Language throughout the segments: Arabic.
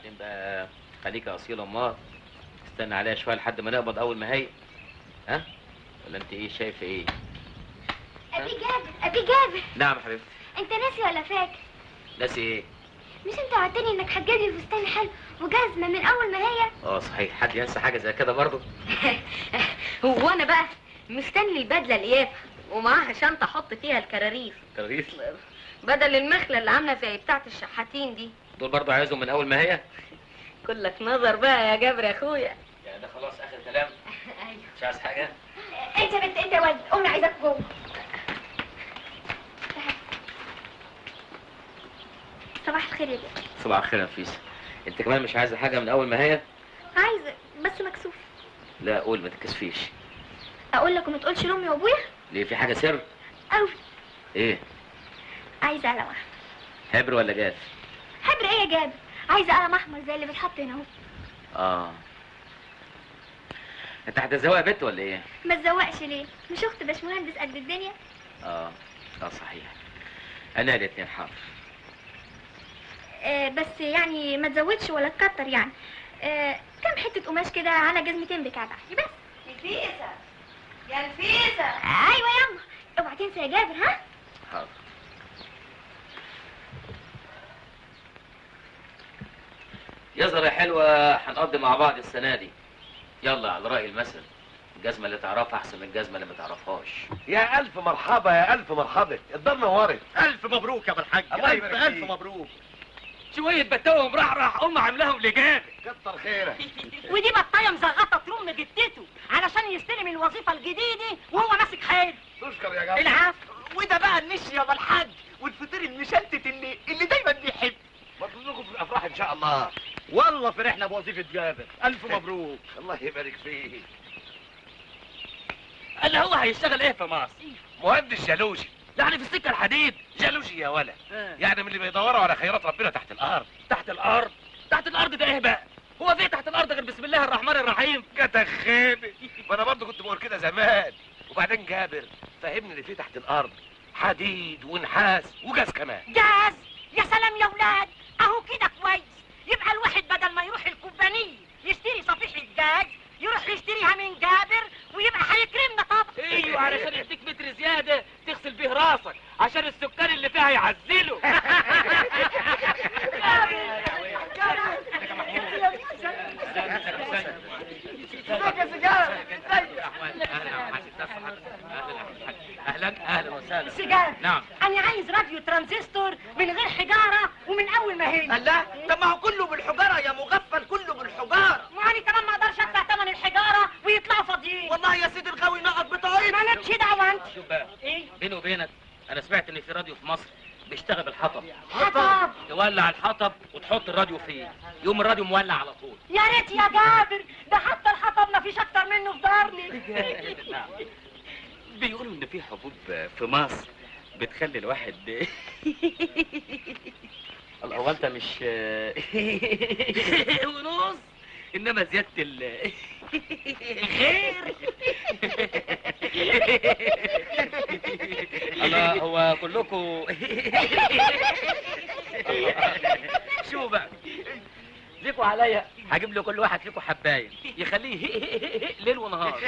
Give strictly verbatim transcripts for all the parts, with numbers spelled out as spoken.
بعدين بقى خليك اصيل امار، استنى عليها شويه لحد ما نقبض اول ما هي. ها؟ ولا انت ايه شايفه ايه؟ ابي جابر، ابي جابر. نعم يا حبيبتي. انت ناسي ولا فاكر؟ ناسي ايه؟ مش انت وعدتني انك هتجيب لي فستان حلو وجزمه من اول ما هي؟ اه صحيح، حد ينسى حاجه زي كده برضه؟ هو انا بقى مستني البدله اليافه ومعاها شنطه احط فيها الكراريس. كراريس؟ بدل المخله اللي عامله زي بتاعه الشحاتين دي. دول برضه عايزهم من اول ما هي؟ كلك نظر بقى يا جابر يا اخويا. يعني ده خلاص اخر كلام؟ ايوه. مش عايز حاجه؟ انت بنت انت يا ولد، قوم عايزك جوه. صباح الخير يا جابر. صباح الخير يا نفيسة. انت كمان مش عايزه حاجه من اول ما هي؟ عايزه بس مكسوفه. لا قول ما تتكسفيش. اقول لك وما تقولش لامي وابويا؟ ليه في حاجه سر؟ قوي. ايه؟ عايزه قلم احمر. حبر ولا جاف؟ حبر ايه يا جابر؟ عايزه قلم احمر زي اللي بيتحط هنا اهو. اه. انت هتتزوق يا بت ولا ايه؟ ما تزوقش ليه؟ مش اخت باشمهندس قد الدنيا؟ اه اه صحيح. انا الاتنين حاضر. آه بس يعني ما تزودش ولا تكتر يعني. آه كم حته قماش كده على جزمتين بكعبعي بس. نفيسة يا نفيسة. آه ايوه يلا اوعى تنسى يا جابر. ها؟ حاضر. يا زهرة يا حلوة، هنقضي مع بعض السنة دي. يلا على رأي المثل، الجزمة اللي تعرفها أحسن من الجزمة اللي ما تعرفهاش. يا ألف مرحبا، يا ألف مرحبا، الدار نورت. ألف مبروك يا بالحاج. الله يبارك فيك. ألف مبروك. شوية بتاوهم راح راح أم عاملاهم لجابر. كتر خيرك. ودي بطاية مزغطة ترم جدته علشان يستلم الوظيفة الجديدة وهو ماسك حاله. تشكر يا جماعة. العفو. وده بقى النش يا بالحاج، والفطير المشلتت اللي اللي دايما بيحب. مبروك في الأفراح إن شاء الله. والله فرحنا بوظيفة جابر، ألف مبروك. الله يبارك فيه. قال هو هيشتغل إيه في مصر؟ مهندس جالوجي، يعني في السكة الحديد، جالوجي يا ولد. آه. يعني من اللي بيدوروا على خيرات ربنا تحت الأرض. تحت الأرض؟ تحت الأرض ده إيه بقى؟ هو في تحت الأرض غير بسم الله الرحمن الرحيم؟ كتخيبي، ما أنا برضه كنت بقول كده زمان. وبعدين جابر فهمني اللي فيه تحت الأرض حديد ونحاس وجاز كمان. جاز؟ يا سلام يا ولاد، أهو كده كويس. يبقى الواحد بدل ما يروح الكوبانيه يشتري صفيحه جاز يروح يشتريها من جابر ويبقى هيكرمنا طبعا. ايوه علشان يديك متر زياده تغسل بيه راسك عشان السكان اللي فيها يعزلوا. اهلا اهلا وسهلا. سجارة؟ نعم. انا عايز راديو ترانزستور من غير حجاره ومن اول ما هي. لا طب ما هو كله بالحجاره يا مغفل، كله بالحجاره. ما انا كمان ما اقدرش ادفع ثمن الحجاره ويطلعوا فاضيين. والله يا سيدي الغاوي نقط بتاعي. مالكش دعوه انت. شوف بقى ايه بيني وبينك، انا سمعت ان في راديو في مصر بيشتغل بالحطب. حطب؟ تولع الحطب وتحط الراديو فيه، يوم الراديو مولع على طول. يا ريت يا جابر، ده حتى الحطب مفيش اكتر منه في دارني. نعم. بيقولوا ان في حبوب في مصر بتخلي الواحد الاول انت مش ونص، انما زياده ال غير. الله، هو كلكم شو بقى ليكوا عليا؟ هجيب له كل واحد فيكم حبايه يخليه ليل ونهار.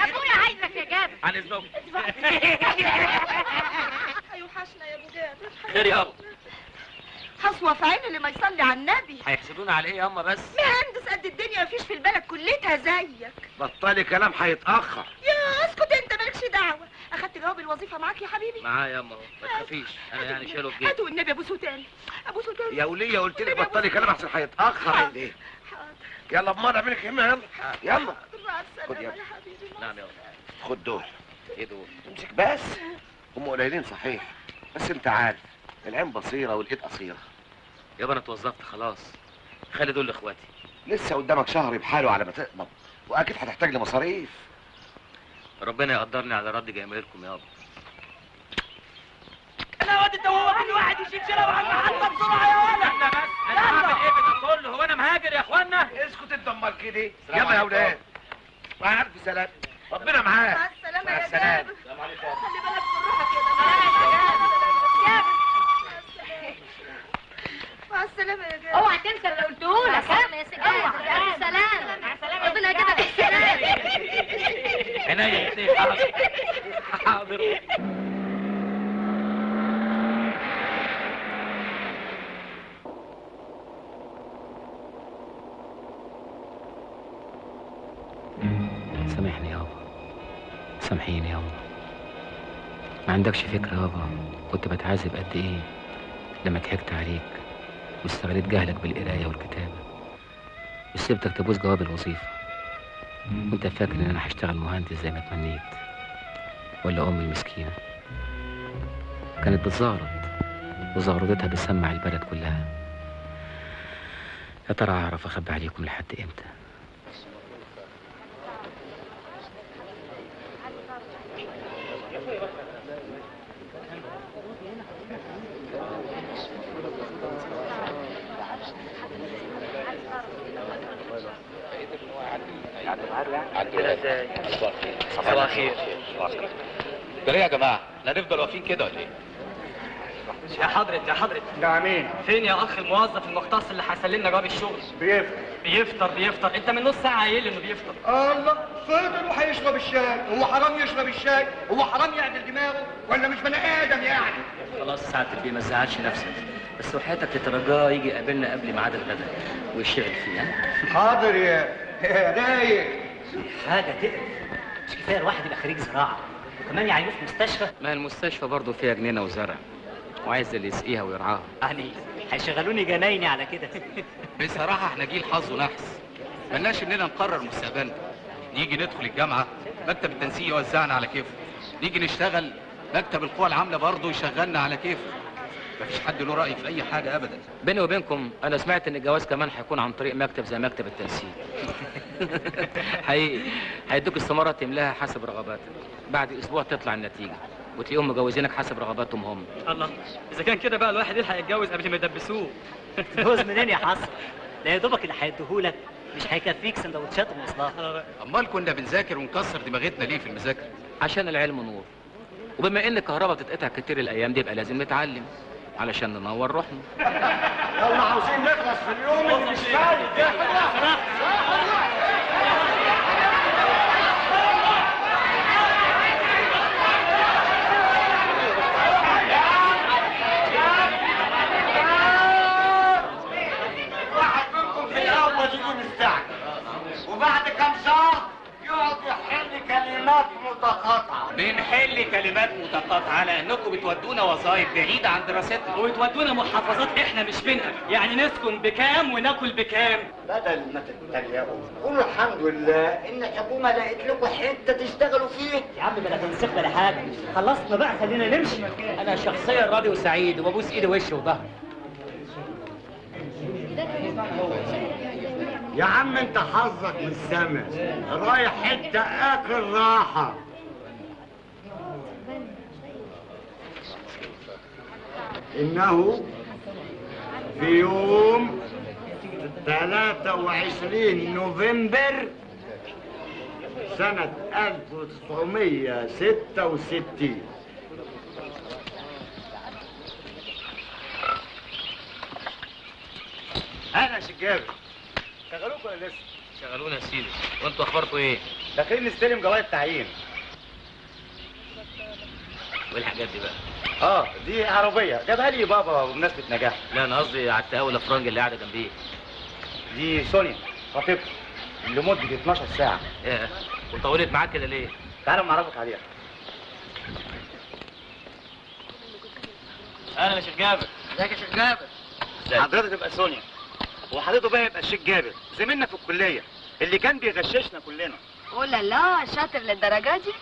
ابويا عايزك يا جابر. عن اذنكم. هيوحشنا يا ابو جابر. خير يا ابو. حصوه في عيني اللي ما يصلي على النبي. هيحسدونا على ايه ياما بس؟ مهندس قد الدنيا مفيش في البلد كلتها زيك. بطلي كلام هيتاخر. يا اسكت انت مالكش دعوه. اخدت جواب الوظيفه معاك يا حبيبي؟ معايا ياما ما تخافيش، انا يعني شايله بجد. هاتوا والنبي ابوسه تاني، ابوسه تاني يا وليه. قلت لك بطلي كلام احسن هيتاخر. حاضر حاضر. يلا بمرة منك يما. يلا يلا. خد يا حبيبي. نعم يلا. خد دول. ايه دول؟ امسك بس. هم قليلين صحيح، بس انت عارف العين بصيره والايد قصيره. يابا انا اتوظفت خلاص، خلي دول لاخواتي. لسه قدامك شهر بحاله على ما تقبض، واكيد هتحتاج لمصاريف. ربنا يقدرني على رد جماهيركم يابا. انا يا واد انت وهو كل واحد يشيل شيله وعلى المحطه بسرعه يا ولد. انا بس انا هعمل ايه بده كله؟ هو انا مهاجر يا اخوانا؟ اسكت انت امال كده. يلا يا ولاد مع الف سلامه، ربنا معاك. مع السلامه يا جابر. السلام عليكم. خلي بالك من روحك يا جابر. سامحيني يابا. ما عندكش فكرة يابا كنت بتعذب قد ايه لما ضحكت عليك واستغليت جهلك بالقراية والكتابة وسبتك تبوظ جواب الوظيفة وانت فاكر ان انا هشتغل مهندس زي ما تمنيت، ولا امي المسكينة كانت بتزغرط وزغرطتها بتسمع البلد كلها. يا ترى اعرف اخبي عليكم لحد امتى؟ صباح الخير. ده ليه يا جماعه؟ لا نفضل واقفين كده ولا ايه؟ يا حضرة يا حضرة نعم. مين؟ فين يا اخ الموظف المختص اللي هيسلمنا جواب الشغل؟ بيفطر بيفطر بيفطر انت من نص ساعه قايل انه بيفطر. الله فطر وهيشرب الشاي. هو حرام يشرب الشاي؟ هو حرام يعدل دماغه ولا مش بني ادم يعني؟ خلاص سعد الدين ما تزعلش نفسك، بس وحياتك تترجاه يجي يقابلنا قبل ميعاد الغداء ويشتغل فينا. حاضر يا يا دايق. حاجه تقرف، مش كفايه الواحد يبقى خريج زراعه وكمان يعينوه في مستشفى؟ ما المستشفى برضه فيها جنينه وزرع وعايز اللي يسقيها ويرعاها. يعني هيشغلوني جنايني على كده؟ بصراحه احنا جيل حظ ونحس، ملناش اننا نقرر مستقبلنا. نيجي ندخل الجامعه مكتب التنسيق يوزعنا على كيفه، نيجي نشتغل مكتب القوى العامله برضه يشغلنا على كيفه. مفيش حد له راي في اي حاجه ابدا. بيني وبينكم انا سمعت ان الجواز كمان هيكون عن طريق مكتب زي مكتب التنسيق. حقيقي هيدوك استماره تملاها حسب رغباتك، بعد اسبوع تطلع النتيجه وتلاقيهم مجوزينك حسب رغباتهم هم. الله، اذا كان كده بقى الواحد يلحق يتجوز قبل ما يدبسوه. تتجوز منين يا حسن؟ ده يا دوبك اللي هيديهولك مش هيكفيك سندوتشات ومصلحه. امال كنا بنذاكر ونكسر دماغتنا ليه في المذاكره؟ عشان العلم نور، وبما ان الكهرباء بتتقطع كتير الايام دي يبقى لازم نتعلم علشان ننور روحنا. يلا عاوزين نخلص في اليوم اللي مش فايت ده. واحد منكم في الاول يكون مستعجل وبعد كام شهر يقعد يحل كلمات متقاطعه. بنحل كلمات متقاطعه على انكم بتودونا وظائف بعيده عن دراستنا وبتودونا محافظات احنا مش منها، يعني نسكن بكام وناكل بكام. بدل ما تتريقوا قولوا الحمد لله ان الحكومه لقيت لكم حته تشتغلوا فيها. يا عم بلا تنسيق ولا حاجه، خلصنا بقى خلينا نمشي. انا شخصيا راضي وسعيد وببوس ايدي وشي وظهري. يا عم انت حظك من السما، رايح حته اكل راحه. انه في يوم ثلاثة وعشرين نوفمبر سنة ألف وتسعمية ستة وستين انا شجابي. شغلوكوا ولا لسه؟ شغلونا يا سيدي. وانتوا اخباركوا ايه؟ داخلين نستلم جوائز تعيين. والحاجات دي بقى؟ اه دي عربيه جابها لي بابا بمناسبه نجاح. لا انا قصدي على التقاوله فرنج اللي قاعده جنبيه دي. سونيا خطيبتي لمده اتناشر ساعة. ايه وطولت معاك كده ليه؟ تعالى معرفك عليها. اهلا يا شيخ جابر. ازيك يا شيخ جابر؟ حضرتك تبقى سونيا وحضرتك بقى يبقى الشيخ جابر زميلنا في الكليه اللي كان بيغششنا كلنا. اوه لا لا، شاطر للدرجه دي؟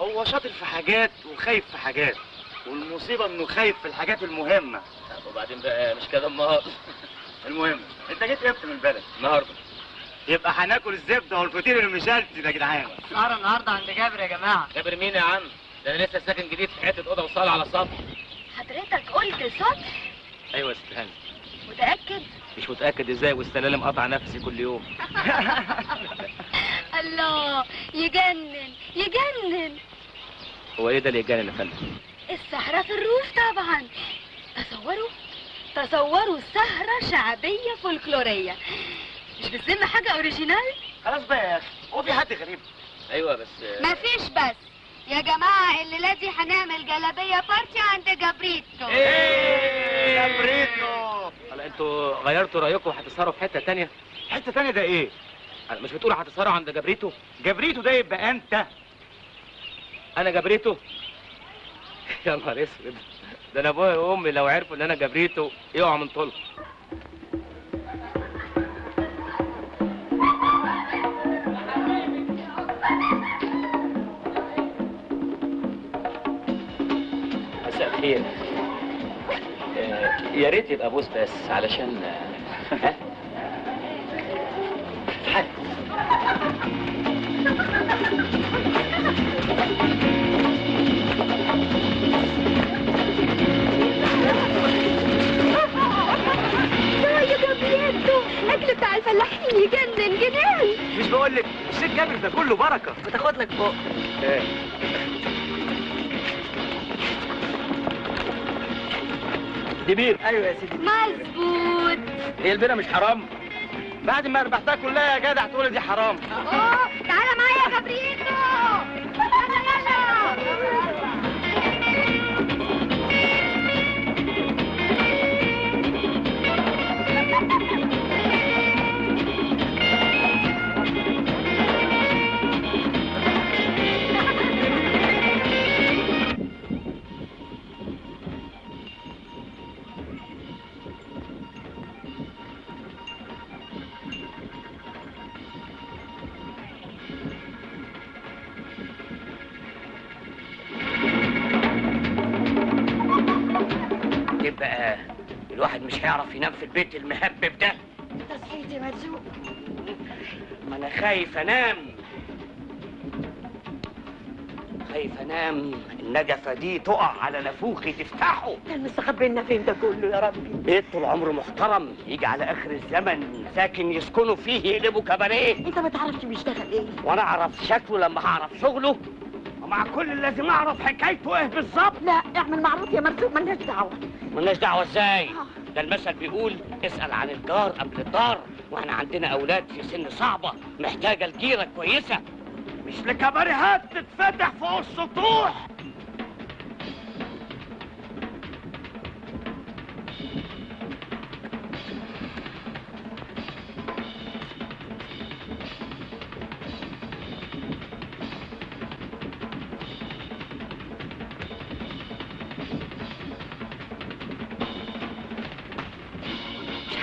هو شاطر في حاجات وخايف في حاجات، والمصيبه انه خايف في الحاجات المهمه. وبعدين بقى مش كلام مهار. المهم انت جيت امتى من البلد؟ النهارده. يبقى هناكل الزبده والفطير المشلتت يا جدعان. سهره النهارده عند جابر يا جماعه. جابر مين يا عم؟ ده انا لسه ساكن جديد في حته اوضه وصاله على السطح. حضرتك قلت سطح؟ ايوه يا ست هاني. متاكد؟ مش متاكد ازاي والسلالم قطع نفسي كل يوم. الله يجنن يجنن. هو ايه ده اللي يجنن يا فندم؟ السهره في الروف طبعا. تصوروا تصوروا سهره شعبيه فولكلوريه، مش بتسمى حاجه اوريجينال؟ خلاص بقى يا اخي، هو في حد غريب؟ ايوه بس مفيش. بس يا جماعه الليله دي هنعمل جلابيه بارتي عند جابريتو. ايه جابريتو؟ هلا انتوا غيرتوا رايكم وهتسهروا في حته ثانيه؟ حته ثانيه ده ايه؟ مش بتقول هتسهروا عند جابريتو؟ جابريتو ده يبقى انت انا جبريته؟ يا نهار اسود، ده انا ابويا وامي لو عرفوا ان انا جبريته يقعوا من طوله. مساء الخير. يا ريت يبقى بوس بس علشان حد الاكل بتاع الفلاحين يجنن جنان. مش بقول لك الشيخ جابر ده كله بركه. بتاخد لك فوق. ايه دي بير؟ ايوه يا سيدي مظبوط. هي البيره مش حرام؟ بعد ما ربحتها كلها يا جدع تقول دي حرام؟ اه تعالى معايا يا جابريتو. يلا يلا. مش هيعرف ينام في البيت المهبب ده. انت صحيت يا مرزوق؟ ما انا خايف انام، خايف انام النجفه دي تقع على نافوخي تفتحه. كان مستخبي لنا فين ده كله يا ربي؟ بيت طول عمره محترم، يجي على اخر الزمن ساكن يسكنوا فيه يقلبوا كباريه. انت ما تعرفش بيشتغل ايه؟ وانا اعرف شكله لما هعرف شغله، ومع كل اللازم اعرف حكايته ايه بالظبط. لا اعمل معروف يا مرزوق، مالناش دعوه. مالناش دعوه ازاي؟ ده المثل بيقول اسأل عن الجار قبل الدار، واحنا عندنا اولاد في سن صعبة محتاجة لجيرة كويسة مش لكباريهات تتفتح فوق السطوح.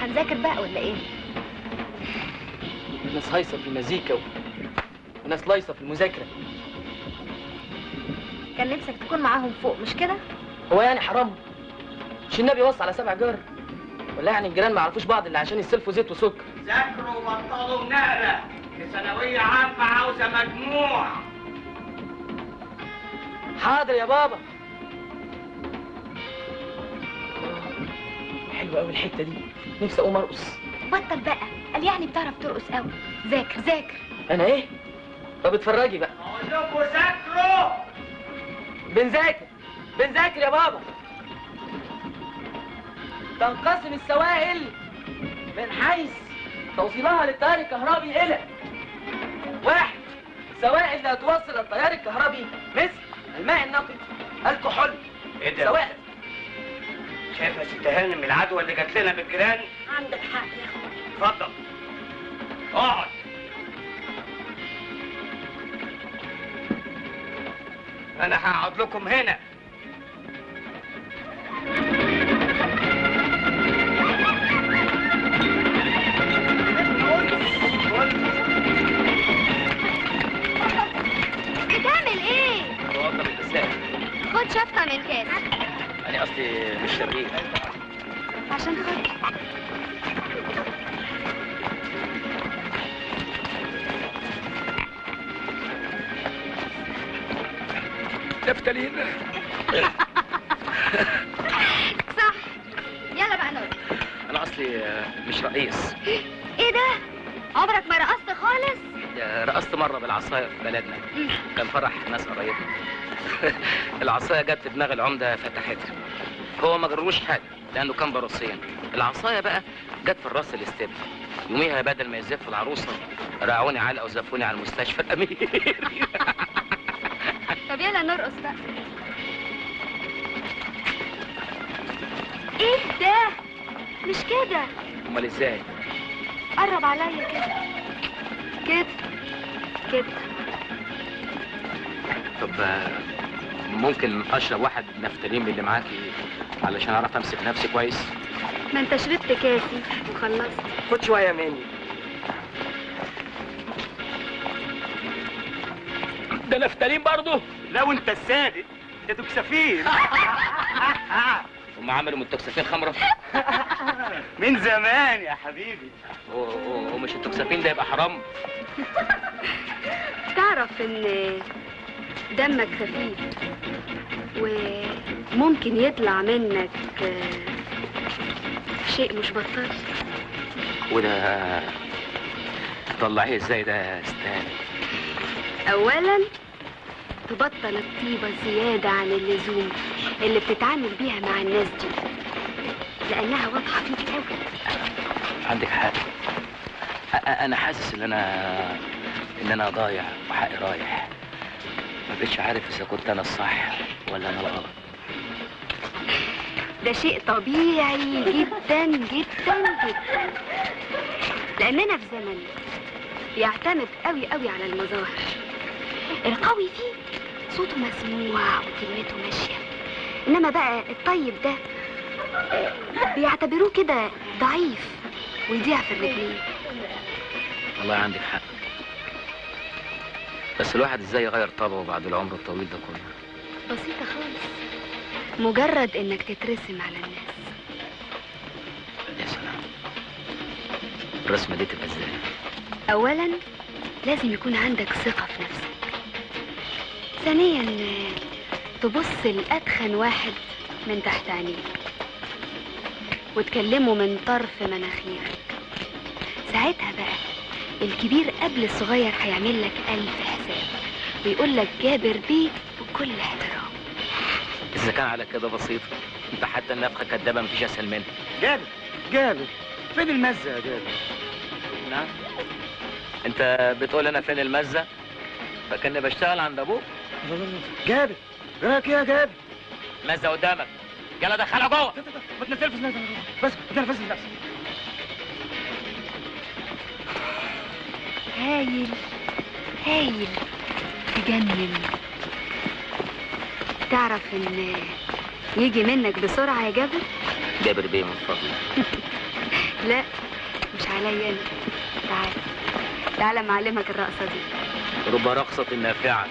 هنذاكر بقى ولا ايه؟ انا صايصه في المزيكا و... انا صايصه في المذاكره. كان نفسك تكون معاهم فوق مش كده؟ هو يعني حرام؟ مش النبي وصى على سبع جار؟ ولا يعني الجيران ما يعرفوش بعض الا عشان يستلفوا زيت وسكر؟ ذاكروا وبطلوا مناقره، في ثانويه عامه عاوزه مجموع. حاضر يا بابا. حلوه قوي الحته دي، نفسي اقوم ارقص. بطل بقى، قال يعني بتعرف ترقص قوي. ذاكر ذاكر. انا ايه؟ طب اتفرجي بقى. اقول لكم ذاكروا. بنذاكر بنذاكر يا بابا. تنقسم السوائل من حيث توصيلها للتيار الكهربي الى واحد، السوائل اللي هتوصل للتيار الكهربي مثل الماء النقي، الكحول. ايه ده؟ سوائل. شايفه يا ست هانم العدوى اللي جات لنا بالجيران؟ عندك حق يا اخويا. اتفضل اقعد. انا هقعد لكم هنا. بتعمل ايه؟ بوضب الاسلاك. خد شفطه من كاس. أنا قصدي مش شرير. عشان خاطر نفتلين. صح. يلا بقى نقول. أنا أصلي مش رئيس. إيه ده؟ عمرك ما رقصت خالص؟ رقصت مرة بالعصاية في بلدنا. كان فرح ناس قريبنا. العصايه جت في دماغ العمده فتحتها، هو ما جروش حاجه لانه كان بروسيا. العصايه بقى جت في الراس الاستبن، يوميها بدل ما يزفوا العروسه راعوني علقه وزفوني على المستشفى الامير. طب يلا نرقص بقى. ايه ده؟ مش كده. امال ازاي؟ قرب عليا كده كده كده. طب ممكن اشرب واحد نفتالين من اللي معاكي علشان اعرف امسك نفسي كويس؟ ما انت شربت كاسي وخلصت. خد شويه مني. ده نفتالين برضه؟ لو انت الصادق ده دوكسافيل. هم عملوا من التوكسافيل خمره؟ من زمان يا حبيبي. هو هو مش التوكسافيل ده يبقى حرام؟ تعرف ان دمك خفيف وممكن يطلع منك شيء مش بطال. وده تطلعيه ازاي ده يا استاذ؟ اولا تبطل الطيبه زياده عن اللزوم اللي بتتعامل بيها مع الناس دي، لانها واضحه فيك قوي. عندك حق، انا حاسس ان انا ان انا ضايع وحقي رايح. ما بقتش عارف اذا كنت انا الصح ولا انا الغلط. ده شيء طبيعي جدا جدا جدا، لاننا في زمن بيعتمد قوي قوي على المظاهر. القوي فيه صوته مسموع وكلمته ماشيه، انما بقى الطيب ده بيعتبروه كده ضعيف ويضيع في الرجلين. والله عندك حق، بس الواحد ازاي يغير طبعه بعد العمر الطويل ده كله؟ بسيطه خالص، مجرد انك تترسم على الناس. يا سلام، الرسمه دي تبقى ازاي؟ اولا لازم يكون عندك ثقه في نفسك. ثانيا تبص لأتخن واحد من تحت عينيك وتكلمه من طرف مناخيرك. ساعتها بقى الكبير قبل الصغير هيعمل لك ألف حساب ويقول لك جابر بيه بكل احترام. إذا كان على كده بسيط، أنت حتى النفخة كدابة مفيش أسهل منها. جابر جابر فين المزة يا جابر؟ نعم؟ أنت بتقول أنا فين المزة؟ فكأني بشتغل عند أبوك؟ جابر جابر يا جابر، المزة قدامك، يلا دخلها جوه. ما تنفذ نفسك بس، ما تنفذش نفسك. هايل هايل، تجنن. تعرف ان يجي منك بسرعه يا جابر؟ جابر بيه من فضلك. لا مش عليا انا، تعال تعال معلمك الرقصه دي. رب رقصه نافعه.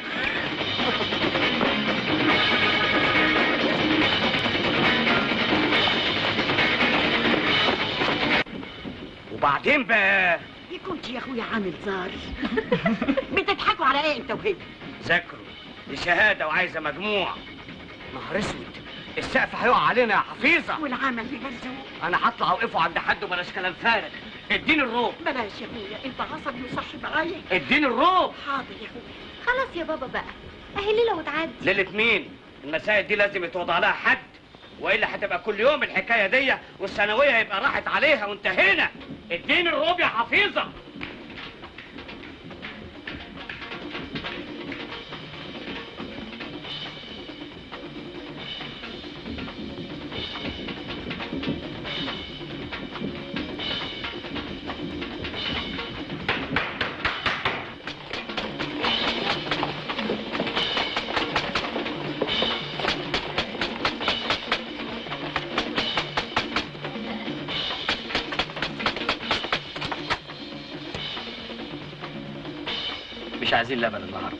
وبعدين بقى ايه كنت يا اخويا عامل زار؟ بتضحكوا على ايه انت وهي؟ ذاكروا لشهاده وعايزه مجموع. نهار اسود، السقف هيقع علينا يا حفيظه. والعمل يا مرزوق، انا هطلع اوقفه عند حد وبلاش كلام فارغ. اديني الروب. بلاش يا اخويا، انت عصبي وصاحب معايا. اديني الروب. حاضر يا اخويا. خلاص يا بابا بقى، اهي ليله وتعدي. ليله مين؟ المسائل دي لازم يتوضع لها حد، والا هتبقى كل يوم الحكايه دي، والثانويه هيبقى راحت عليها وانتهينا. اديني الروب يا حفيظه. عايزين لبن النهارده.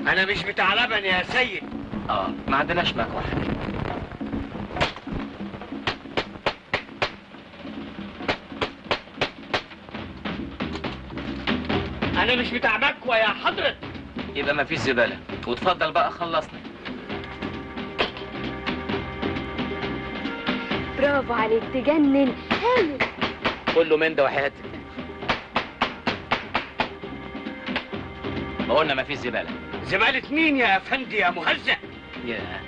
أنا مش بتاع لبن يا سيد. آه ما عندناش مكوى. أنا مش بتاع مكوى يا حضرة. يبقى ما فيش زبالة، وتفضل بقى خلصنا. برافو عليك، تجنن. هايل. كله من ده وحياتك. ما قلنا ما فيش زباله. زباله مين يا افندي يا مهزأ؟ يا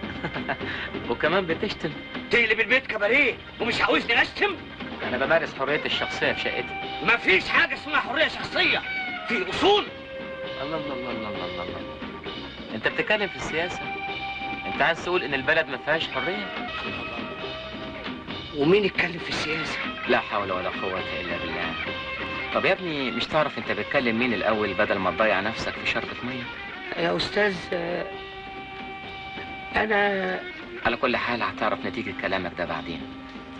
وكمان بتشتم. تقلب البيت كباريه ومش عاوزني اشتم؟ انا بمارس حريتي الشخصيه في شقتي. ما فيش حاجه اسمها حريه شخصيه، في اصول. الله الله الله الله الله الله. انت بتتكلم في السياسه؟ انت عايز تقول ان البلد ما فيهاش حريه؟ الله الله. ومين يتكلم في السياسة؟ لا حول ولا قوة إلا بالله. طب يا ابني مش تعرف انت بتكلم مين الأول بدل ما تضيع نفسك في شرطة مية؟ يا أستاذ أنا على كل حال هتعرف نتيجة كلامك ده بعدين،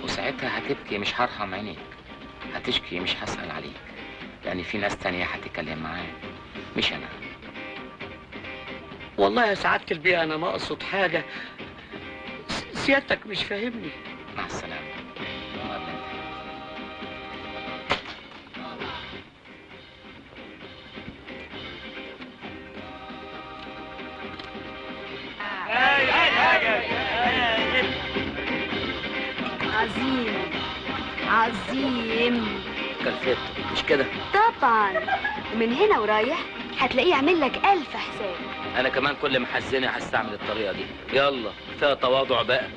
وساعتها هتبكي مش هرحم عينيك، هتشكي مش هسأل عليك، لأن في ناس تانية هتتكلم معاك مش أنا. والله يا سعادة البيه أنا ما أقصد حاجة، سيادتك مش فاهمني. مع السلامة. عظيم عظيم كلفته مش كده؟ طبعا، ومن هنا ورايح هتلاقيه يعمل لك ألف حساب. أنا كمان كل ما حزني هستعمل الطريقة دي. يلا فيها تواضع بقى.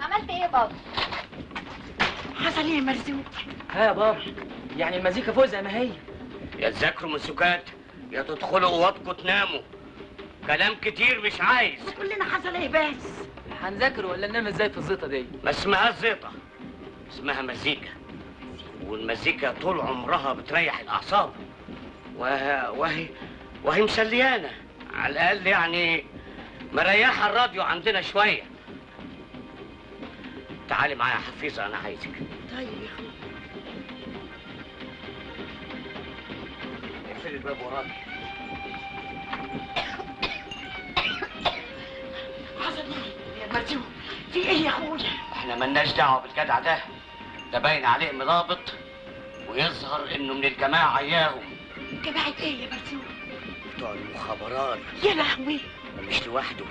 عملت إيه يا بابا؟ حصل إيه يا مرزوق؟ ها يا بابا، يعني المزيكا فوق زي ما هي، يا تذاكروا مسوكات يا تدخلوا اوضتكم تناموا، كلام كتير مش عايز. قول لنا حصل ايه بس؟ هنذاكر ولا ننام ازاي في الزيطه دي؟ ما اسمهاش زيطه، اسمها مزيكا، والمزيكا طول عمرها بتريح الاعصاب، وه... وهي وهي مسليانه على الاقل، يعني مريحه الراديو عندنا شويه. تعالي معايا يا حفيظه انا عايزك. طيب يا حبيبي. اقفل الباب وراكي. حصل ايه يا مرتو؟ في ايه يا اخويا؟ احنا مالناش دعوه بالجدع ده، ده باين عليه مضابط ويظهر انه من الجماعه عياهم. جماعه ايه يا مرتو؟ بتوع المخابرات. يا لهوي. مش لوحده،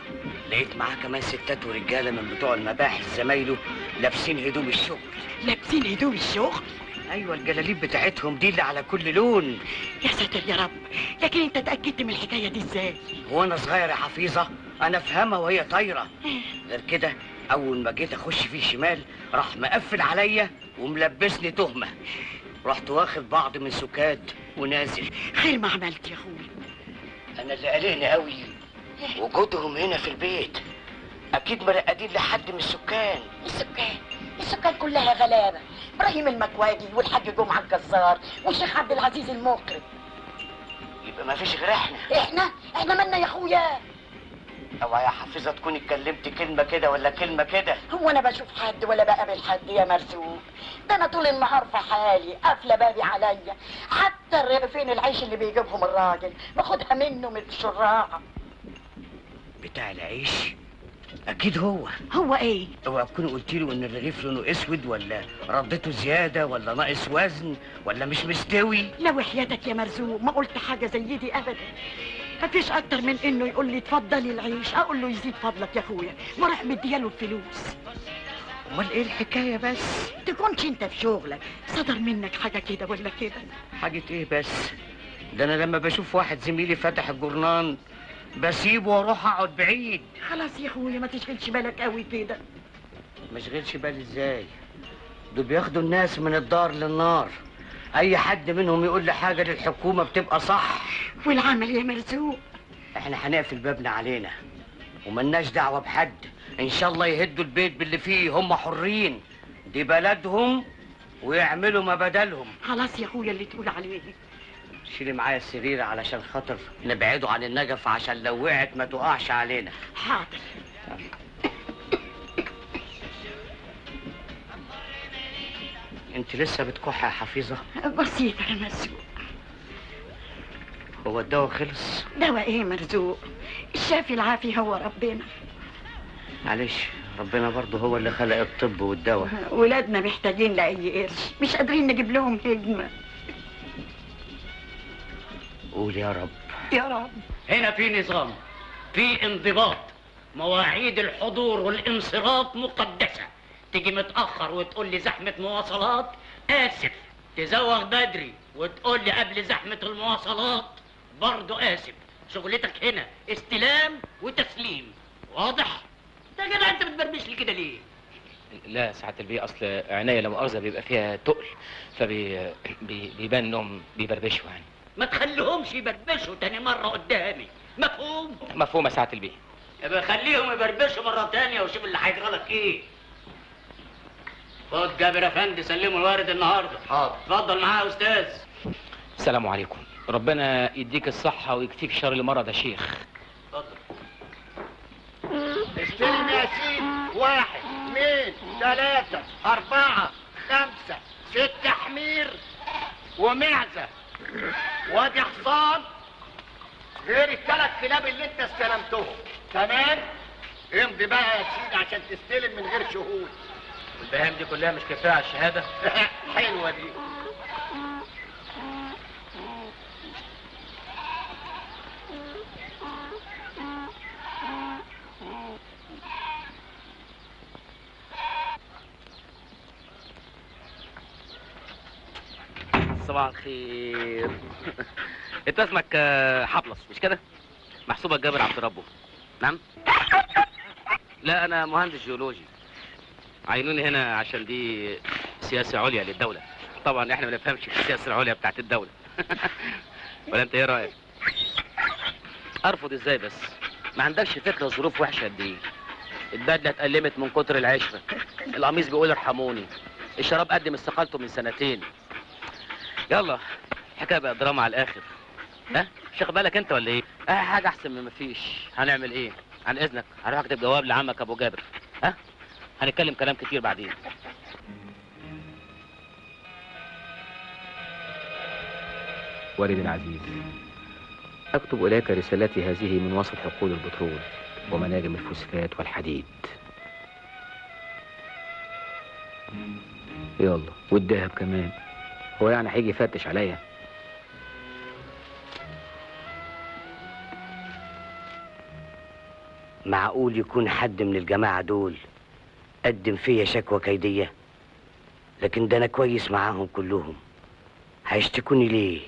لقيت معاه كمان ستات ورجاله من بتوع المباحث زمايله، لابسين هدوم الشغل. لابسين هدوم الشغل؟ ايوه، الجلاليب بتاعتهم دي اللي على كل لون. يا ساتر يا رب، لكن انت اتاكدت من الحكايه دي ازاي؟ هو انا صغير يا حفيظه انا افهمها وهي طايره. غير كده اول ما جيت اخش فيه شمال راح مقفل عليا وملبسني تهمه، رحت واخد بعض من سكاد ونازل. خير ما عملت يا اخويا. انا اللي قلقني قوي وجودهم هنا في البيت، اكيد مرقدين لحد من السكان. السكان السكان كلها غلابه، ابراهيم المكواجي والحاج جمعه الجزار والشيخ عبد العزيز المقري. يبقى ما فيش غير احنا. احنا احنا مالنا يا اخويا؟ اوعى يا حفيظه تكون اتكلمت كلمه كده ولا كلمه كده. هو انا بشوف حد ولا بقابل حد يا مرزوق؟ ده انا طول النهار في حالي، قافله بابي عليا، حتى الرغيفين العيش اللي بيجيبهم الراجل باخدها منه من الشراعه. بتاع العيش؟ أكيد هو. هو إيه؟ أوعى تكوني قلتي له إن الرغيف لونه أسود ولا ردته زيادة ولا ناقص وزن ولا مش مستوي. لا وحياتك يا مرزوق ما قلت حاجة زي دي أبدًا. مفيش أكتر من إنه يقول لي اتفضلي العيش، أقول له يزيد فضلك يا أخويا، وأروح مدياله الفلوس. أمال إيه الحكاية بس؟ تكونش أنت في شغلك، صدر منك حاجة كده ولا كده. حاجة إيه بس؟ ده أنا لما بشوف واحد زميلي فتح الجرنان بسيبه واروح اقعد بعيد. خلاص يا اخويا ما تشغلش بالك قوي كده. ما اشغلش بالي ازاي؟ دول بياخدوا الناس من الدار للنار، اي حد منهم يقول لي حاجه للحكومه بتبقى صح. والعمل يا مرزوق؟ احنا هنقفل بابنا علينا وملناش دعوه بحد، ان شاء الله يهدوا البيت باللي فيه، هم حرين، دي بلدهم ويعملوا ما بدلهم. خلاص يا اخويا اللي تقول عليه. شيلي معايا السرير علشان خاطر نبعده عن النجف، عشان لو وقعت ما تقعش علينا. حاضر. انت لسه بتكح يا حفيظه؟ بسيطه يا مرزوق. هو الدواء خلص؟ دواء ايه يا مرزوق؟ الشافي العافي هو ربنا. معلش، ربنا برضه هو اللي خلق الطب والدواء. ولادنا محتاجين لاي قرش، مش قادرين نجيب لهم هدمه. قول يا رب يا رب. هنا في نظام، في انضباط، مواعيد الحضور والانصراف مقدسه. تيجي متاخر وتقول لي زحمه مواصلات، اسف. تزوغ بدري وتقول لي قبل زحمه المواصلات، برضه اسف. شغلتك هنا استلام وتسليم، واضح؟ ده كده انت بتبربش لي كده ليه؟ لا ساعة البيه، اصل عناية لما مؤاخذه بيبقى فيها تقل، فبيبان بي انهم بيبربشوا يعني. ما تخليهمش يبربشوا تاني مرة قدامي، مفهوم؟ مفهوم يا سعادة البيه. يبقى خليهم يبربشوا مرة تانية وشوف اللي هيجرالك ايه. خد جابر يا فندم سلمه الوارد النهارده. حاضر. اتفضل معاه يا استاذ. السلام عليكم. ربنا يديك الصحة ويكفيك شر المرض يا شيخ. اتفضل. استلم يا سيدي. واحد، اثنين، ثلاثة، أربعة، خمسة، ستة حمير ومعزة. وادي حصان غير الثلاث كلاب اللي انت استلمتهم، تمام؟ امضي بقى يا سيدي عشان تستلم من غير شهود. والبهائم دي كلها مش كفايه على الشهاده؟ حلوه دي. صباح الخير. انت اسمك حبلص مش كده؟ محسوبك جابر عبد ربه. نعم؟ لا انا مهندس جيولوجي. عينوني هنا عشان دي سياسه عليا للدوله. طبعا احنا ما نفهمش في السياسه العليا بتاعت الدوله. ولا انت ايه رايك؟ ارفض ازاي بس؟ ما عندكش فكره ظروف وحشه قد ايه؟ البدله اتألمت من كتر العشره. القميص بيقول ارحموني. الشراب قدم استقالته من سنتين. يلا حكايه بقى دراما على الاخر. ها؟ مش واخد بالك انت ولا ايه؟ اه حاجه احسن من مفيش. هنعمل ايه؟ عن اذنك هروح اكتب جواب لعمك ابو جابر. ها؟ هنتكلم كلام كتير بعدين. والدي العزيز، اكتب اليك رسالتي هذه من وسط حقول البترول ومناجم الفوسفات والحديد. يلا والذهب كمان. هو يعني هيجي يفتش عليا؟ معقول يكون حد من الجماعة دول قدم فيا شكوى كيدية؟ لكن ده انا كويس معاهم كلهم، هيشتكوني ليه؟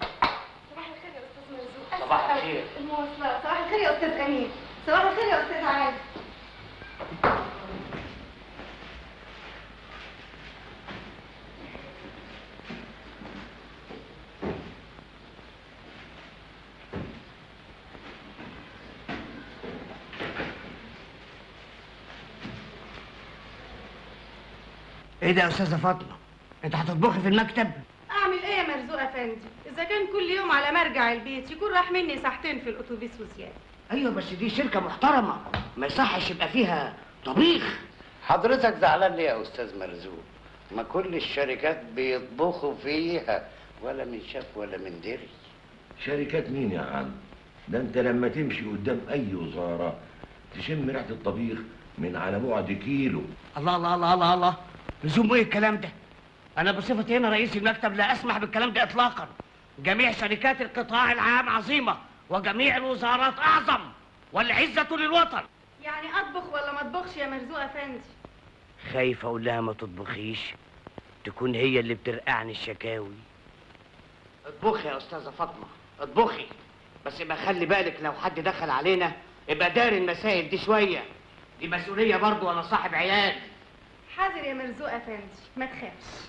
صباح الخير يا استاذ مرزوق. صباح الخير. المواصلات. صباح الخير يا استاذ أمين. صباح الخير يا استاذ عاطف. ايه ده يا استاذه فاطمه؟ انت هتطبخي في المكتب؟ اعمل ايه يا مرزوق افندي؟ اذا كان كل يوم على مرجع البيت يكون راح مني ساعتين في الاتوبيس وزياده. ايوه بس دي شركه محترمه، ما يصحش يبقى فيها طبيخ. حضرتك زعلان ليه يا استاذ مرزوق؟ ما كل الشركات بيطبخوا فيها، ولا من شاف ولا من دري. شركات مين يا عم؟ ده انت لما تمشي قدام اي وزاره تشم ريحه الطبيخ من على بعد كيلو. الله الله الله الله الله، لزوم ايه الكلام ده؟ أنا بصفتي هنا رئيس المكتب لا أسمح بالكلام ده إطلاقاً. جميع شركات القطاع العام عظيمة، وجميع الوزارات أعظم، والعزة للوطن. يعني أطبخ ولا ما أطبخش يا مرزوق أفندي؟ خايف أقول لها ما تطبخيش، تكون هي اللي بترقعني الشكاوي. اطبخي يا أستاذة فاطمة، اطبخي. بس يبقى خلي بالك لو حد دخل علينا، يبقى داري المسائل دي شوية. دي مسؤولية برضه وأنا صاحب عيال. حاضر يا مرزوق افندي ما تخافش.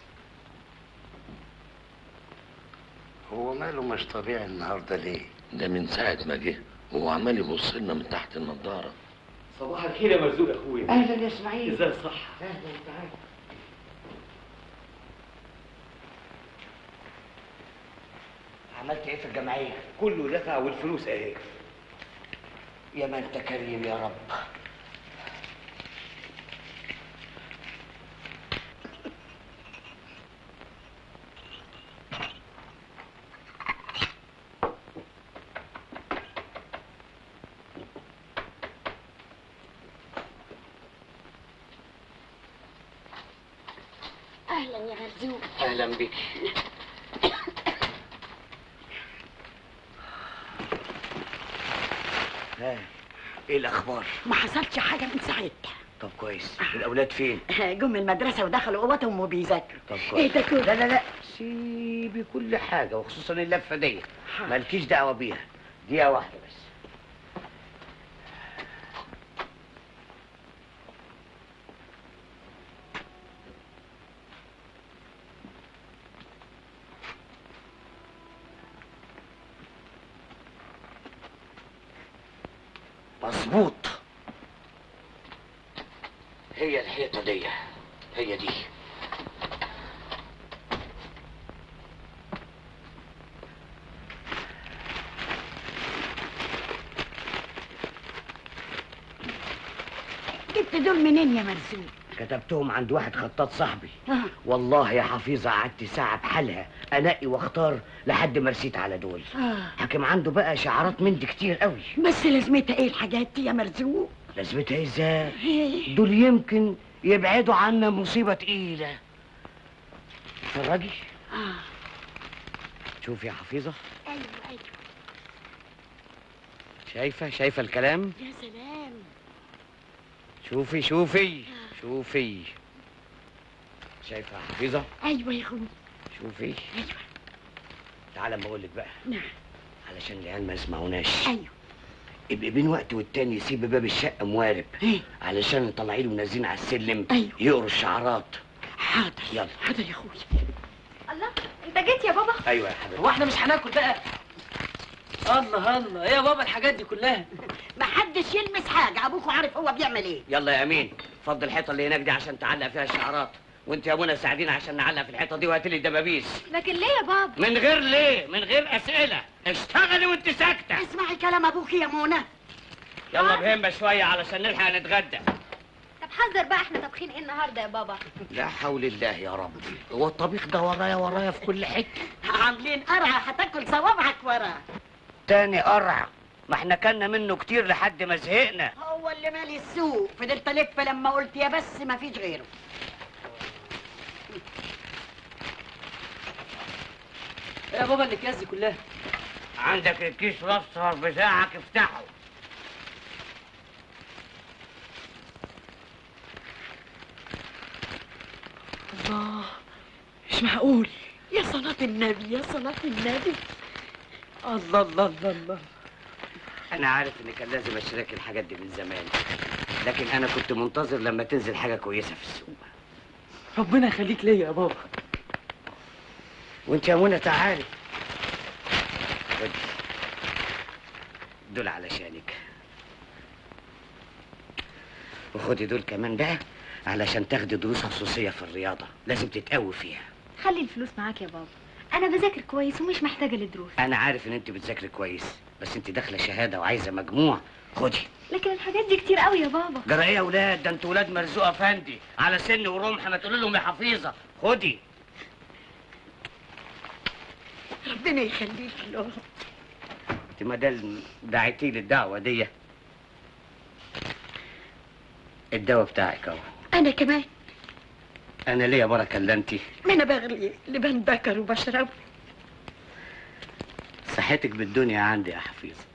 هو ماله مش طبيعي النهارده ليه؟ ده من ساعة ما جه وهو عمال يبص لنا من تحت النضارة. صباح الخير يا مرزوق اخويا. اهلا يا اسماعيل. ازاي الصحة؟ اهلا تعالى. عملت ايه في الجمعية؟ كله دفع والفلوس اهي. يا ما انت كريم يا رب. اهلا بك. ها ايه الاخبار؟ ما حصلش حاجه من ساعتها. طب كويس. الاولاد فين؟ جم من المدرسه ودخلوا اوضتهم وبيذاكروا. طب كويس. ايه ده؟ لا لا لا سيبي كل حاجه وخصوصا اللفه دي مالكيش دعوه بيها. دقيقه واحده بس. مظبوط. هي الحيطة دي، هي دي. جبت دول منين يا مرزوق؟ كتبتهم عند واحد خطاط صاحبي. أه. والله يا حفيظة قعدت ساعة بحالها انقي واختار لحد ما رسيت على دول. أه. حاكم عنده بقى شعارات من دي كتير قوي. بس لازمتها ايه الحاجات دي يا مرزوق؟ لازمتها ازاي؟ دول يمكن يبعدوا عنا مصيبة تقيلة. اتفرجي. اه شوفي يا حفيظة. ايوه ايوه شايفة شايفة الكلام؟ يا سلام. شوفي شوفي آه. شوفي شايفة يا حفيظة؟ ايوه يا خمي. شوفي. ايوه تعالى اما اقولك بقى. نعم. علشان العيال ما يسمعوناش. ايوه يبقى بين وقت والتاني يسيب باب الشقه موارب. ايه؟ علشان طالعين ونازلين على السلم. ايوه يقروا الشعارات. حاضر يلا. حاضر يا اخويا. الله انت جيت يا بابا. ايوه يا حبيبي. هو احنا مش هناكل بقى؟ الله الله ايه يا بابا الحاجات دي كلها؟ محدش يلمس حاجه، ابوكوا عارف هو بيعمل ايه. يلا يا امين فض الحيطه اللي هناك دي عشان تعلق فيها الشعارات، وانت يا منى ساعدين عشان نعلق في الحيطه دي وهاتلي الدبابيس. لكن ليه يا بابا؟ من غير ليه؟ من غير اسئله، اشتغلي وانت ساكته. اسمعي كلام ابوك يا منى. يلا بهمه شويه علشان نلحق نتغدى. طب حذر بقى احنا طابخين ايه النهارده يا بابا؟ لا حول الله يا رب، هو الطبيخ ده ورايا ورايا في كل حته. عاملين قرعه هتاكل صوابعك ورا. تاني قرعه؟ ما احنا كلنا منه كتير لحد ما زهقنا. هو اللي مالي السوق، فضلت الف لما قلت يا بس ما فيش غيره. ايه يا بابا اللي الكيس دي كلها؟ عندك الكيس الاصفر بتاعك افتحه. الله مش معقول، يا صلاة النبي يا صلاة النبي. الله الله الله الله. أنا عارف إن كان لازم أشترك الحاجات دي من زمان، لكن أنا كنت منتظر لما تنزل حاجة كويسة في السوق. ربنا يخليك ليا يا بابا. وانت يا منى تعالي. خدي دول علشانك، وخدي دول كمان بقى علشان تاخدي دروس خصوصيه في الرياضه، لازم تتقوي فيها. خلي الفلوس معاك يا بابا، انا بذاكر كويس ومش محتاجه للدروس. انا عارف ان انت بتذاكري كويس، بس انت داخله شهاده وعايزه مجموع. خدي. لكن الحاجات دي كتير قوي يا بابا. جرى ايه يا ولاد؟ ده انتوا ولاد مرزوق افندي على سن ورمح، ما تقولوا لهم يا حفيظه. خدي. ربنا يخليك يا رب. انت ما دام دعيتي لي الدعوه دي، الدواء بتاعك اهو. انا كمان. انا ليه يا بركه الا انت؟ ما انا بغلي لبن بكر وبشربه. صحتك بالدنيا عندي يا حفيظه.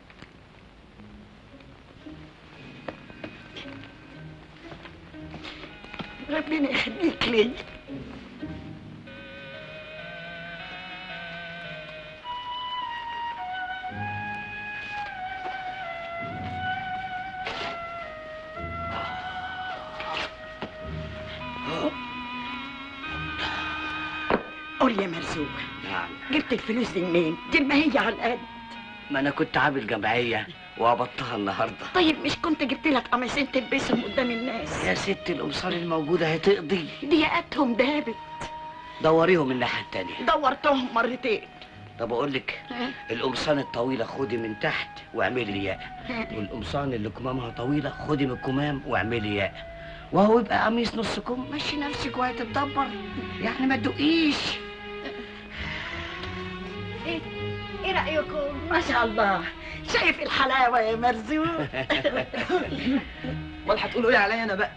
ربنا يخليك ليا. قول يا مرزوق. نعم. جبت الفلوس دي منين؟ دي ما هي على القد. ما انا كنت عامل جمعيه وقبضتها النهارده. طيب مش كنت جبت لك قميصين تلبسهم قدام الناس؟ يا ست القمصان الموجوده هتقضي. ضيقتهم دابت. دوريهم الناحيه التانيه. دورتهم مرتين. طب اقول لك، القمصان الطويله خدي من تحت واعملي ياء، والقمصان اللي كمامها طويله خدي من الكمام واعملي ياء، وهو يبقى قميص نص كم. مشي نفسك وهتتدبر، يعني ما تدقيش. ايه ايه رايكم؟ ما شاء الله، شايف الحلاوه يا مرزوق. امال هتقولوا ايه عليا انا بقى؟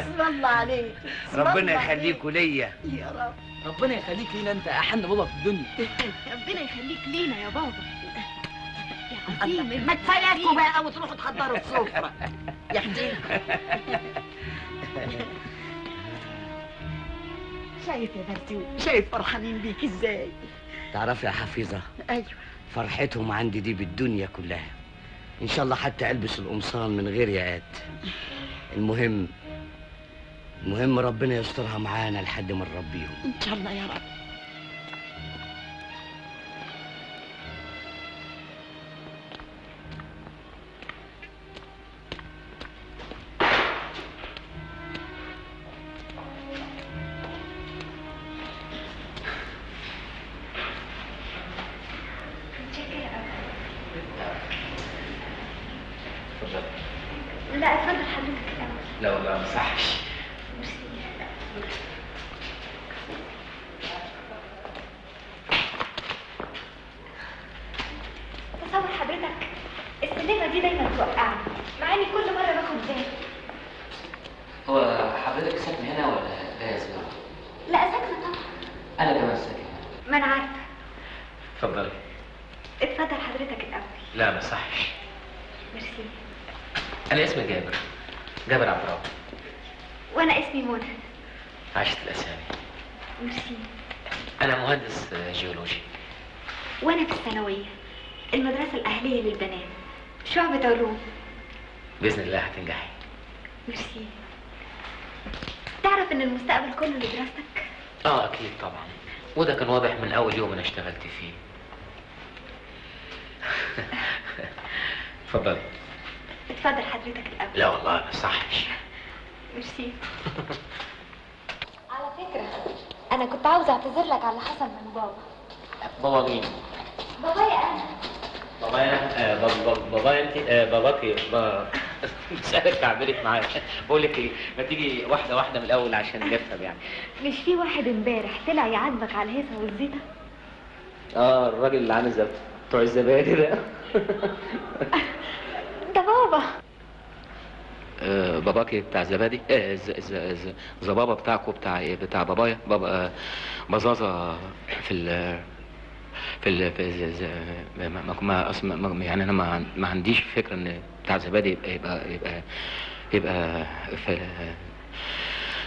اسم الله عليك. ربنا يخليكوا ليا يا رب. ربنا يخليك لينا انت، احن بابا في الدنيا. ربنا يخليك لينا يا بابا. يا عظيم ما تفيقوا بقى وتروحوا تحضروا السفره. يا حبيبي شايف يا مرزوق، شايف فرحانين بيك ازاي؟ تعرفي يا حفيظه، ايوه فرحتهم عندي دي بالدنيا كلها. ان شاء الله حتى البس القمصان من غير ياقات. المهم المهم ربنا يسترها معانا لحد ما نربيهم ان شاء الله يا رب. لا اتفضل حضرتك الاول. لا والله ما صحش. تصور حضرتك السلمه دي دايما توقعني، مع اني كل مره باخد بالي. هو حضرتك ساكنه هنا ولا لا يا زياره؟ لا ساكنه طبعا. انا كمان ساكنه. ما انا عارفه. اتفضلي. اتفضل حضرتك الاول. لا ما صحش. ميرسي. أنا اسمي جابر، جابر عبد ربه. وأنا اسمي منى. عشت الأسامي. ميرسي. أنا مهندس جيولوجي. وأنا في الثانوية، المدرسة الأهلية للبنات، شعبة علوم. بإذن الله هتنجحي. ميرسي. تعرف إن المستقبل كله لدراستك؟ آه أكيد طبعًا، وده كان واضح من أول يوم أنا اشتغلت فيه. اتفضلي. اتفضل حضرتك الاول. لا والله ما صحش. ميرسي. على فكره انا كنت عاوزه اعتذر لك على اللي حصل من بابا. بابا مين؟ بابايا انا. بابايا انا؟ بابايا انت؟ بابايا انت؟ باباكي. بسالك تعبيرك معايا. بقول لك ايه؟ ما تيجي واحده واحده من الاول عشان نفهم يعني. مش في واحد امبارح طلع يعاتبك على الهيصه والزيطه؟ اه الراجل اللي عامل زبده بتوع الزبادي ده. ده بابا. آه باباكي بتاع زبادي. آه زبابا بتاعكو بتاع ايه؟ بتاع بابايا. بابا بزازه في ال في ال في ما اصلا يعني انا ما, ما عنديش فكره ان بتاع زبادي يبقى يبقى يبقى, يبقى في.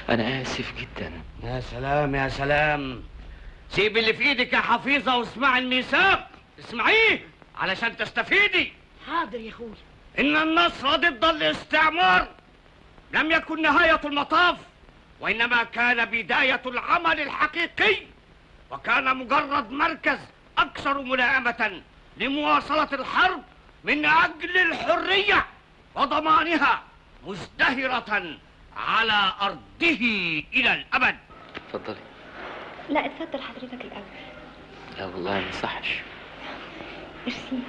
انا اسف جدا. يا سلام يا سلام. سيب اللي في ايدك يا حفيظه واسمع الميثاق، اسمعيه علشان تستفيدي. حاضر يا اخويا. ان النصر ضد الاستعمار لم يكن نهايه المطاف، وانما كان بدايه العمل الحقيقي، وكان مجرد مركز اكثر ملائمه لمواصله الحرب من اجل الحريه وضمانها مزدهره على ارضه الى الابد. اتفضلي. لا اتفضل حضرتك الاول. لا والله ما صحش. ميرسي.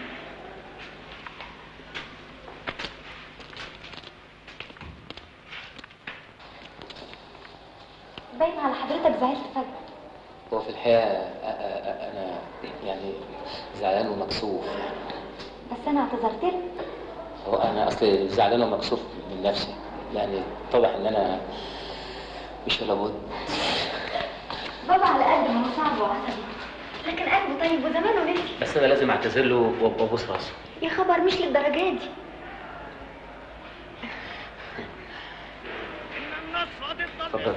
باين على حضرتك زعلت فجأة. هو في الحقيقة أنا يعني زعلان ومكسوف يعني. بس أنا اعتذرت لك. هو أنا أصلي زعلان ومكسوف من نفسي، يعني اتضح إن أنا مش لابد. بابا على قد ما هو صعب وعصبي، لكن قلبه طيب وزمانه نسي. بس أنا لازم أعتذر له وأبوس راسه. يا خبر، مش للدرجة دي. اتفضل.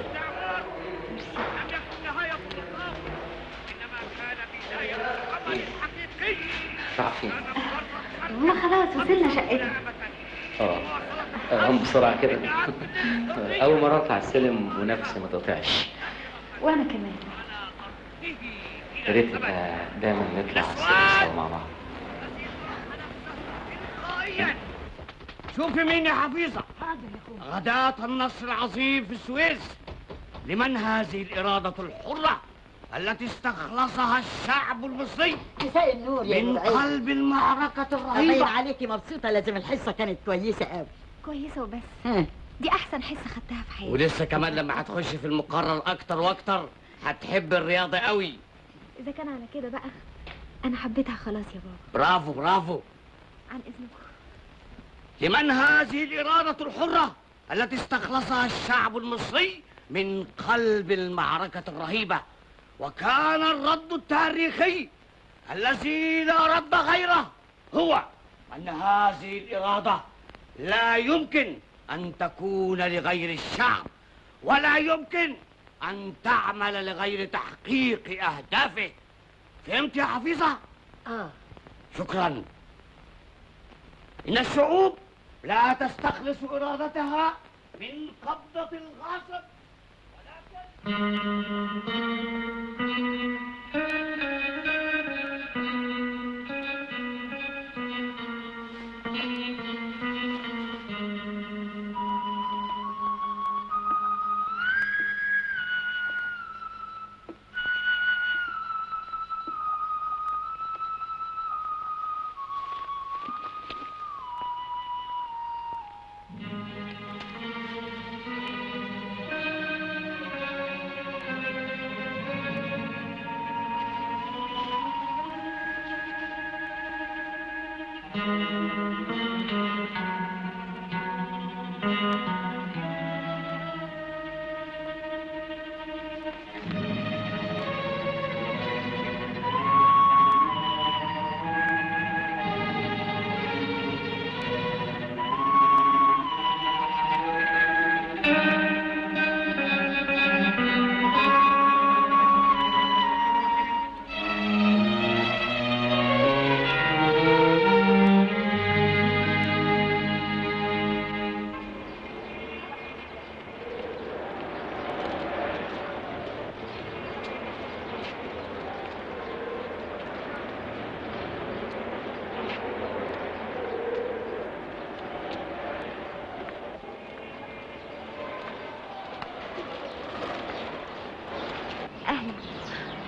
هما خلاص وصلنا شقتنا. اه هم بسرعه كده. اول مره اطلع السلم ونفسي ما تقطعش. وانا كمان. يا ريت دايما نطلع السلم مع بعض. شوفي مين يا حفيظه. غداة النصر العظيم في السويس. لمن هذه الإرادة الحرة التي استخلصها الشعب المصري مساء النور يا من قلب المعركة الرهيبة؟ باين عليكي مبسوطة، لازم الحصة كانت كويسة قوي. كويسة وبس؟ ها. دي أحسن حصة خدتها في حياتي، ولسه كمان لما هتخش في المقرر أكتر وأكتر هتحب الرياضة قوي. إذا كان على كده بقى أنا حبيتها خلاص يا بابا. برافو برافو. عن إذنكم. لمن هذه الإرادة الحرة التي استخلصها الشعب المصري من قلب المعركة الرهيبة، وكان الرد التاريخي الذي لا رد غيره هو أن هذه الإرادة لا يمكن أن تكون لغير الشعب، ولا يمكن أن تعمل لغير تحقيق أهدافه. فهمت يا حفيظة؟ آه. شكراً. إن الشعوب لا تستخلص إرادتها من قبضة الغصب.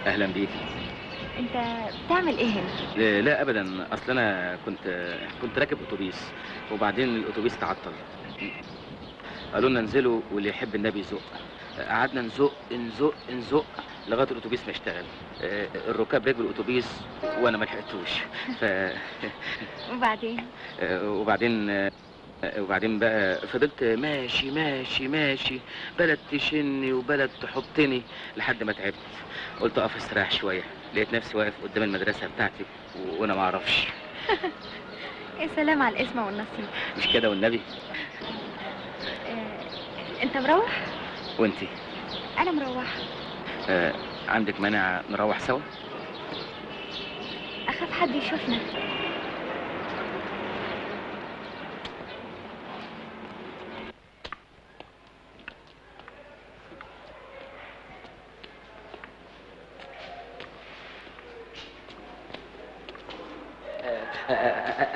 اهلا بيكي. انت بتعمل ايه هنا؟ لا ابدا، اصل انا كنت كنت راكب اتوبيس وبعدين الاتوبيس تعطل، قالوا لنا انزلوا واللي يحب النبي يزق، قعدنا نزق نزق نزق لغايه الاتوبيس ما اشتغل، الركاب ركبوا الاتوبيس وانا ما لحقتوش ف وبعدين وبعدين وبعدين بقى فضلت ماشي ماشي ماشي، بلد تشني وبلد تحطني لحد ما تعبت، قلت اقف استريح شويه، لقيت نفسي واقف قدام المدرسه بتاعتي وانا ما اعرفش. يا سلام على القسمه والنصيب. مش كده والنبي؟ آه، انت مروح؟ وانتي؟ انا مروحه. آه، عندك مانع نروح سوا؟ اخاف حد يشوفنا.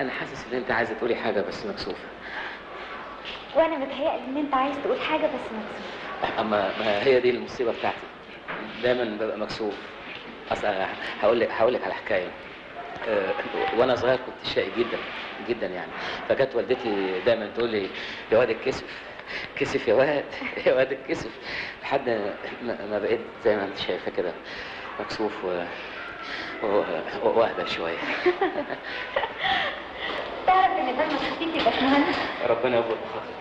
أنا حاسس إن أنت عايزة تقولي حاجة بس مكسوفة. وأنا متهيألي إن أنت عايز تقول حاجة بس مكسوفة. أما هي دي المصيبة بتاعتي، دايماً ببقى مكسوف. أصل أنا هقول لك هقول لك على حكاية. أه وأنا صغير كنت شقي جداً جداً يعني، فجت والدتي دايماً تقول لي يا واد اتكسف، كسف يا واد، يا واد اتكسف، لحد ما بقيت زي ما أنت شايفة كده مكسوف و واهدى شويه. تعرف ان ده مش خفيف يا باشمهندس؟ ربنا يبارك فيك.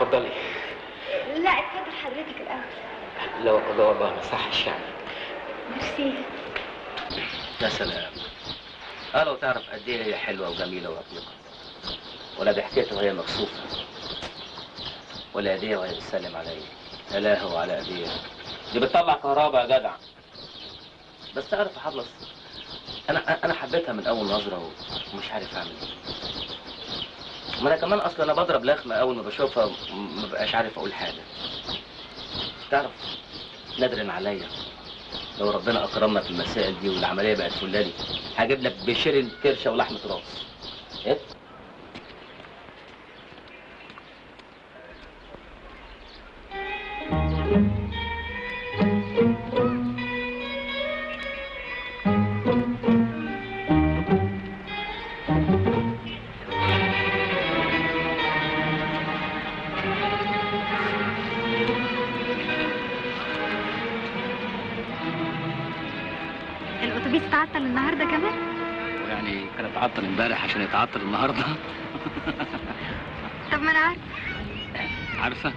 اتفضلي. لا اتفضل حضرتك الاول. لا والله والله ما صحش يعني. ميرسي. يا سلام. اه لو تعرف قد ايه هي حلوه وجميله ورقيقه. ولا ضحكتها وهي مكسوفه. ولا ايديها وهي بتسلم عليا. يا لهو على ايديها. دي بتطلع كهرباء يا جدع. بس تعرف يا حضلس، انا انا حبيتها من اول نظره ومش عارف اعمل ايه. ما انا كمان اصلا انا بضرب لخمه اول ما بشوفها وما بقاش عارف اقول حاجه. تعرف نادرا عليا لو ربنا اكرمنا في المسائل دي والعمليه بقت كلها دي هجيب لك بشير كرشه ولحمه راس. ايه؟ اتعطل امبارح عشان يتعطل النهارده. طب ما انا عارفه. عارفه؟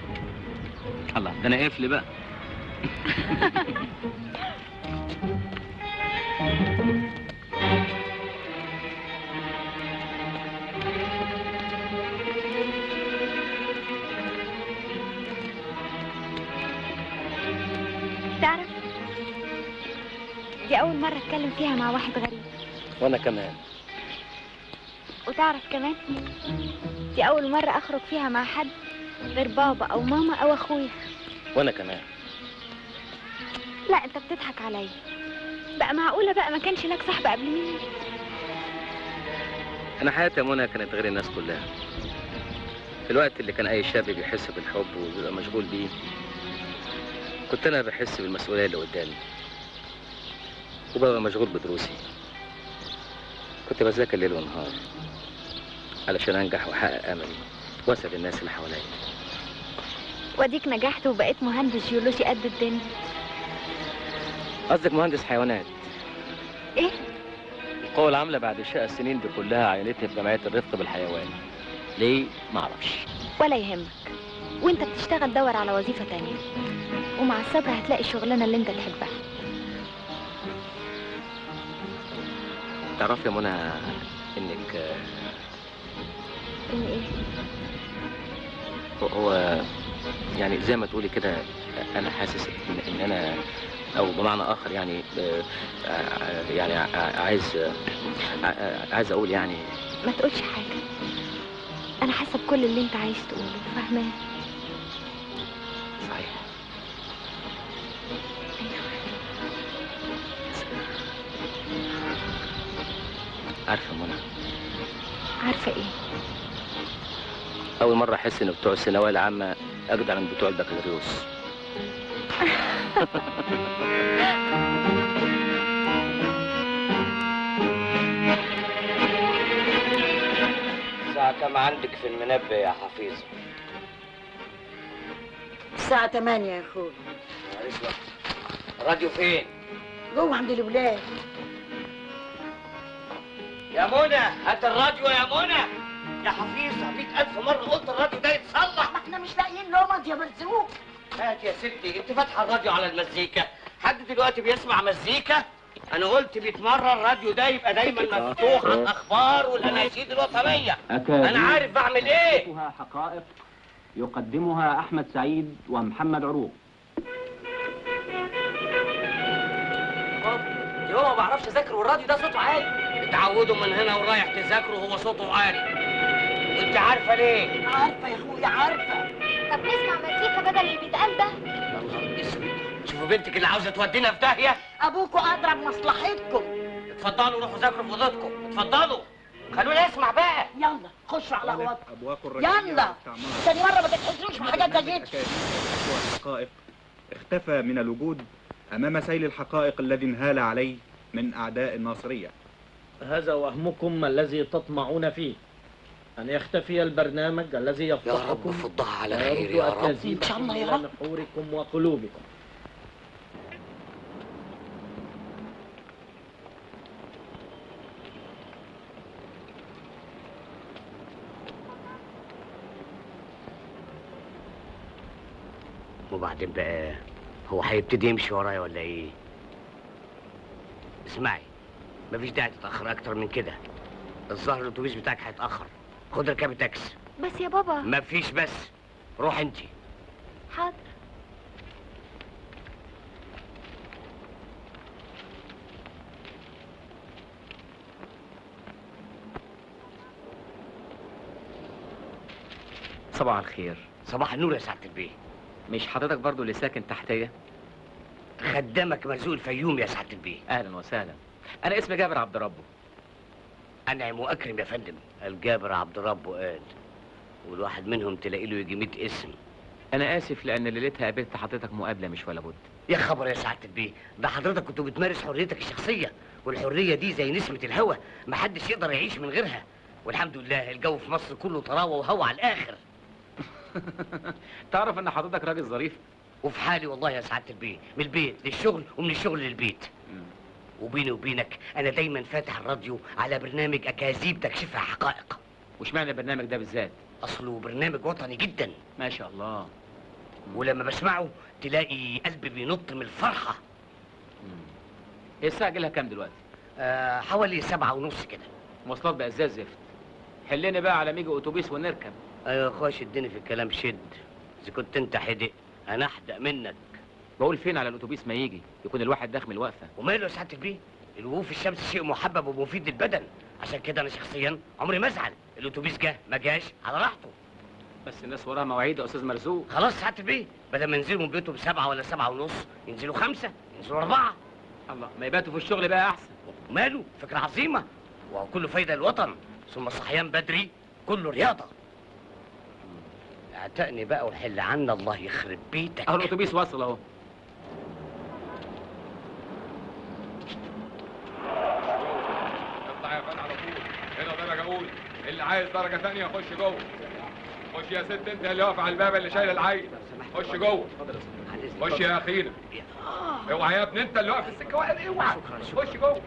الله ده انا قفل بقى. تعرف دي اول مره اتكلم فيها مع واحد غريب. وانا كمان. وتعرف كمان دي أول مرة أخرج فيها مع حد غير بابا أو ماما أو أخويا. وأنا كمان. لا أنت بتضحك عليا بقى. معقولة بقى ما كانش لك صاحبة قبل مني؟ أنا حياتي يا منى كانت غير الناس كلها. في الوقت اللي كان أي شاب بيحس بالحب وبيبقى مشغول بيه، كنت أنا بحس بالمسؤولية اللي قدامي وببقى مشغول بدروسي. كنت بذاكر ليل ونهار علشان انجح واحقق املي واسعد الناس اللي حواليا. واديك نجحت وبقيت مهندس جيولوجي قد الدنيا. قصدك مهندس حيوانات؟ ايه؟ القوى العاملة بعد شقة السنين دي كلها عينتها في جمعية الرفق بالحيوان. ليه؟ معرفش. ولا يهمك، وانت بتشتغل دور على وظيفة تانية، ومع الصبر هتلاقي الشغلانة اللي انت تحبها. تعرفي يا منى انك ان ايه؟ هو يعني زي ما تقولي كده، انا حاسس ان انا، او بمعنى اخر يعني يعني عايز عايز اقول يعني. ما تقولش حاجه، انا حاسه بكل اللي انت عايز تقوله، فاهماه؟ صحيح. ايوه. عارفه منى؟ عارفه ايه؟ اول مره احس ان بتوع الثانويه العامه اجدع من بتوع البكالوريوس. الساعة كام عندك في المنبه يا حفيظة؟ الساعة تمانية يا اخوي. معلش بقى، الراديو فين؟ جوه عند الولاد. يا منى هات الراديو يا منى. يا حفيظة مئة ألف مرة قلت الراديو ده يتصلح. ما احنا مش لاقيين لومض يا مرزوق. هات يا ستي، انت فاتحه الراديو على المزيكا، حد دلوقتي بيسمع مزيكا؟ انا قلت مئة مره الراديو ده يبقى دايما مفتوح على الاخبار والاناشيد الوطنيه. انا عارف بعمل ايه. حقائق يقدمها احمد سعيد ومحمد عروق. يوه ما بعرفش اذاكر والراديو ده صوته عالي. اتعودوا من هنا ورايح تذاكروا هو صوته عالي. انت عارفه ليه؟ عارفه يا اخويا عارفه. طب نسمع مزيكا بدل اللي بيتقال ده. يا نهار اسود، شوفوا بنتك اللي عاوزه تودينا في داهيه. ابوكوا ادرى بمصلحتكم. اتفضلوا روحوا ذاكروا في اوضتكم، اتفضلوا. خلونا نسمع بقى. يلا خشوا على اوضتكم. يلا تاني مره ما تتحسنوش بحاجات زي دي. الحقائق اختفى من الوجود امام سيل الحقائق الذي انهال عليه من اعداء الناصريه. هذا وهمكم الذي تطمعون فيه، أن يختفي البرنامج الذي يفتحكم. يا رب فضها على خير يا رب، إن شاء الله يا رب. نحوركم وقلوبكم. وبعدين بقى هو هيبتدي يمشي ورايا ولا إيه؟ اسمعي، مفيش داعي تتأخر أكتر من كده. الظهر الأتوبيس بتاعك هيتأخر، خد ركبي تاكسي. بس يا بابا. مفيش بس، روح انت. حاضر. صباح الخير. صباح النور يا سعادة البيه. مش حضرتك برضو اللي ساكن تحتيه؟ خدامك مرزوق الفيوم يا سعادة البيه. أهلا وسهلا. أنا اسمي جابر عبد ربه. أنعم وأكرم يا فندم. الجابر عبد ربه قال، والواحد منهم تلاقي له يجي مية اسم. أنا آسف لأن ليلتها قابلت حضرتك مقابلة مش ولا بد. يا خبر يا سعادة البيه، ده حضرتك كنت بتمارس حريتك الشخصية، والحرية دي زي نسمة الهوا، محدش يقدر يعيش من غيرها، والحمد لله الجو في مصر كله طراوة وهوا على الآخر. تعرف إن حضرتك راجل ظريف؟ وفي حالي والله يا سعادة البيه، من البيت للشغل ومن الشغل للبيت. وبيني وبينك انا دايما فاتح الراديو على برنامج اكاذيب تكشفها حقائق. واشمعنى البرنامج ده بالذات؟ اصله برنامج وطني جدا. ما شاء الله. ولما بسمعه تلاقي قلبي بينط من الفرحه. ايه الساعه جالها كام دلوقتي؟ آه حوالي سبعة ونص كده. مواصلات بقى ازاي الزفت؟ حلني بقى على ما يجي اتوبيس ونركب. ايوه يا اخويا شدني في الكلام شد، اذا كنت انت حدق انا احدق منك. بقول فين على الاتوبيس ما يجي يكون الواحد داخل من الوقفه. وماله يا سعادة البيه، الوقوف في الشمس شيء محبب ومفيد للبدن، عشان كده انا شخصيا عمري ما ازعل. الاتوبيس جه ما جاش على راحته، بس الناس وراها مواعيد يا استاذ مرزوق. خلاص سعادة البيه، بدل ما ينزلوا من بيوتهم سبعة ولا سبعة ونص ينزلوا خمسة، ينزلوا أربعة. الله، ما يباتوا في الشغل بقى احسن. وماله، فكره عظيمه وكله فايده للوطن، ثم الصحيان بدري كله رياضه. اعتقني بقى وحل عنا. الله يخرب بيتك، اهو الاتوبيس واصل اهو. اطلع يا فندم على طول، هنا درجه اولى، اللي عايز درجه ثانيه خش جوه. خش يا ست انت اللي واقفه على الباب اللي شايله العيل، خش جوه. خش يا اخينا. اوعى يا ابني انت اللي واقف في السكه، واحد اوعى. خش جوه.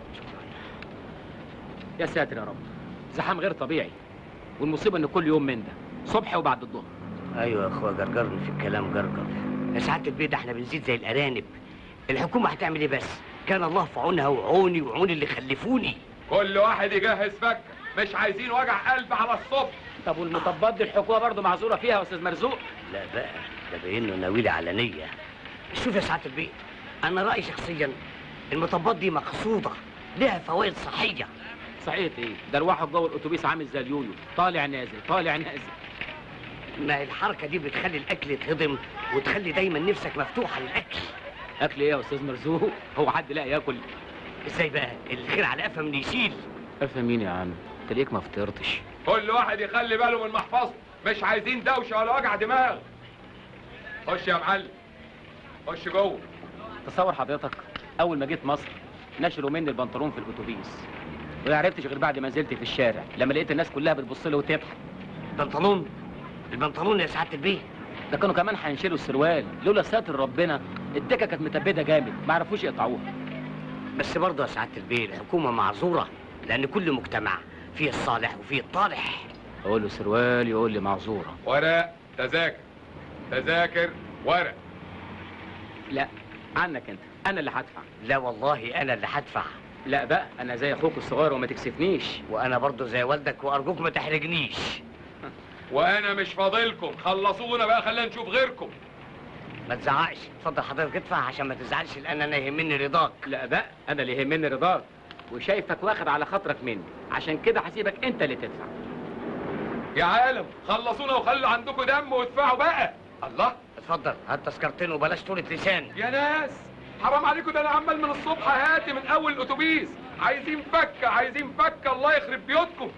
يا ساتر يا رب، زحام غير طبيعي، والمصيبه ان كل يوم من ده صبح وبعد الظهر. ايوه يا اخويا، جرجرني في الكلام جرجر. يا سعاده البيت، احنا بنزيد زي الارانب. الحكومه هتعمل ايه بس؟ كان الله في عونها وعوني وعون اللي خلفوني. كل واحد يجهز فكه، مش عايزين وجع قلب على الصبح. طب والمطبات دي الحكومه برضه معذوره فيها يا استاذ مرزوق؟ لا بقى، ده باين له نويله علنيه. شوف يا سعاده البيت، انا رايي شخصيا المطبات دي مقصوده، لها فوائد صحيه. صحيح ايه؟ ده الواحد جوه الاتوبيس عامل زي اليويو، طالع نازل طالع نازل. ما الحركه دي بتخلي الاكل يتهضم وتخلي دايما نفسك مفتوحه للاكل. اكل ايه يا استاذ مرزوق؟ هو حد لا ياكل؟ ازاي بقى؟ الخير على قفا من يشيل. قفا مين يا عم؟ تلاقيك ما فطرتش. كل واحد يخلي باله من محفظته، مش عايزين دوشه ولا وجع دماغ. خش يا معلم، خش جوه. تصور حضرتك اول ما جيت مصر نشروا مني البنطلون في الاتوبيس، وما عرفتش غير بعد ما نزلت في الشارع لما لقيت الناس كلها بتبص له وتضحك. البنطلون البنطلون يا سعاده البيه، ده كانوا كمان هينشيلوا السروال، لولا ساتر ربنا الدكه كانت متبده جامد، ما عرفوش يقطعوها. بس برضه يا سعاده البيه الحكومه معذوره، لان كل مجتمع فيه الصالح وفيه الطالح. اقول له سروال يقول لي معذوره. ورق تذاكر، تذاكر ورق. لا عنك انت، انا اللي هدفع. لا والله انا اللي هدفع. لا بقى، انا زي اخوك الصغير وما تكسفنيش، وانا برضه زي والدك وارجوك ما تحرجنيش. وانا مش فاضلكم، خلصونا بقى، خلينا نشوف غيركم. ما تزعقش، اتفضل حضرتك ادفع عشان ما تزعلش، لان انا يهمني رضاك. لا بقى، انا اللي يهمني رضاك، وشايفك واخد على خاطرك مني، عشان كده هسيبك انت اللي تدفع. يا عالم، خلصونا وخلوا عندكم دم وادفعوا بقى. الله، اتفضل هات تذكرتين وبلاش طولة لسان. يا ناس حرام عليكم، ده انا عمال من الصبح هاتي من اول الاتوبيس، عايزين فكه عايزين فكه، الله يخرب بيوتكم.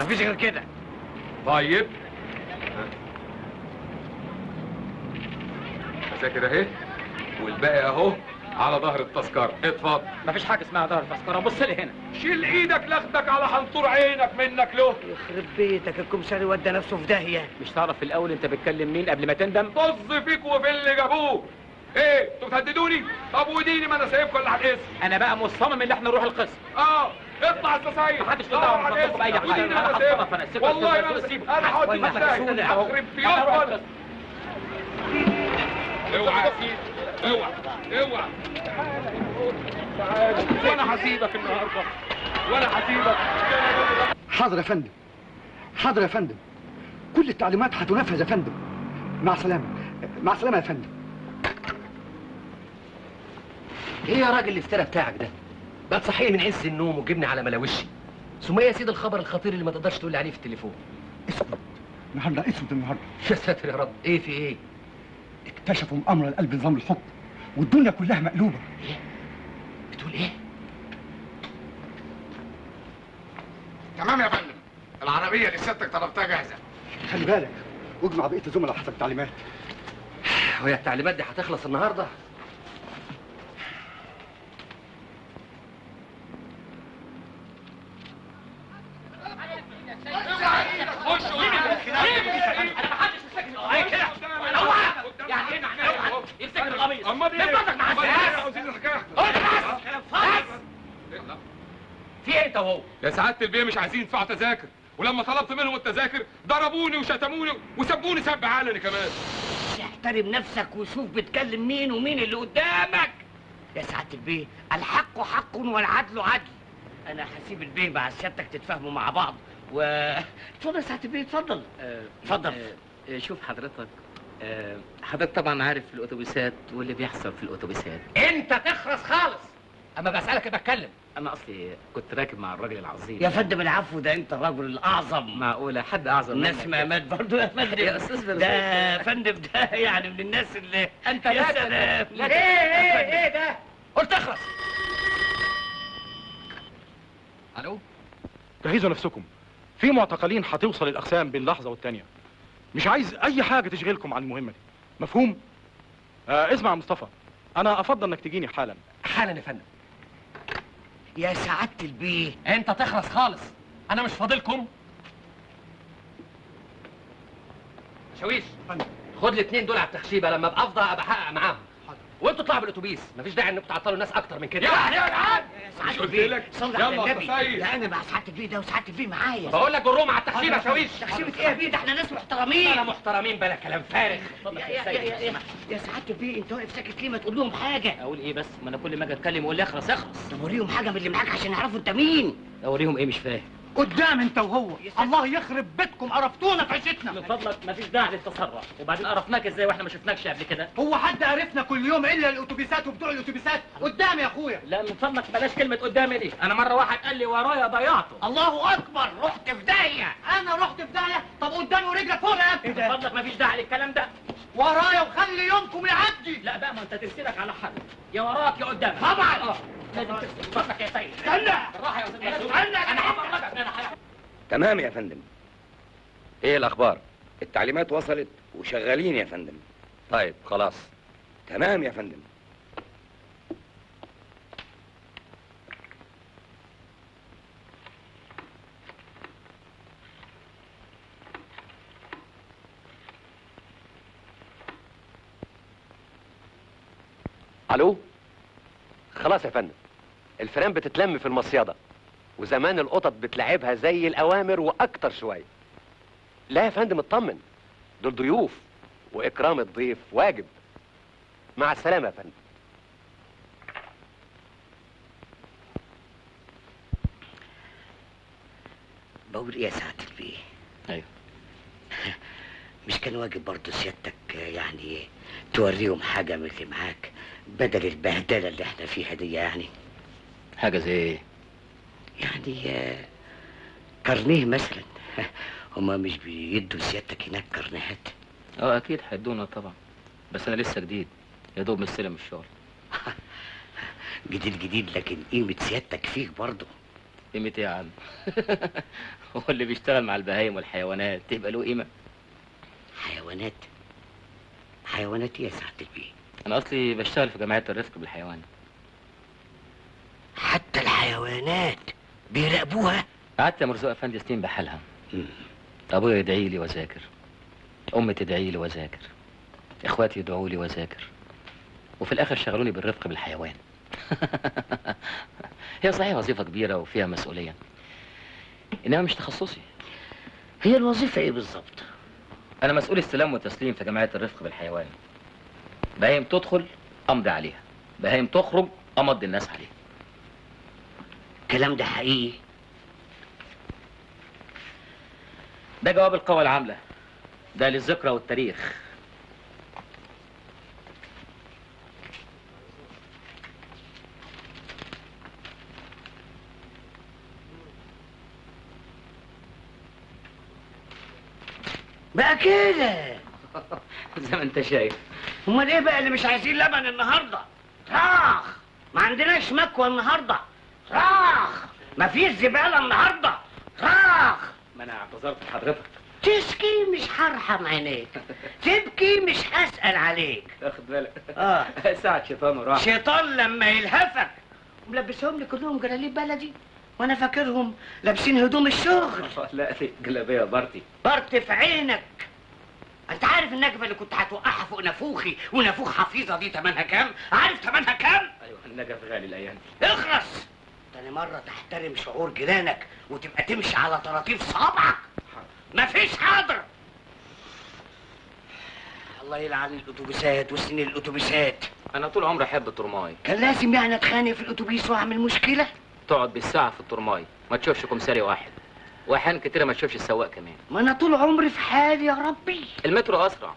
مفيش غير كده. طيب تذاكر اهي، والباقي اهو على ظهر التذكره. اتفضل. مفيش حاجه اسمها ظهر التذكره، بص لي هنا. شيل ايدك، لاخدك على حنطور عينك منك له. يخرب بيتك، الكمساري ودى نفسه في داهيه. مش تعرف في الاول انت بتكلم مين قبل ما تندم؟ طز فيك وفي اللي جابوه. ايه انتوا بتهددوني؟ طب وديني، ما انا سايبكم اللي على الاسم. انا بقى مصمم ان احنا نروح القسم. اه اطلع يا سعيد، محدش له دعوه بخطتكم باي حاجه. وديني ما انا سايبكم، والله ما انا سايبكم، انا هقعد مستني. اخرب بيوتكم. اوعى يا سيدي، اوعى اوعى. وانا هسيبك النهارده، وانا هسيبك. حاضر يا فندم، حاضر يا فندم، كل التعليمات هتنفذ يا فندم. مع السلامه، مع السلامه يا فندم. ايه يا راجل الافتراء بتاعك ده؟ بقى تصحيني من عز النوم وتجيبني على ملاوشي. ثم ايه يا سيد الخبر الخطير اللي ما تقدرش تقول لي عليه في التليفون؟ اسود النهارده، اسود النهارده. يا ساتر يا رب، ايه في ايه؟ اكتشفوا مؤامره لقلب نظام الحكم، والدنيا كلها مقلوبه. ايه؟ بتقول ايه؟ تمام يا فندم، العربيه اللي سيادتك طلبتها جاهزه. خلي بالك واجمع بقيه الزملاء حسب التعليمات. وهي التعليمات دي هتخلص النهارده؟ يا سعاده البيه مش عايزين يدفعوا تذاكر، ولما طلبت منهم التذاكر ضربوني وشتموني وسبوني سب علني كمان. احترم نفسك وشوف بتكلم مين ومين اللي قدامك. يا سعاده البيه، الحق حق والعدل عدل. انا هسيب البيه مع سيادتك تتفاهموا مع بعض و اتفضل يا سعاده البيه، اتفضل اتفضل. أه أه شوف حضرتك، أه حضرتك طبعا عارف الاتوبيسات واللي بيحصل في الاتوبيسات. انت تخرس خالص، اما بسالك بتكلم. انا اصلي كنت راكب مع الراجل العظيم. يا فندم العفو، ده انت الرجل الاعظم. معقوله حد اعظم منك؟ ناس مات برضه يا فندم. يا استاذ ده فندم، ده يعني من الناس اللي انت يا سلام. ايه ايه ايه ده؟ قلت اخرس. الو، جهزوا نفسكم، في معتقلين هتوصل الاقسام بين لحظه والثانيه. مش عايز اي حاجه تشغلكم عن المهمه دي، مفهوم؟ آه اسمع يا مصطفى، انا افضل انك تجيني حالا. حالا يا فندم. يا سعاده البيه، انت تخلص خالص، انا مش فاضلكم. شاويش، خد الاثنين دول على التخشيبه، لما ابقى افضى ابقى احقق معاهم. حاضر. وانتوا اطلعوا بالاتوبيس، مفيش داعي انكم تعطلوا الناس اكتر من كده. يلا يا جدعان مش قلت لك صلي على النبي، لا انا مع سعاده الفيق ده وسعاده الفيق معايا. بقول لك جرهم على التخشيبه يا شاويش. تخشيبه ايه يا بيه؟ ده احنا ناس محترمين. انا محترمين بلا كلام فارغ. يا سعاده الفيق انت واقف ساكت ليه؟ ما تقول لهم حاجه. اقول ايه بس؟ ما انا كل ما اجي اتكلم اقول لي اخرس اخرس. طب اوريهم حاجه من اللي معاك عشان يعرفوا انت مين. اوريهم ايه؟ مش فاهم. قدام انت وهو. الله يخرب بيتكم، قرفتونا في عيشتنا. من فضلك مفيش داعي للتسرع، وبعدين قرفناك ازاي واحنا ما شفناكش قبل كده؟ هو حد قرفنا كل يوم الا الاتوبيسات وبتوع الاتوبيسات؟ قدام يا اخويا. لا من فضلك بلاش كلمه قدامي دي، انا مره واحد قال لي ورايا ضيعته. الله اكبر، رحت في داهيه. انا رحت في داهيه؟ طب قدامي ورجلك فوق يا ابني. من فضلك مفيش داعي للكلام ده، ورايا وخلي يومكم يعدي. لا بقى ما انت تمسكك على حد، يا وراك يا قدامك. طبعا اه لازم تمسك فضلك يا سيد. استنى بالراحه يا استاذ مرزوق، انا هفرجك. انا تمام يا فندم. ايه الاخبار؟ التعليمات وصلت وشغالين يا فندم. طيب خلاص تمام يا فندم. الو خلاص يا فندم، الفيران بتتلم في المصيادة وزمان القطط بتلعبها زي الاوامر واكتر شويه. لا يا فندم اطمن، دول ضيوف واكرام الضيف واجب. مع السلامه يا فندم. بقول ايه يا سعاده البيه؟ ايوه مش كان واجب برضه سيادتك يعني توريهم حاجه من اللي معاك بدل البهدله اللي احنا فيها دي؟ يعني حاجه زي ايه؟ يعني كارنيه مثلا. هما مش بيدوا سيادتك هناك كارنيهات؟ اه اكيد هيدونا طبعا، بس انا لسه جديد يا دوب مستلم الشغل. جديد جديد لكن قيمه سيادتك فيك برضه. قيمه ايه يا عم؟ هو اللي بيشتغل مع البهايم والحيوانات تبقى له قيمه؟ حيوانات؟ حيوانات ايه يا سعاده البيه؟ انا اصلي بشتغل في جمعيه الرفق بالحيوان. حتى الحيوانات بيراقبوها؟ قعدت يا مرزوق افندي سنين بحالها. ابويا يدعي لي واذاكر، امي تدعي لي واذاكر، اخواتي يدعوا لي واذاكر، وفي الاخر شغلوني بالرفق بالحيوان. هي صحيح وظيفه كبيره وفيها مسؤوليه، انما مش تخصصي. هي الوظيفه ايه بالظبط؟ انا مسؤول استلام وتسليم في جمعيه الرفق بالحيوان. بهايم تدخل امضي عليها، بهايم تخرج امضي الناس عليها. الكلام ده حقيقي؟ ده جواب القوى العاملة، ده للذكرى والتاريخ. بقى كده زي ما انت شايف. امال ايه بقى اللي مش عايزين لبن النهارده؟ صراخ. ما عندناش مكوى النهارده. صراخ. ما فيش زباله النهارده. صراخ. ما انا اعتذرت لحضرتك. تشكي مش هرحم عينيك، تبكي مش هسأل عليك. اخد بالك. اه ساعة شيطان وراح. شيطان لما يلهفك. وملبسهم لي كلهم جلاليب بلدي، وانا فاكرهم لابسين هدوم الشغل. لا دي جلابيه بارتي. بارتي في عينك. انت عارف النجفه اللي كنت هتوقعها فوق نافوخي ونافوخ حفيظه دي ثمنها كام؟ عارف ثمنها كام؟ ايوه النجف غالي الايام دي. اخرس. تاني مرة تحترم شعور جيرانك وتبقى تمشي على طراطيف صابعك. مفيش حاضر. الله يلعن الاتوبيسات وسنين الاتوبيسات. انا طول عمري احب الترماي. كان لازم يعني اتخانق في الاتوبيس واعمل مشكلة؟ تقعد بالساعة في الترماي ما تشوفش كمساري واحد، واحيان كتيرة ما تشوفش السواق كمان. ما انا طول عمري في حالي يا ربي. المترو اسرع،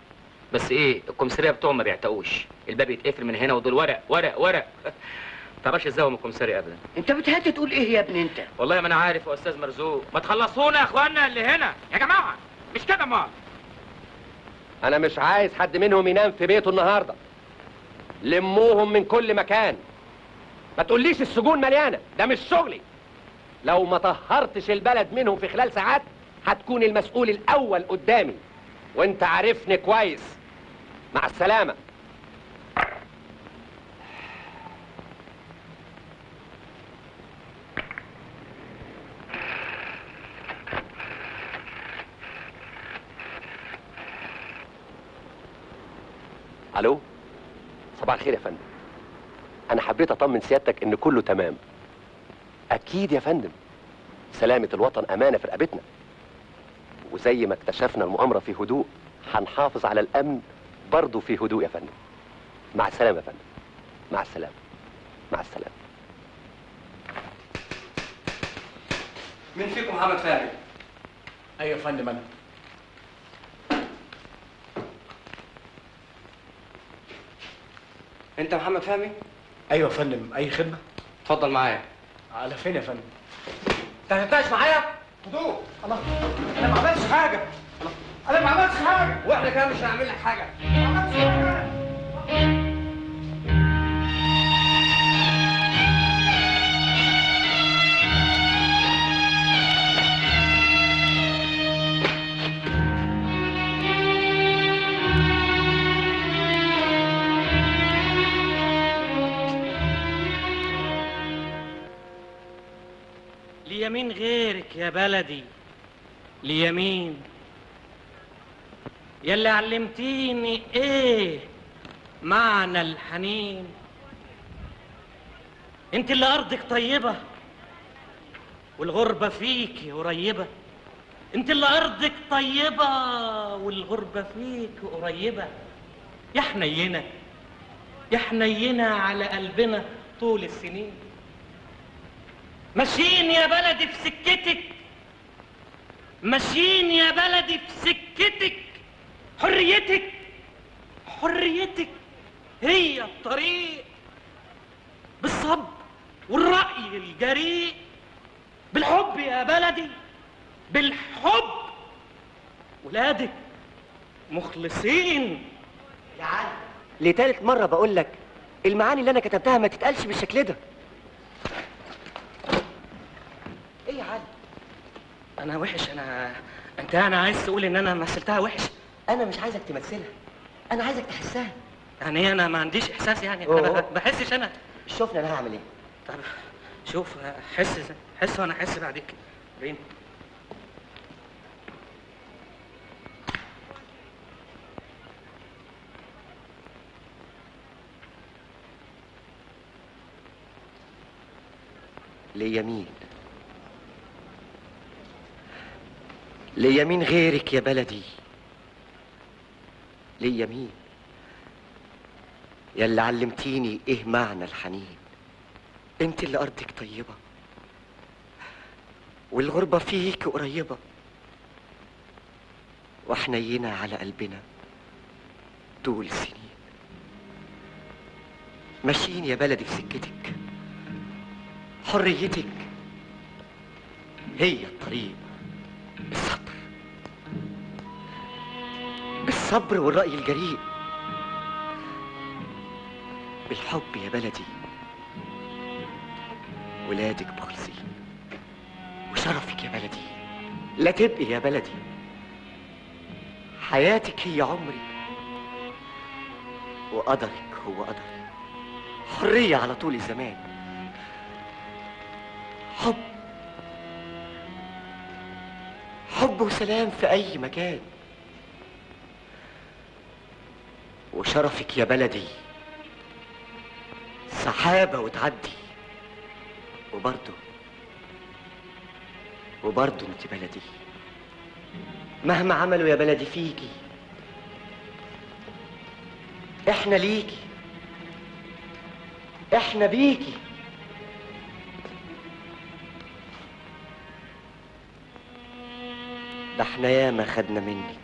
بس ايه الكمسارية بتوعهم ما بيعتقوش، الباب يتقفل من هنا ودول ورق ورق ورق. ما تعرفش ازاي هم كمساري ابدا. انت بتهدي تقول ايه يا ابني انت؟ والله ما انا عارف يا استاذ مرزوق. ما تخلصونا يا اخوانا اللي هنا يا جماعه، مش كده ما انا مش عايز حد منهم ينام في بيته النهارده. لموهم من كل مكان، ما تقوليش السجون مليانه، ده مش شغلي. لو ما طهرتش البلد منهم في خلال ساعات هتكون المسؤول الاول قدامي، وانت عارفني كويس. مع السلامه. الو صباح الخير يا فندم. أنا حبيت أطمن سيادتك إن كله تمام. أكيد يا فندم، سلامة الوطن أمانة في رقبتنا، وزي ما اكتشفنا المؤامرة في هدوء هنحافظ على الأمن برضه في هدوء يا فندم. مع السلامة يا فندم. مع السلامة. مع السلامة. مين فيكم محمد فهمي؟ أيوة يا فندم أنا. أنت محمد فهمي؟ أيوة يا فندم، أي خدمة؟ اتفضل معايا. على فين يا فندم؟ أنت هتتناقش معايا؟ هدوء. الله، أنا ما عملتش حاجة. الله، أنا ما عملتش حاجة. وإحنا كمان مش هنعمل لك حاجة. ما عملتش حاجة. ليمين غيرك يا بلدي، ليمين ياللي علمتيني ايه معنى الحنين. انت اللي ارضك طيبه والغربه فيكي قريبه، انت اللي ارضك طيبه والغربه فيكي قريبه. يا حنينه يا حنينه على قلبنا طول السنين. ماشيين يا بلدي في سكتك، ماشيين يا بلدي في سكتك. حريتك حريتك هي الطريق، بالصبر والرأي الجريء، بالحب يا بلدي بالحب. ولادك مخلصين لعلي. لتالت مرة بقول لك المعاني اللي أنا كتبتها ما تتقالش بالشكل ده. ايه يا علي؟ انا وحش؟ انا انت انا عايز تقول ان انا مثلتها وحش؟ انا مش عايزك تمثلها، انا عايزك تحسها. يعني انا ما عنديش احساس يعني؟ أوه. انا بحسش. انا شوفنا انا هعمل ايه. طب شوف، حس حس وانا احس بعديك. بين ليمين، ليمين غيرك يا بلدي، ليمين ياللي علمتيني ايه معنى الحنين. انت اللي ارضك طيبه والغربه فيك قريبه، وحنينه على قلبنا طول سنين. ماشيين يا بلدي في سكتك، حريتك هي الطريق، الصبر الصبر والرأي الجريء، بالحب يا بلدي. ولادك مخلصين، وشرفك يا بلدي لا تبقي يا بلدي. حياتك هي عمري، وقدرك هو قدري. حرية على طول الزمان، حب حب وسلام في أي مكان. وشرفك يا بلدي سحابة وتعدي، وبرضه وبرضه انت بلدي مهما عملوا يا بلدي فيكي. احنا ليكي، احنا بيكي. ده احنا ياما خدنا منك،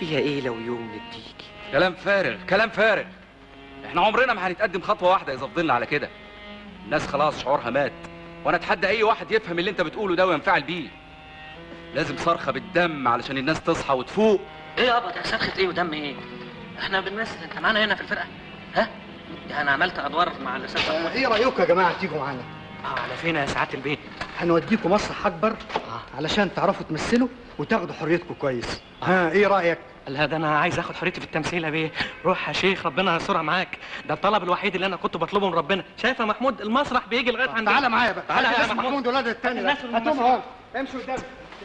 فيها ايه لو يوم نديكي؟ كلام فارغ كلام فارغ. احنا عمرنا ما هنتقدم خطوه واحده اذا فضلنا على كده. الناس خلاص شعورها مات، وانا اتحدى اي واحد يفهم اللي انت بتقوله ده وينفعل بيه. لازم صرخه بالدم علشان الناس تصحى وتفوق. ايه يابا ده صرخه ايه ودم ايه؟ احنا بنمثل، انت معانا هنا في الفرقه. ها يعني انا عملت ادوار مع الاساتذه. اه ايه رايكم يا جماعه تيجوا معانا؟ اه على فين يا سعاده البيت؟ هنوديكم مسرح اكبر علشان تعرفوا تمثلوا وتاخدوا حريتكم كويس. ها ايه رايك؟ لا ده انا عايز اخد حريتي في التمثيل يا بيه. روح يا شيخ، ربنا يسترها معاك. ده الطلب الوحيد اللي انا كنت بطلبه من ربنا. شايف يا محمود المسرح بيجي لغايه عندنا. تعالى معايا بقى، تعالى يا محمود. ولاد التاني هاتهم اهو، امشي قدامي.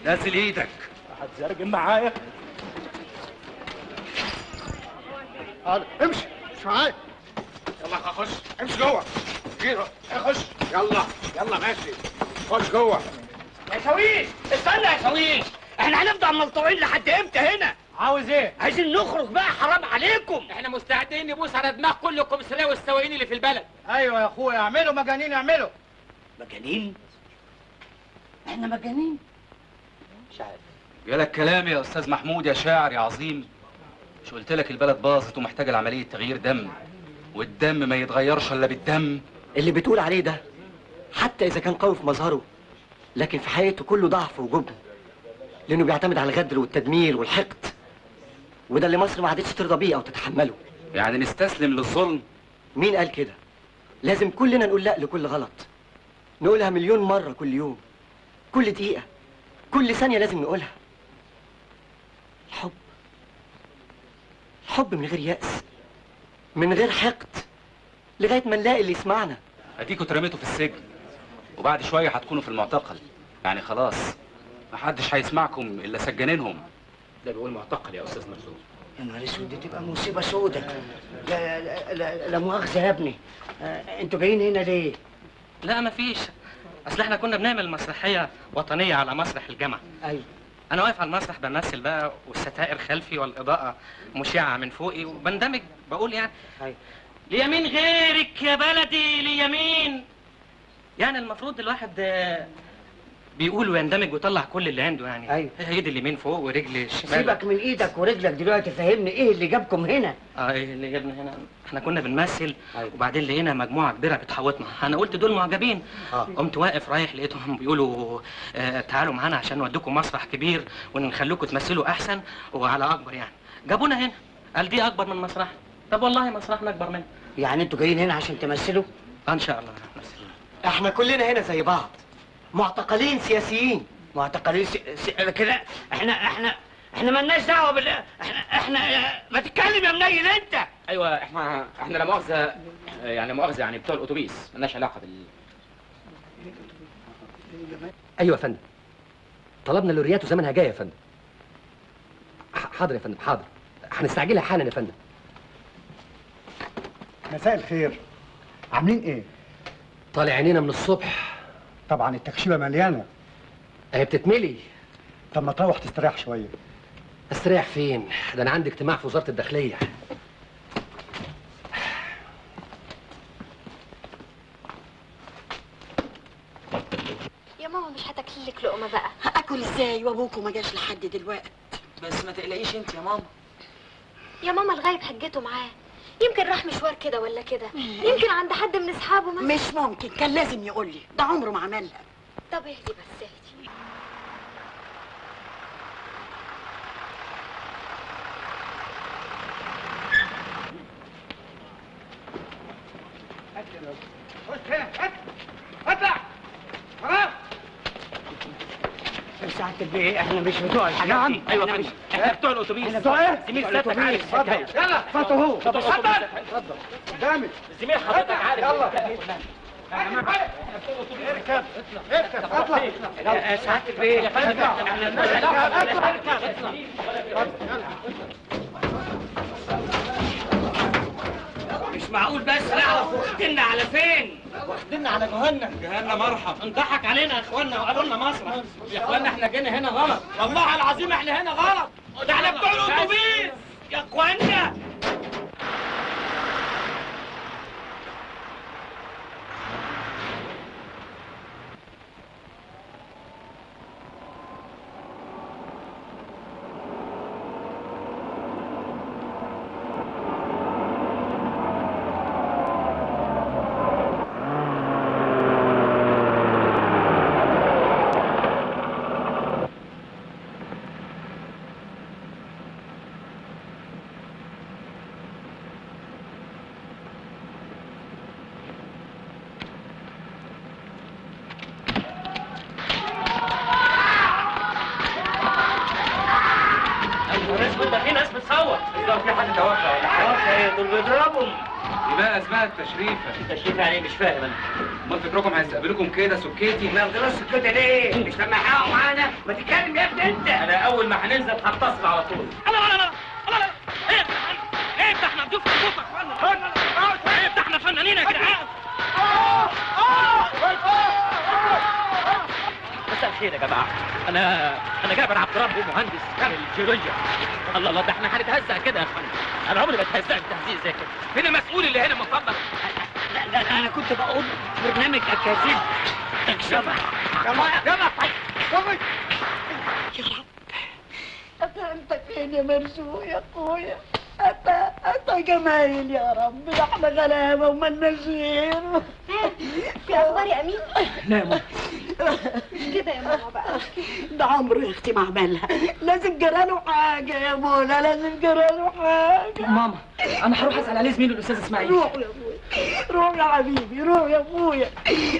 نازل ايدك هتزرجم معايا. حاضر. امشي مش معاك. يلا هخش. امشي جوه. جيرة اخش. يلا يلا ماشي. خش جوه. يا شاويش استنى يا شاويش، احنا هنفضل ملطوعين لحد امتى هنا؟ عاوز ايه؟ عايزين نخرج بقى، حرام عليكم. احنا مستعدين نبوس على دماغ كل الكمسريه والسواقين اللي في البلد. ايوه يا اخويا، اعملوا مجانين اعملوا. مجانين؟ احنا مجانين؟ مش عارف. جالك كلام يا استاذ محمود يا شاعر يا عظيم. مش قلت لك البلد باظت ومحتاجه لعمليه تغيير دم، والدم ما يتغيرش الا بالدم. اللي بتقول عليه ده حتى اذا كان قوي في مظهره، لكن في حقيقته كله ضعف وجبن، لانه بيعتمد على الغدر والتدمير والحقد، وده اللي مصر ما عادتش ترضى بيه او تتحمله. يعني نستسلم للظلم؟ مين قال كده؟ لازم كلنا نقول لا لكل غلط، نقولها مليون مره كل يوم، كل دقيقه، كل ثانيه لازم نقولها. الحب، الحب من غير يأس، من غير حقد، لغايه ما نلاقي اللي يسمعنا. اديكوا اترميتوا في السجن وبعد شويه هتكونوا في المعتقل، يعني خلاص محدش هيسمعكم الا سجانينهم. ده بيقول معتقل يا استاذ مرزوق. يا نهار اسود، دي تبقى مصيبه سودة. لا لا لا, لا مؤاخذه يا ابني، انتوا جايين هنا ليه؟ لا مفيش، اصل احنا كنا بنعمل مسرحيه وطنيه على مسرح الجامعه. ايوه. انا واقف على المسرح بمثل بقى، والستائر خلفي والاضاءه مشعه من فوقي، وبندمج بقول يعني ايوه ليمين غيرك يا بلدي ليمين. يعني المفروض الواحد بيقول ويندمج ويطلع كل اللي عنده يعني. ايوه. ايد اليمين فوق ورجل الشمال. سيبك من ايدك ورجلك دلوقتي، فهمني ايه اللي جابكم هنا؟ اه ايه اللي جابنا هنا؟ احنا كنا بنمثل. أيوة. وبعدين لقينا مجموعه كبيره بتحوطنا، انا قلت دول معجبين. آه. قمت واقف رايح لقيتهم بيقولوا آه تعالوا معانا عشان نوديكم مسرح كبير ونخليكم تمثلوا احسن وعلى اكبر يعني. جابونا هنا، قال دي اكبر من مسرحنا. طب والله مسرحنا اكبر منها. يعني انتوا جايين هنا عشان تمثلوا؟ اه ان شاء الله هنمثل. احنا كلنا هنا زي بعض، معتقلين سياسيين، معتقلين سي... سي... كده. احنا احنا احنا مالناش دعوه بال احنا احنا ما تتكلم يا منيل انت. ايوه احنا احنا لا مؤاخذه يعني، مؤاخذه يعني بتوع الاتوبيس، مالناش علاقه بال. ايوه يا فندم، طلبنا اللوريات وزمنها جايه يا فندم. حاضر يا فندم، حاضر، هنستعجلها حالا يا فندم. مساء الخير، عاملين ايه؟ طالع عينينا من الصبح. طبعا التكشيفه مليانه. هي بتتملي. طب ما تروح تستريح شويه. استريح فين؟ ده انا عندي اجتماع في وزاره الداخليه. يا ماما مش هتاكل لك لقمه بقى؟ هاكل ازاي وابوكوا ما جاش لحد دلوقتي؟ بس ما تقلقيش انت يا ماما. يا ماما الغايب حجته معاه، يمكن راح مشوار كده ولا كده، يمكن عند حد من اصحابه مثلا. مش ممكن، كان لازم يقول لي، ده عمره ما عملها. طب اهدي بس اهدي. اطلع خلاص. ساعة البيع احنا مش بتوع الحاجات. نعم ايوه فندم، احنا بتوع الاتوبيس. احنا بتوع ايه؟ زميل سيادتك عارف. اتفضل يلا اتفضل اهو. طب اتفضل اتفضل جامد. الزميل حضرتك عارف. يلا احنا بتوع الاتوبيس. اركب اركب اطلع. يا ساعة البيع يا فندم احنا مالناش علاقة. اطلع اركب اطلع. مش معقول بس نعرف واخدنا على فين؟ واخدنا على جهنم. جهنم مرحب. انضحك علينا يا اخوانا وقالوا لنا مسرح. يا اخوانا احنا جينا هنا غلط، والله العظيم احنا هنا غلط، ده احنا بتوع الاتوبيس يا اخوانا. مش فاهم انا. امال فكركم هيستقبلوكم كده سكتي؟ ما ياخدوش سكتي ليه؟ مش لما يحققوا معانا؟ ما تتكلم يا ابني انت. انا اول ما هننزل هتصل على طول. الله الله الله الله الله. ايه ايه ده احنا هتدوب في صوتك. ايه احنا فنانين يا جدعان. مساء الخير يا جماعه، انا انا جابر عبد ربه، مهندس كامل جيولوجيا. الله الله، ده احنا هنتهزق كده يا اخوانا. انا عمري ما اتهزقت تهزيق زي كده. مين المسؤول اللي هنا مفضل؟ لا لا انا كنت بقول برنامج اكاذيب تكشفه. جماعه جماعه طيب أتا أنت فين يا مرزوق يا أخويا؟ أتا أتا جمايل يا رب، ده إحنا غلابة ومالناش غير. في أخبار يا أمين؟ لا يا ماما كده يا ماما بقى، ده عمر أختي ما عملها، لازم جراله حاجة يا مولا، لازم جراله حاجة. ماما أنا هروح أسأل عليه زميله الأستاذ إسماعيل. روح يا أخويا، روح يا حبيبي، روح يا أخويا.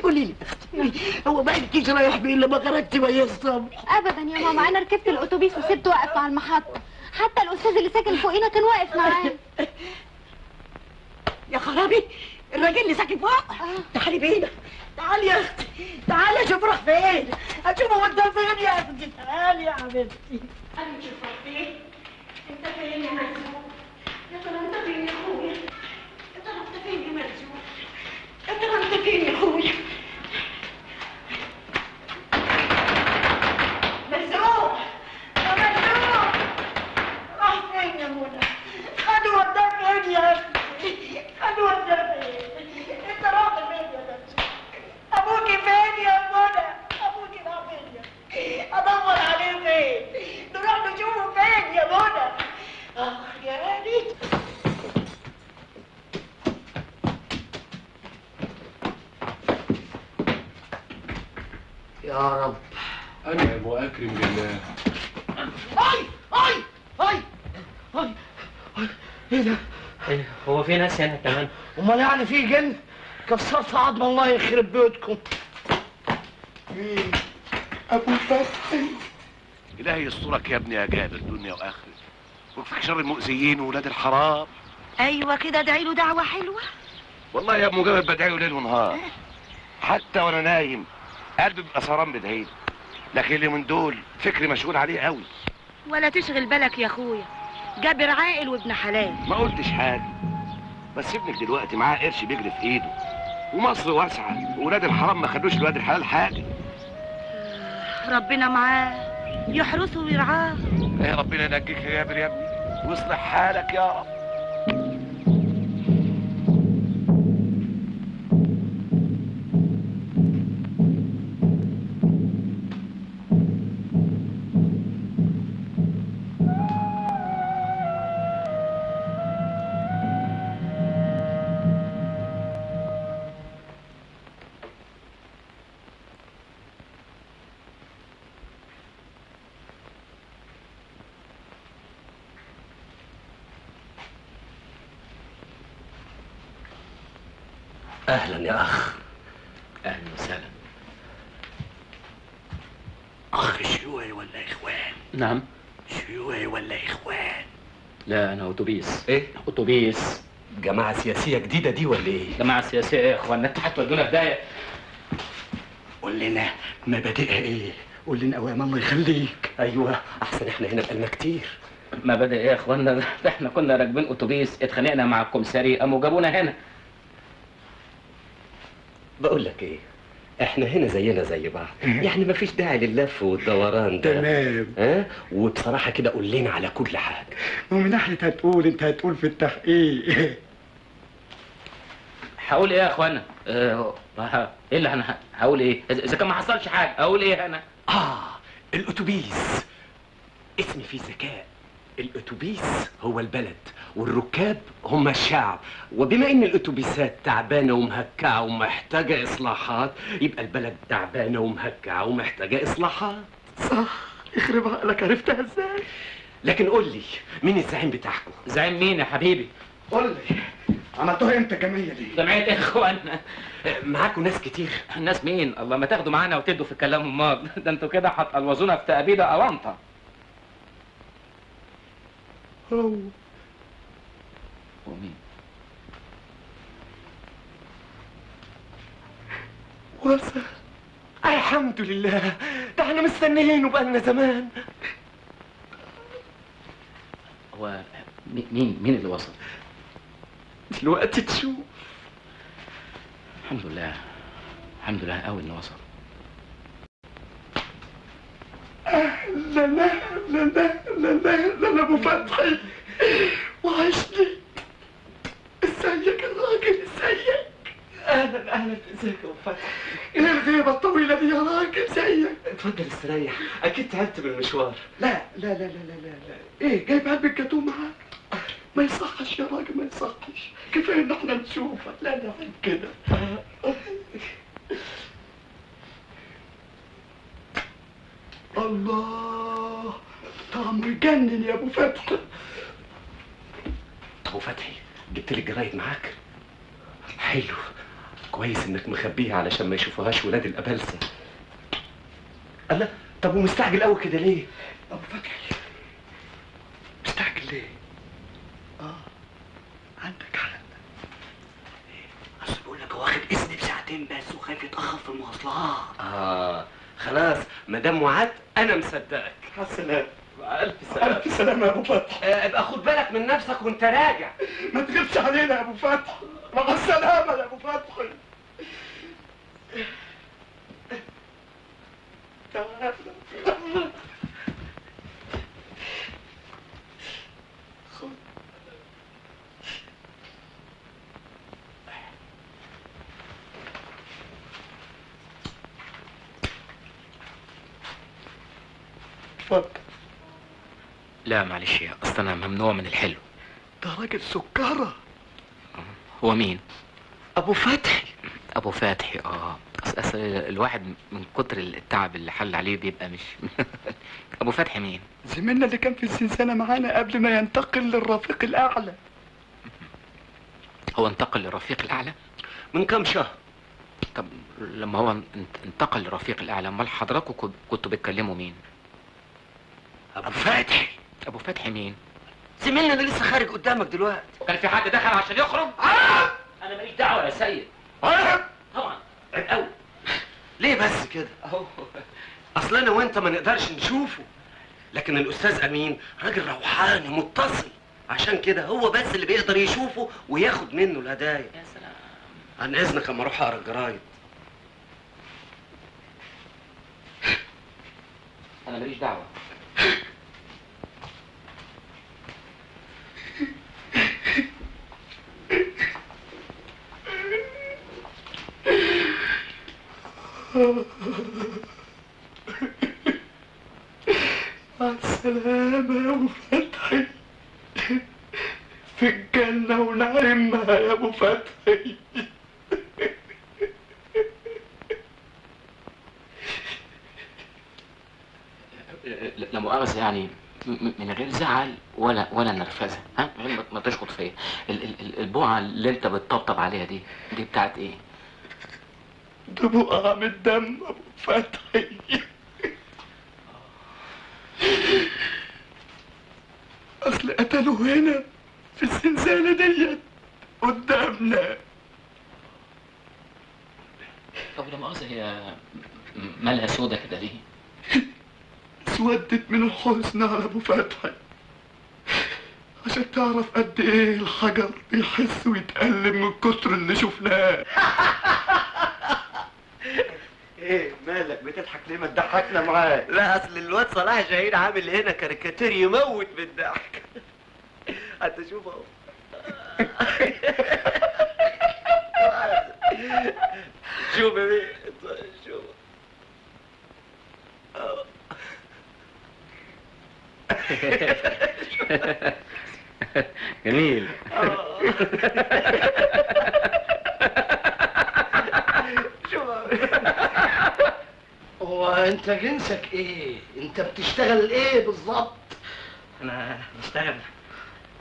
قولي لي هو بقى الكيش رايح بيه اللي ما خرجتي بيه الصبح؟ ابدا يا ماما، انا ركبت الاتوبيس وسبته واقف على المحطه، حتى الاستاذ اللي ساكن فوقينا كان واقف معايا. يا خرابي، الراجل اللي ساكن فوق؟ تعالي بينا، تعالي يا اختي، تعالي اشوف راح فين، اشوف هو ده فين يا اختي. تعالي يا حبيبتي، انا اشوف راح فين. انت فين يا مرزوق؟ يا ترى انت فين يا اخويا؟ يا ترى انت فين يا مرزوق؟ يا ترى انت فين يا اخويا؟ مرزوق يا مرزوق، راح فين يا منى؟ خدوا وداك فين يا اختي؟ خدوا وداك فين؟ انت رايح فين يا مرزوق؟ ابوك فين يا منى؟ ابوك راح فين يا ادور عليه فين؟ نروح نشوفه فين يا منى؟ اخ يا ريت. يا رب أنعم وأكرم بالله. أي أي أي أي أي إيه ده؟ إيه هو في ناس هنا كمان؟ أمال يعني في جن؟ كسرت عظم الله يخرب بيوتكم. مين؟ أبو فتحي. إلهي يسترك يا ابني يا جابر، دنيا وآخرة، ويكفيك شر المؤذيين وولاد الحرام. أيوه كده، ادعي له دعوة حلوة. والله يا أبو جابر بدعي له ليل ونهار. حتى وأنا نايم قلبي بيبقى سهران بدعي له. لكن اللي من دول فكري مشغول عليه قوي. ولا تشغل بالك يا اخويا، جابر عاقل وابن حلال. ما قلتش حاجه، بس ابنك دلوقتي معاه قرش بيجري في ايده، ومصر واسعه، وولاد الحرام ما خدوش لولاد الحلال حاجه. ربنا معاه يحرسه ويرعاه. ايه ربنا ينجيك يا جابر يا ابني، واصلح حالك يا رب. أهلا يا أخ. أهلا وسهلا. أخ شيوعي ولا إخوان؟ نعم. شيوعي ولا إخوان؟ لا أنا أوتوبيس. إيه؟ أوتوبيس. جماعة سياسية جديدة دي ولا إيه؟ جماعة سياسية إيه يا إخوان؟ أنتوا هتودونا في داهية. قول لنا مبادئها إيه؟ قول لنا أوام الله يخليك. أيوه أحسن، إحنا هنا بقالنا كتير. مبادئ إيه يا إخوانا؟ ده إحنا كنا راكبين أوتوبيس، اتخانقنا مع الكمساري قاموا جابونا هنا. بقول لك ايه، احنا هنا زينا زي بعض، يعني مفيش داعي لللف والدوران ده. تمام. ها وبصراحه كده قول لنا على كل حاجه. ومن ناحيه هتقول انت هتقول في التحقيق. هقول ايه يا اخوانا؟ اه ايه اللي انا هقول ايه؟ اذا كان ما حصلش حاجه اقول ايه انا؟ اه الاتوبيس اسمي فيه ذكاء. الاتوبيس هو البلد والركاب هم الشعب، وبما ان الاتوبيسات تعبانه ومهكعه ومحتاجه اصلاحات يبقى البلد تعبانه ومهكعه ومحتاجه اصلاحات. صح، يخرب عقلك عرفتها ازاي؟ لكن قول لي مين الزعيم بتاعكم؟ زعيم مين يا حبيبي؟ قول لي عملتوها امتى الجمعيه دي؟ جمعيه اخوانا. معاكم ناس كتير؟ ناس مين؟ الله ما تاخدوا معانا وتدوا في الكلام امال، ده انتوا كده هتقلوزونا في تأبيده اوانطه. هو ومين؟ وصل. الحمد لله، ده احنا مستنيينه بقالنا زمان. هو مين مين اللي وصل؟ دلوقتي تشوف. الحمد لله الحمد لله قوي انه وصل. لا لا لا لا لا لا ابو فتحي وحشني. ازيك الراجل؟ ازيك؟ اهلا اهلا. ازيك يا ابو فتحي؟ ايه الغيبه الطويله دي يا راجل؟ ازيك؟ اتفضل استريح، اكيد تعبت من المشوار. لا لا لا لا لا لا ايه جايب علبه جاتوه معاك؟ ما يصحش يا راجل ما يصحش، كفايه ان احنا نشوفك. لا لا عيب كده. الله طعمه يجنن يا ابو فتحي. ابو فتحي جبت لي الجرايد معاك؟ حلو كويس انك مخبيها علشان ما يشوفوهاش ولاد الابلسه. الله طب ومستعجل قوي كده ليه؟ ابو فتحي مستعجل ليه؟ اه عندك حق. اصل بقول لك هو واخد اذن بساعتين بس وخايف يتاخر في المواصلات. اه خلاص ما دام وعد انا مصدقك. على السلامه. الف سلامه. الف سلامه يا ابو فتحي. ابقى خد بالك من نفسك وانت راجع. ما تغيبش علينا يا ابو فتحي. مع السلامه يا ابو فتحي. تعالى خد. اتفضل. لا معلش يا اصل انا ممنوع من الحلو. ده راجل سكره. هو مين؟ ابو فتحي. ابو فتحي اه اصل الواحد من كتر التعب اللي حل عليه بيبقى مش ابو فتحي مين؟ زميلنا اللي كان في السنسانه معانا قبل ما ينتقل للرفيق الاعلى. هو انتقل للرفيق الاعلى؟ من كام شهر. طب لما هو انتقل للرفيق الاعلى امال حضراتكم كنتوا بتكلموا مين؟ ابو فتحي. ابو فتحي مين؟ زميلنا اللي لسه خارج قدامك دلوقتي. كان في حد دخل عشان يخرج؟ عرب. انا ماليش دعوه يا سيد. عرب طبعا. عيب قوي. ليه بس كده؟ اهو اصل انا وانت ما نقدرش نشوفه، لكن الاستاذ امين راجل روحاني متصل، عشان كده هو بس اللي بيقدر يشوفه وياخد منه الهدايا. يا سلام. عن اذنك اما اروح اقرا الجرايد. انا ماليش دعوه. مع السلامة يا أبو فتحي. في الجنة ونعيمها يا أبو فتحي. لا مؤاخذة يعني من غير زعل ولا ولا نرفزة، ها؟ ما تشخط فيا. البقعة اللي أنت بتطبطب عليها دي دي بتاعت إيه؟ ده بقعة من الدم ابو فتحي. اصل قتلوه هنا في الزنزانة ديت قدامنا. طب لا مؤاخذة هي مالها سودة كده ليه؟ اسودت من الحزن على ابو فتحي، عشان تعرف قد ايه الحجر بيحس ويتألم من كتر اللي شفناه. ايه مالك بتضحك ليه؟ ما تضحكنا معاك. لا اصل الواد صلاح شاهين عامل هنا كاريكاتير يموت من الضحك. انت شوف اهو. شوف يا بيه شوف. جميل. هو انت جنسك ايه؟ انت بتشتغل ايه بالظبط؟ انا بشتغل،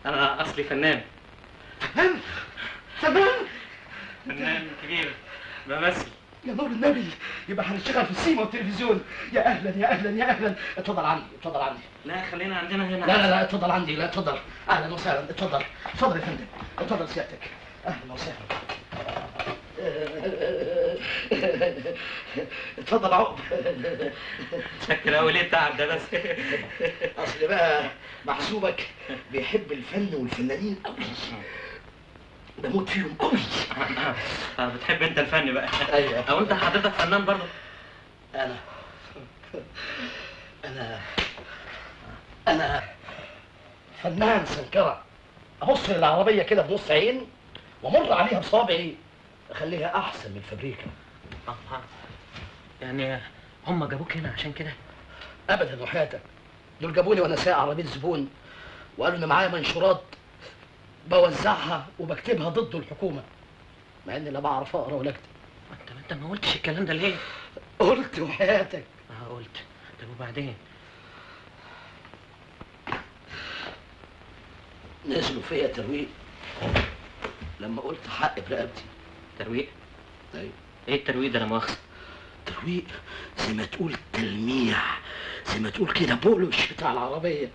انا اصلي فنان. فنان؟ تمام. فنان كبير بمثل. يا نور النبي يبقى هنشتغل في السينما والتلفزيون. يا اهلا يا اهلا يا اهلا. اتفضل عندي اتفضل عندي. لا خلينا عندنا هنا. لا لا لا اتفضل عندي. لا اتفضل. اهلا وسهلا. اتفضل اتفضل يا فندم. اتفضل سيادتك. اهلا وسهلا. اتفضل عقب. شكل قوي ليه التعب ده بس؟ اصل بقى محسوبك بيحب الفن والفنانين قوي. بموت فيهم قوي. بتحب انت الفن بقى. ايوه. او انت حضرتك فنان برضه؟ انا انا انا فنان سنكرة. ابص للعربية كده بنص عين ومر عليها بصابعي اخليها احسن من فبريكا. الله. يعني هم جابوك هنا عشان كده؟ ابدا وحياتك، دول جابوني وانا سايق عربيه زبون وقالوا ان معايا منشورات بوزعها وبكتبها ضد الحكومه، مع اني لا بعرف اقرا ولا اكتب. انت انت ما قلتش الكلام ده ليه؟ قلت وحياتك. اه قلت. طب وبعدين؟ نزلوا فيا ترويق لما قلت حق برقبتي. ترويق؟ ايوه. ايه الترويق ده؟ انا مؤاخذه. ترويق زي ما تقول تلميع، زي ما تقول كده بولش بتاع العربيه.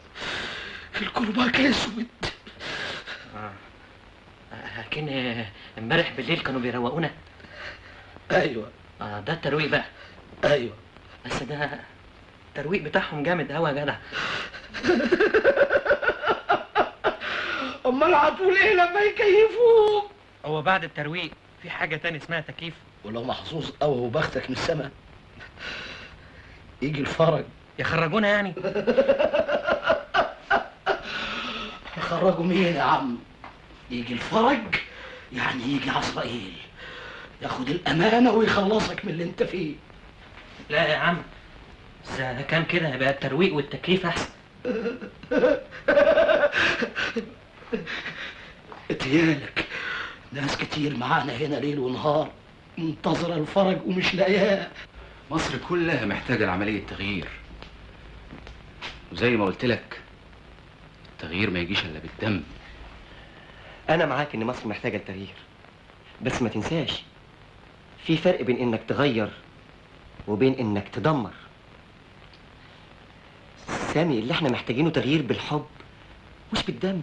الكرباج اسود. اه لكن امبارح بالليل كانوا بيروقونا. ايوه. اه ده الترويق بقى. ايوه. بس ده الترويق بتاعهم جامد قوي يا جدع. امال هتقول ايه لما يكيفوك؟ هو بعد الترويق في حاجه تاني اسمها تكييف؟ ولو محظوظ قوي وبختك من السما يجي الفرج يخرجونا يعني. يخرجوا مين يا عم؟ يجي الفرج يعني يجي عزرائيل ياخد الامانه ويخلصك من اللي انت فيه. لا يا عم، اذا كان كده يبقى الترويق والتكييف احسن. اتيالك ناس كتير معانا هنا ليل ونهار منتظره الفرج ومش لاقياه. مصر كلها محتاجه لعمليه تغيير، وزي ما قلت لك التغيير ما يجيش الا بالدم. انا معاك ان مصر محتاجه لتغيير، بس ما تنساش في فرق بين انك تغير وبين انك تدمر. سامي، اللي احنا محتاجينه تغيير بالحب مش بالدم.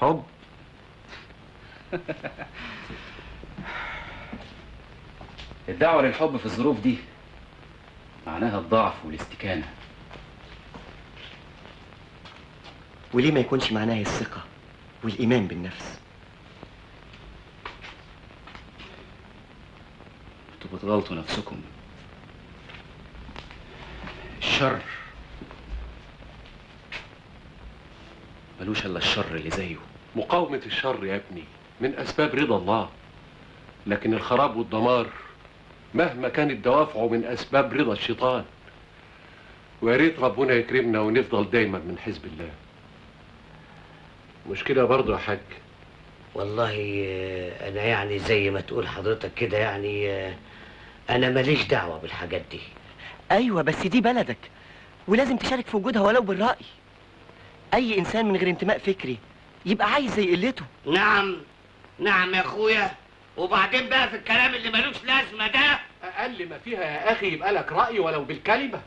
حب؟ الدعوة للحب في الظروف دي معناها الضعف والاستكانة. وليه ما يكونش معناها الثقة والإيمان بالنفس؟ انتوا بتغلطوا نفسكم. الشر ملوش الا الشر اللي زيه. مقاومة الشر يا ابني من أسباب رضا الله، لكن الخراب والدمار مهما كانت دوافعه من أسباب رضا الشيطان. ويا ريت ربنا يكرمنا ونفضل دايما من حزب الله. مشكلة برضه يا حاج. والله أنا يعني زي ما تقول حضرتك كده، يعني أنا ماليش دعوة بالحاجات دي. أيوة، بس دي بلدك ولازم تشارك في وجودها ولو بالرأي. أي إنسان من غير انتماء فكري يبقى عايز زي قلته. نعم نعم يا اخويا. وبعدين بقى في الكلام اللي ملوش لازمه ده، اقل ما فيها يا اخي يبقى لك راي ولو بالكلمه.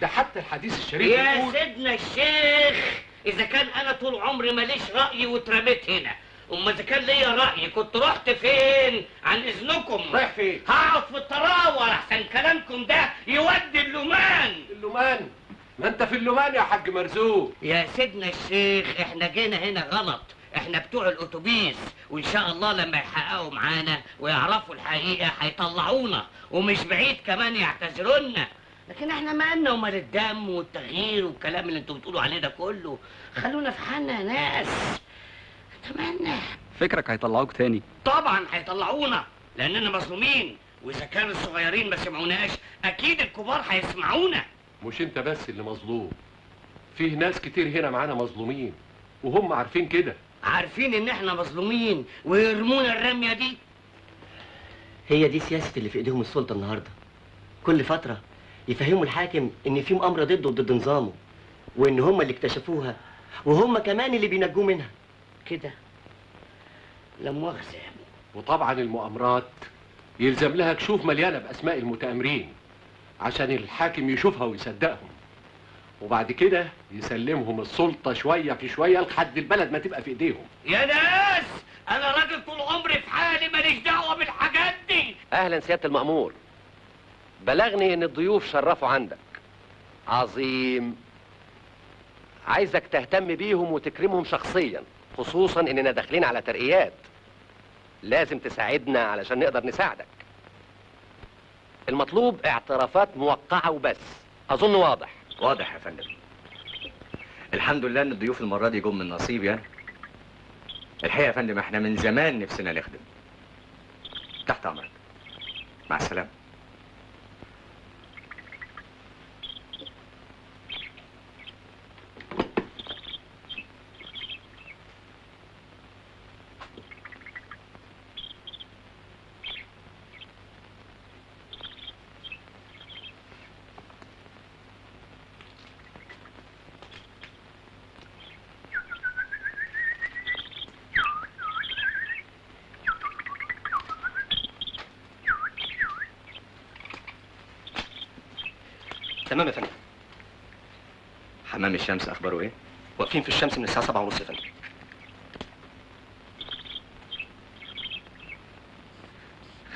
ده حتى الحديث الشريف يا يقول... سيدنا الشيخ، اذا كان انا طول عمري ماليش راي واترميت هنا، اما اذا كان ليا راي كنت رحت فين؟ عن اذنكم رايح فين؟ هقعد في التراور احسن. كلامكم ده يودي اللمان. اللمان؟ ما انت في اللمان يا حاج مرزوق. يا سيدنا الشيخ احنا جينا هنا غلط، احنا بتوع الاتوبيس، وان شاء الله لما يحققوا معانا ويعرفوا الحقيقه هيطلعونا، ومش بعيد كمان يعتذروا لنا. لكن احنا مالنا ومال الدم والتغيير والكلام اللي انتوا بتقولوا عليه ده كله. خلونا في حالنا يا ناس. احنا مالنا. فكرك هيطلعوك تاني؟ طبعا هيطلعونا لاننا مظلومين، واذا كان الصغيرين ما سمعوناش اكيد الكبار هيسمعونا. مش انت بس اللي مظلوم، فيه ناس كتير هنا معانا مظلومين وهم عارفين كده، عارفين ان احنا مظلومين ويرمونا الرميه دي. هي دي سياسه اللي في ايديهم السلطه النهارده. كل فتره يفهموا الحاكم ان في مؤامره ضده وضد نظامه، وان هم اللي اكتشفوها وهم كمان اللي بينجوه منها كده. لا مؤاخذه يا ابني. وطبعا المؤامرات يلزم لها كشوف مليانه باسماء المتآمرين عشان الحاكم يشوفها ويصدقهم، وبعد كده يسلمهم السلطة شوية في شوية لحد البلد ما تبقى في ايديهم. يا ناس، أنا راجل طول عمري في حالي ماليش دعوة بالحاجات دي. أهلا سيادة المأمور. بلغني إن الضيوف شرفوا عندك. عظيم. عايزك تهتم بيهم وتكرمهم شخصيا، خصوصا إننا داخلين على ترقيات. لازم تساعدنا علشان نقدر نساعدك. المطلوب اعترافات موقعة وبس. أظن واضح. واضح يا فندم. الحمد لله إن الضيوف المرة دي جم من نصيب يعني. الحقيقة يا فندم إحنا من زمان نفسنا نخدم. تحت أمرك. مع السلامة. تمام يا فندم. حمام الشمس اخباره ايه؟ واقفين في الشمس من الساعه سبعة ونص يا فندم.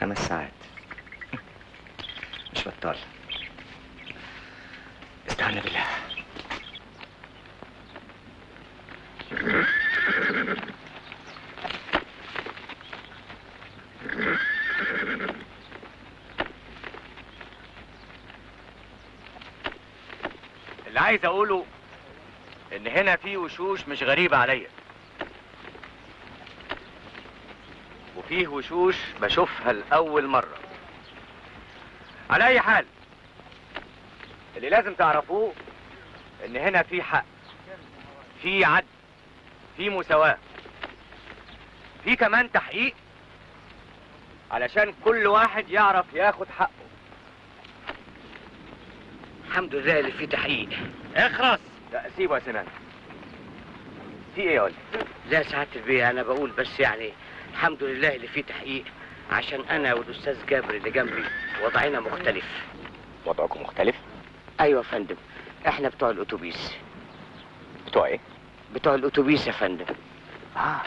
خمس ساعات مش بطال. استعنا بالله. عايز اقوله ان هنا في وشوش مش غريبه عليا، وفيه وشوش بشوفها لاول مره. على اي حال اللي لازم تعرفوه ان هنا في حق، في عدل، في مساواه، في كمان تحقيق، علشان كل واحد يعرف ياخد حقه. الحمد لله اللي فيه تحقيق. اخرس. لا سيبه يا سنان. في ايه يا ولد؟ لا سعادة البيه، انا بقول بس يعني الحمد لله اللي فيه تحقيق، عشان انا والاستاذ جابر اللي جنبي وضعنا مختلف. وضعكم مختلف؟ ايوه يا فندم، احنا بتوع الاتوبيس. بتوع ايه؟ بتوع الاتوبيس يا فندم. اه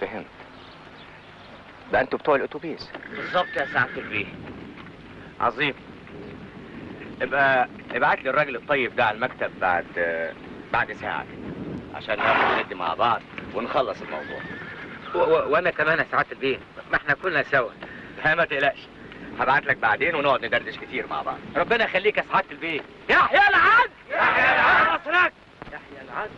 فهمت. ده انتوا بتوع الاتوبيس. بالظبط يا سعادة البيه. عظيم. ابقى ابعت لي الراجل الطيب ده على المكتب بعد بعد ساعه عشان ناخد ندي مع بعض ونخلص الموضوع. وانا كمان يا سعاده البيه، ما احنا كلنا سوا. لا ما تقلقش، هبعت لك بعدين ونقعد ندردش كتير مع بعض. ربنا يخليك يا سعاده البيه. يحيى العدل، يحيى العدل، مصرك يحيى العدل.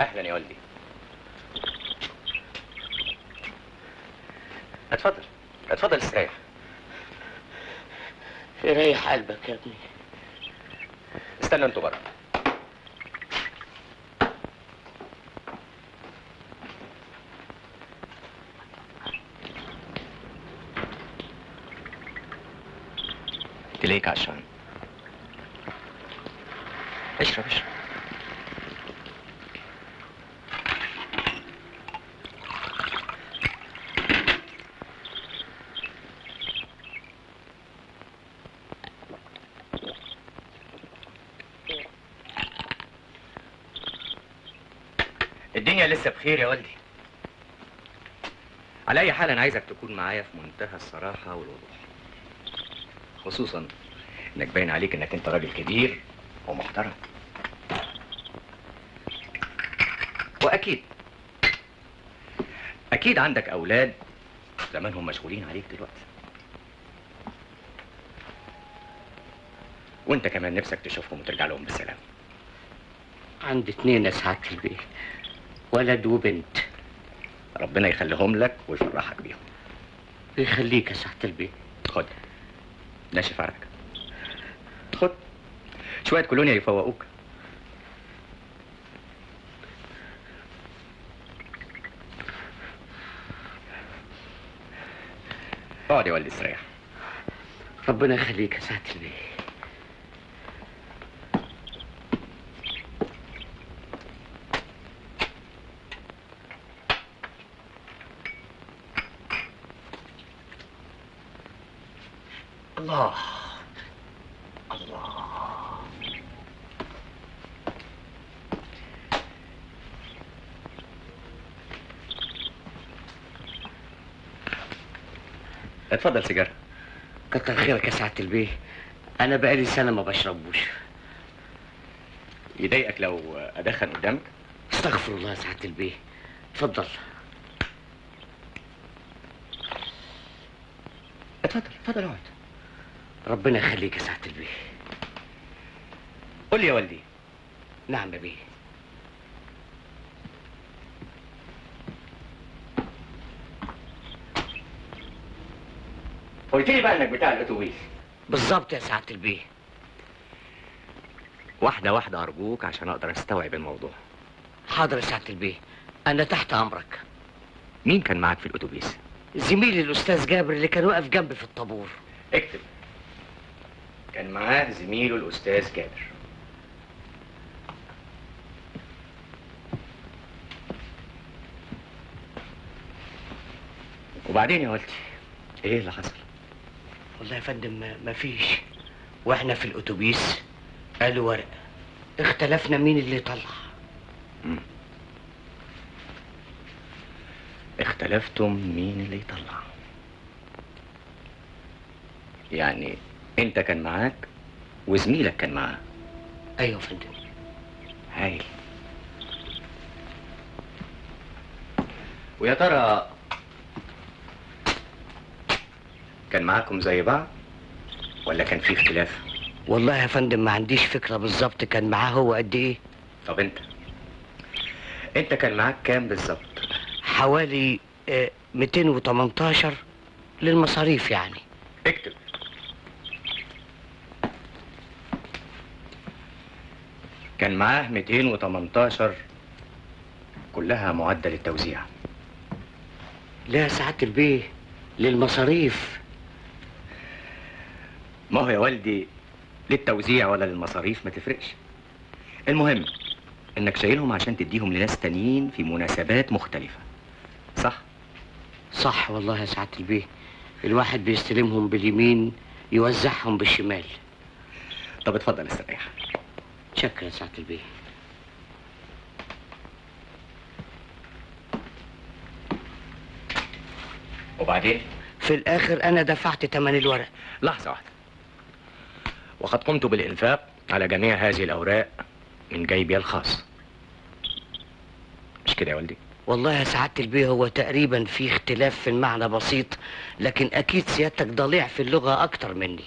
اهلا يا ولدي. اتفضل اتفضل استريح. يريح قلبك يا ابني. استنى انتوا بره. تليك عشان اشرب اشرب. الدنيا لسه بخير يا والدي. على اي حال انا عايزك تكون معايا في منتهى الصراحه والوضوح، خصوصا انك باين عليك انك انت راجل كبير ومحترم. واكيد اكيد عندك اولاد زمانهم مشغولين عليك دلوقتي، وانت كمان نفسك تشوفهم وترجع لهم بالسلام. عندي اتنين يا سعاده البيه، ولد وبنت. ربنا يخليهم لك ويفرحك بيهم. يخليك يا سعادة البيه. خد ناشف عرقك، خد شوية كولونيا يفوقوك. اقعد يا ولدي استريح. ربنا يخليك يا سعادة البيه. الله الله. اتفضل سيجارة. كتر خيرك يا سعادة البيه، انا بقالي سنه ما بشربوش. يضايقك لو ادخن قدامك؟ استغفر الله يا سعاده البيه. اتفضل اتفضل اتفضل اقعد. ربنا يخليك يا سعاده البيه. قول لي يا والدي. نعم يا بيه. قلت لي بقى انك بتاع الاتوبيس. بالظبط يا سعاده البيه. واحده واحده ارجوك عشان اقدر استوعب الموضوع. حاضر يا سعاده البيه، انا تحت امرك. مين كان معاك في الاتوبيس؟ زميلي الاستاذ جابر اللي كان واقف جنبي في الطابور. اكتب. كان معاه زميله الاستاذ جابر. وبعدين يا والدي ايه اللي حصل؟ والله يا فندم مفيش. واحنا في الاتوبيس قالوا ورق، اختلفنا مين اللي طلع. مم. اختلفتم مين اللي طلع؟ يعني انت كان معاك وزميلك كان معاه؟ ايوه يا فندم. هايل. ويا ترى كان معاكم زي بعض ولا كان في اختلاف؟ والله يا فندم ما عنديش فكرة بالظبط كان معاه هو قد ايه. طب انت انت كان معاك كام بالظبط؟ حوالي اه مئتين وتمنتاشر للمصاريف يعني. اكتب. كان معاه مئتين وتمنتاشر كلها معدل التوزيع. لا يا سعادة البيه، للمصاريف. ما هو يا والدي للتوزيع ولا للمصاريف ما تفرقش. المهم انك شايلهم عشان تديهم لناس تانيين في مناسبات مختلفة، صح؟ صح والله يا سعادة البيه، الواحد بيستلمهم باليمين يوزعهم بالشمال. طب اتفضل استريح. شكرا يا سعادة البيه. وبعدين؟ في الآخر أنا دفعت تمن الورق. لحظة واحدة. وقد قمت بالإنفاق على جميع هذه الأوراق من جيبي الخاص، مش كده يا والدي؟ والله يا سعادة البيه هو تقريبا في اختلاف في المعنى بسيط، لكن أكيد سيادتك ضليع في اللغة أكتر مني.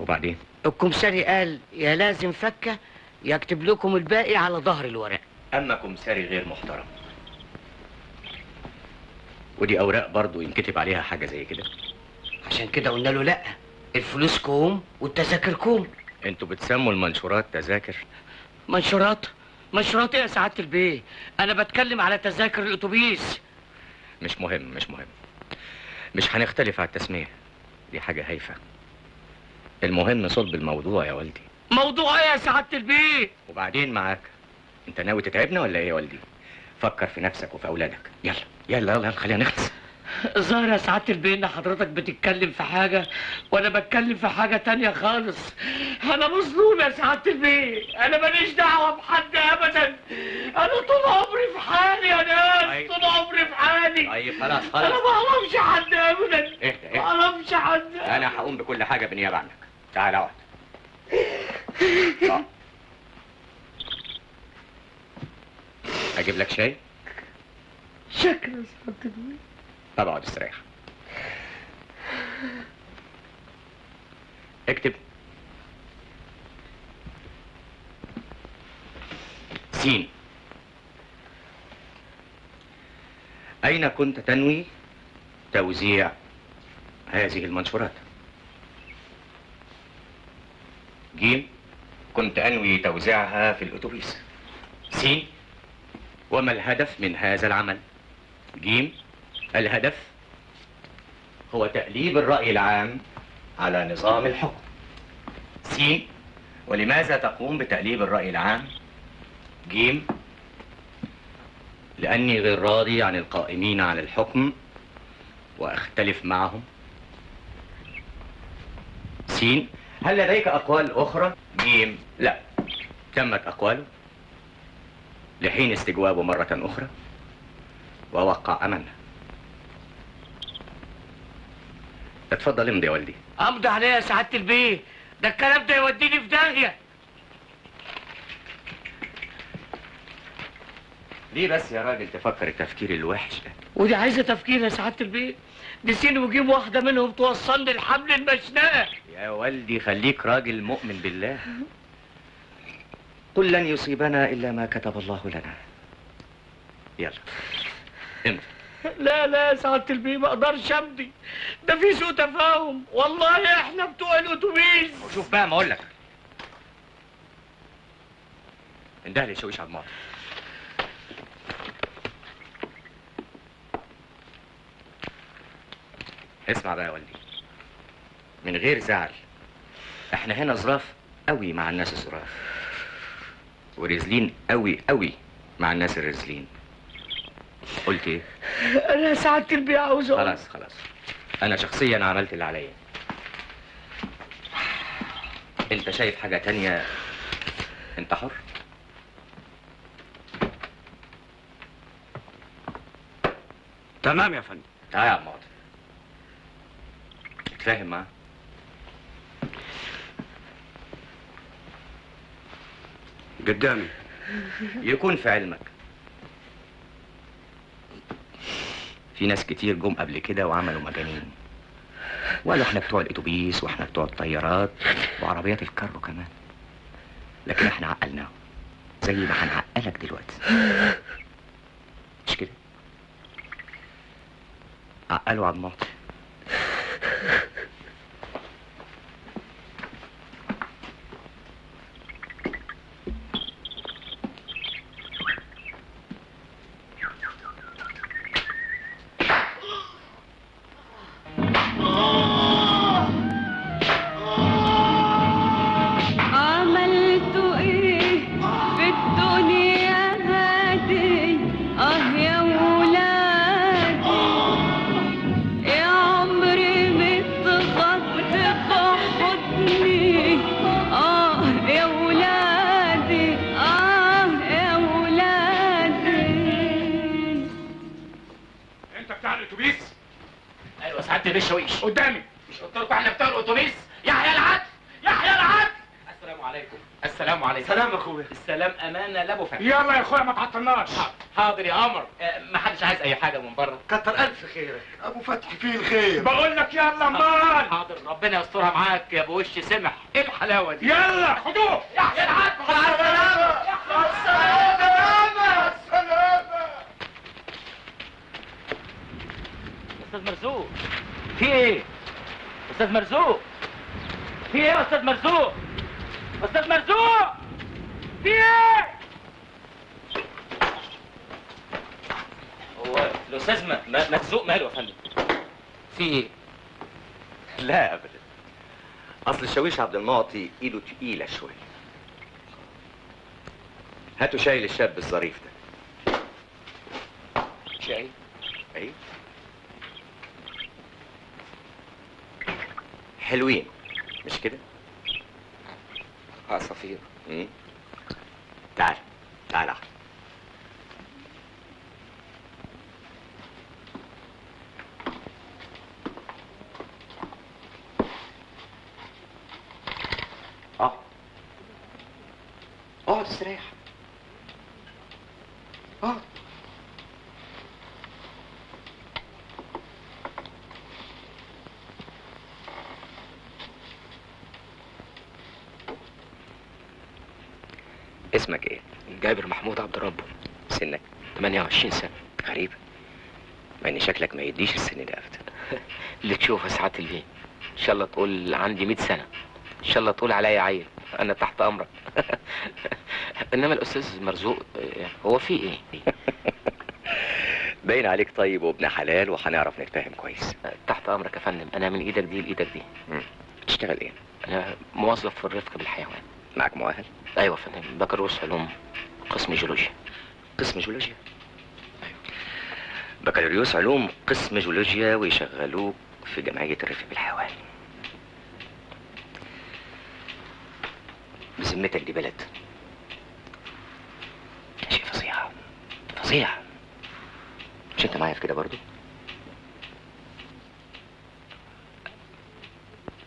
وبعدين؟ الكمساري قال يا لازم فكة يكتب لكم الباقي على ظهر الورق. أما كمساري غير محترم. ودي أوراق برضو ينكتب عليها حاجة زي كده؟ عشان كده قلنا له لأ، الفلوس كوم والتذاكر كوم. انتوا بتسموا المنشورات تذاكر؟ منشورات؟ منشورات ايه يا سعادة البيه؟ أنا بتكلم على تذاكر الأتوبيس. مش مهم مش مهم، مش هنختلف على التسمية، دي حاجة هايفة. المهم صلب الموضوع يا والدي. موضوع ايه يا سعادة البيه؟ وبعدين معاك، أنت ناوي تتعبنا ولا ايه يا والدي؟ فكر في نفسك وفي أولادك، يلا يلا يلا خلينا نخلص. الظاهر يا سعادة البيه ان حضرتك بتتكلم في حاجة وانا بتكلم في حاجة تانية خالص. انا مظلوم يا سعادة البيه، انا ماليش دعوة بحد ابدا، انا طول عمري في حالي يا ناس. أي... طول عمري في حالي. طيب خلاص خلاص، انا ما اعرفش حد ابدا. اهدى اهدى، ما اعرفش حد. انا هقوم بكل حاجة بالنيابة عنك. تعال اقعد. اجيب لك شاي؟ شكرا يا سعادة البيه. طب اقعد استريح. اكتب. سين. أين كنت تنوي توزيع هذه المنشورات؟ جيم. كنت أنوي توزيعها في الأتوبيس. سين. وما الهدف من هذا العمل؟ جيم. الهدف هو تقليب الرأي العام على نظام الحكم. س. ولماذا تقوم بتقليب الرأي العام؟ ج. لأني غير راضي عن القائمين على الحكم وأختلف معهم. س. هل لديك أقوال أخرى؟ ج. لا، تمت أقواله لحين استجوابه مرة أخرى ووقع أمانه. اتفضل امضي يا والدي. امضي عليا يا سعادة البيه، ده الكلام ده يوديني في داهية. ليه بس يا راجل تفكر التفكير الوحش ده؟ ودي عايزه تفكير يا سعاده البيت، نسيني وجيب واحده منهم توصلني الحمل المشنقه. يا والدي خليك راجل مؤمن بالله. قل لن يصيبنا الا ما كتب الله لنا. يلا امضي. لا لا يا سعاده البيت ما اقدرش امضي، ده في سوء تفاهم، والله احنا بتوع الاتوبيس. وشوف بقى ما اقول لك. انده لي يشويش على الماضي. اسمع بقى يا والدي، من غير زعل، احنا هنا ظراف قوي مع الناس الظراف، ورزلين قوي قوي مع الناس الرزلين. قلت ايه؟ انا سعادة البيع عاوزه. خلاص خلاص، انا شخصيا عملت اللي عليا. انت شايف حاجه تانية انت حر. تمام يا فندم. تعال يا عم ماضي فاهم معاه. قدامي يكون في علمك في ناس كتير جم قبل كده وعملوا مجانين، وقالوا احنا بتوع الاتوبيس واحنا بتوع الطيارات وعربيات الكارو كمان، لكن احنا عقلناهم زي ما هنعقلك دلوقتي، مش كده؟ عقلوا عبد المعطي. يلا يا اخويا ما تعطلناش. حاضر يا قمر. ما حدش عايز اي حاجه من بره. كتر الف خيرك ابو فتحي، فيه الخير بقول لك. يلا امال. حاضر ربنا يسترها معاك يا ابو وش سمح. ايه الحلاوه دي؟ يلا خدوه. يحيى العدل. مع السلامه. مع السلامه. السلامه يا استاذ مرزوق. في ايه يا استاذ مرزوق؟ في ايه يا استاذ مرزوق؟ استاذ مرزوق في ايه؟ هو الاستاذ مرزوق ماله يا فندم؟ في ايه؟ لا ابدا، اصل الشاويش عبد المعطي ايده تقيله شويه. هاتوا شاي للشاب الظريف ده. شاي؟ ايوه حلوين مش كده؟ عصافير. امم تعال تعال احمد. اقعد استريح. اقعد. اسمك ايه؟ جابر محمود عبد ربه. سنك ثمانية وعشرين سنة. غريبة، مع ان شكلك ما يديش السن ده ابدا. اللي تشوفه ساعات البيت. ان شاء الله تقول عندي مية سنة، ان شاء الله تقول عليا عيل، انا تحت امرك. انما الاستاذ مرزوق هو في ايه؟ باين عليك طيب وابن حلال وهنعرف نتفاهم كويس. تحت امرك يا فندم، انا من ايدك دي لايدك دي. امم بتشتغل ايه؟ انا موظف في الرفق بالحيوان. معاك مؤهل؟ ايوه يا فندم، بكالوريوس علوم قسم جيولوجيا. قسم جيولوجيا؟ ايوه بكالوريوس علوم قسم جيولوجيا، ويشغلوك في جمعيه الرفق بالحيوان. بذمتك دي بلد؟ شيء فظيع فظيع. مش انت معايا في كده برضو؟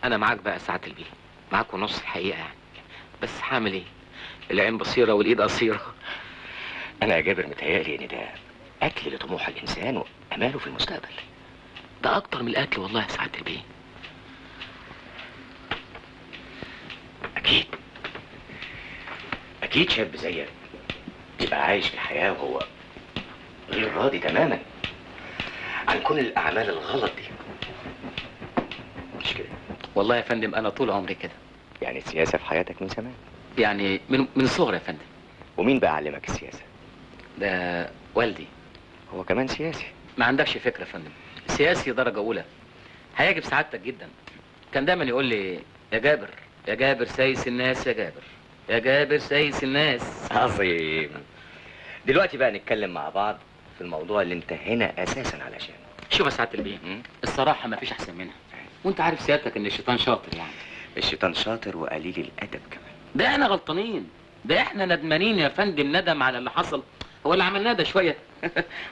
انا معاك بقى ساعات البيت. معاكوا نص الحقيقه يعني، بس هعمل ايه؟ العين بصيره والايد قصيره. انا يا جابر متهيألي ان ده اكل لطموح الانسان واماله في المستقبل. ده اكتر من الاكل والله يا سعد الدين. اكيد اكيد شاب زيك يبقى عايش في الحياه وهو غير راضي تماما عن كل الاعمال الغلط دي، مش كده؟ والله يا فندم انا طول عمري كده. يعني السياسه في حياتك من زمان؟ يعني من من الصغر يا فندم. ومين بقى علمك السياسه؟ ده والدي، هو كمان سياسي. ما عندكش فكره يا فندم، سياسي درجه اولى. هيعجب سعادتك جدا. كان دايما يقول لي يا جابر يا جابر سايس الناس، يا جابر يا جابر سايس الناس. عظيم. دلوقتي بقى نتكلم مع بعض في الموضوع اللي انت هنا اساسا علشان. شوف يا سعاده البيه، الصراحه ما فيش احسن منها، وانت عارف سيادتك ان الشيطان شاطر. يعني الشيطان شاطر وقليل الادب كمان. ده احنا غلطانين، ده احنا ندمانين يا فندم، ندم على اللي حصل. هو اللي عملناه ده شويه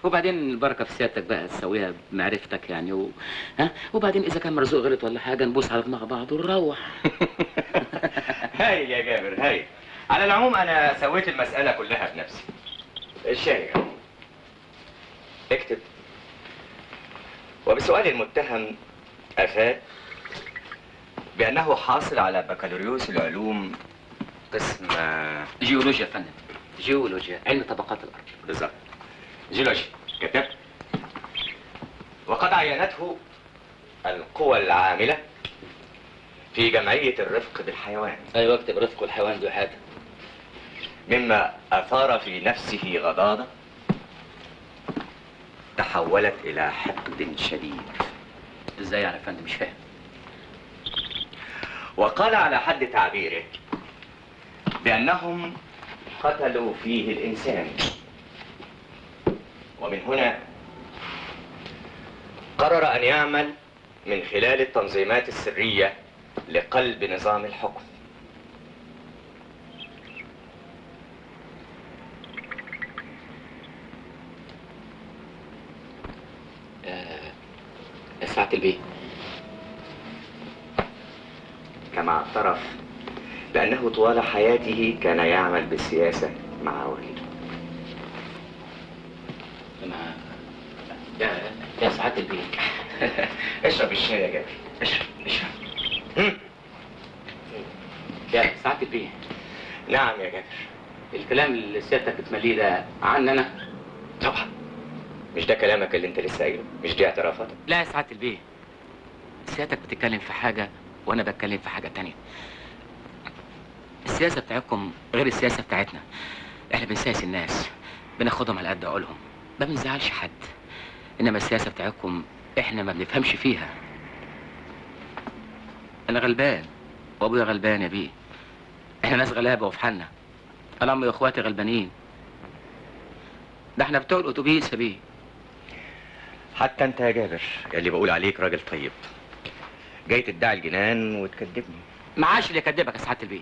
وبعدين البركه في سيادتك بقى تسويها بمعرفتك يعني و... ها وبعدين اذا كان مرزوق غلط ولا حاجه نبوس على دماغ بعض ونروح. هايل يا جابر هايل. على العموم انا سويت المساله كلها بنفسي. الشاي اكتب. وبسؤال المتهم افاد بانه حاصل على بكالوريوس العلوم قسم جيولوجيا يا فندم. جيولوجيا علم طبقات الارض. بالظبط جيولوجيا. كتبت. وقد عينته القوى العامله في جمعيه الرفق بالحيوان. ايوه اكتب رفق الحيوان دي حاجه. مما اثار في نفسه غضاضه تحولت الى حقد شديد. ازاي يعني يا فندم؟ مش فاهم. وقال على حد تعبيره بانهم قتلوا فيه الإنسان، ومن هنا قرر أن يعمل من خلال التنظيمات السرية لقلب نظام الحكم. آه يا سعادة البيه، كما اعترف لأنه طوال حياته كان يعمل بالسياسة مع والده. مع يا يا سعادة البيه. اشرب الشاي يا جابر، اشرب اشرب. يا سعادة البيه. نعم يا جابر. الكلام اللي سيادتك بتمليه ده عني أنا؟ طبعا. مش ده كلامك اللي أنت لسه قايله، مش دي اعترافاتك؟ لا يا سعادة البيه. سيادتك بتتكلم في حاجة وأنا بتكلم في حاجة تانية. السياسة بتاعتكم غير السياسة بتاعتنا. احنا بنسايس الناس، بناخدهم على قد عقولهم، ما بنزعلش حد. انما السياسة بتاعتكم احنا ما بنفهمش فيها. انا غلبان وابويا غلبان يا بيه. احنا ناس غلابة وفي حالنا. انا امي واخواتي غلبانين. ده احنا بتوع الاتوبيس يا بيه. حتى انت يا جابر اللي بقول عليك راجل طيب، جاي تدعي الجنان وتكذبني. معاش اللي يكذبك يا سعادة البيه.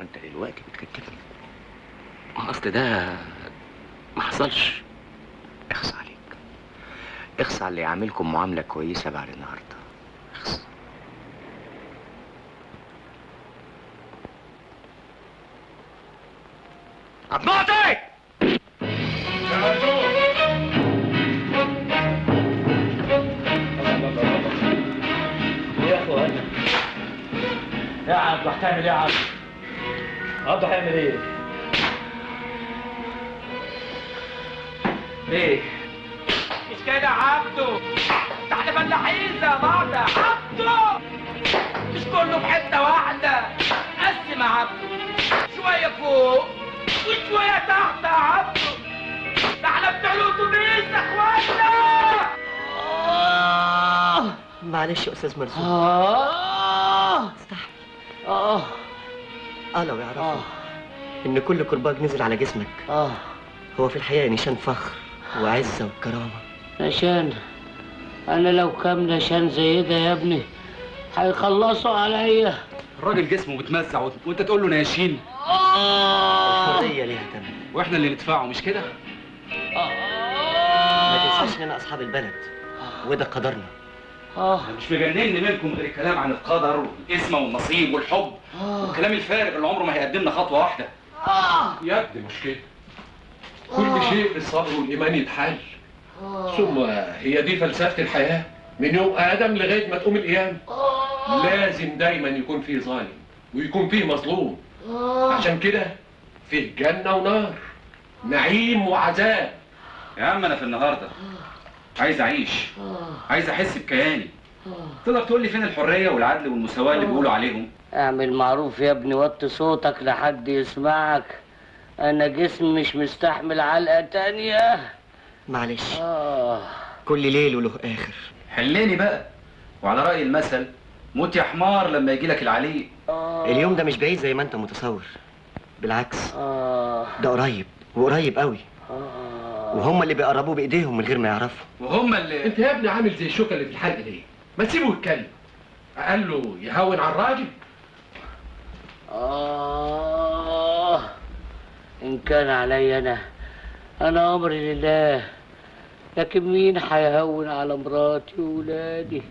انت دلوقتي بتكتبني. ما اصل ده ما حصلش. اخص عليك، اخص على اللي يعملكم معامله كويسه بعد النهارده. اخص. عبد المعطي يا اخو انا يا عبد، هتعمل ايه يا عبد؟ عبده هيعمل ايه؟ ايه؟ مش كده عبده؟ احنا فلاحين زي بعض يا عبده، مش كله في حته واحده. قسم يا عبده، شويه فوق وشويه تحت يا عبده. ده احنا بتوع الاتوبيس يا اخوانا. معلش يا استاذ مرزوق. اه استحمل. اه اه لو يعرفوا آه. ان كل كرباج نزل على جسمك اه هو في الحقيقه نشان فخر وعزه وكرامه. نشان؟ انا لو كام نشان زي ده يا ابني هيخلصوا عليا. الراجل جسمه بتمزع وانت تقول له ناشين. اه الحريه ليها ثمن واحنا اللي ندفعه، مش كده؟ اه ما تنساش اننا اصحاب البلد وده قدرنا. اه مش مجنني منكم غير الكلام عن القدر والقسمه والنصيب والحب آه. والكلام الفارغ اللي عمره ما هيقدمنا خطوه واحده. اه يا ابني مشكله آه. كل شيء بالصبر والايمان يتحل آه. ثم هي دي فلسفه الحياه من يوم ادم لغايه ما تقوم القيامه. آه. لازم دايما يكون فيه ظالم ويكون فيه مظلوم آه. عشان كده فيه جنه ونار، نعيم وعذاب. يا عم انا في النهارده عايز اعيش، عايز احس بكياني. تقدر تقول لي فين الحريه والعدل والمساواه اللي بيقولوا عليهم؟ اعمل معروف يا ابني، وطي صوتك لحد يسمعك، انا جسمي مش مستحمل علقه تانيه. معلش آه. كل ليل وله اخر. حليني بقى، وعلى راي المثل موت يا حمار لما يجيلك العليق. آه. اليوم ده مش بعيد زي ما انت متصور، بالعكس آه. ده قريب وقريب قوي آه. وهم اللي بيقربوه بايديهم من غير ما يعرفوا، وهم اللي انت يا ابني عامل زي الشوكه اللي في الحلق ليه؟ ما تسيبه يتكلم، قال له يهون على الراجل. اه ان كان علي انا، انا امري لله، لكن مين هيهون على مراتي وولادي؟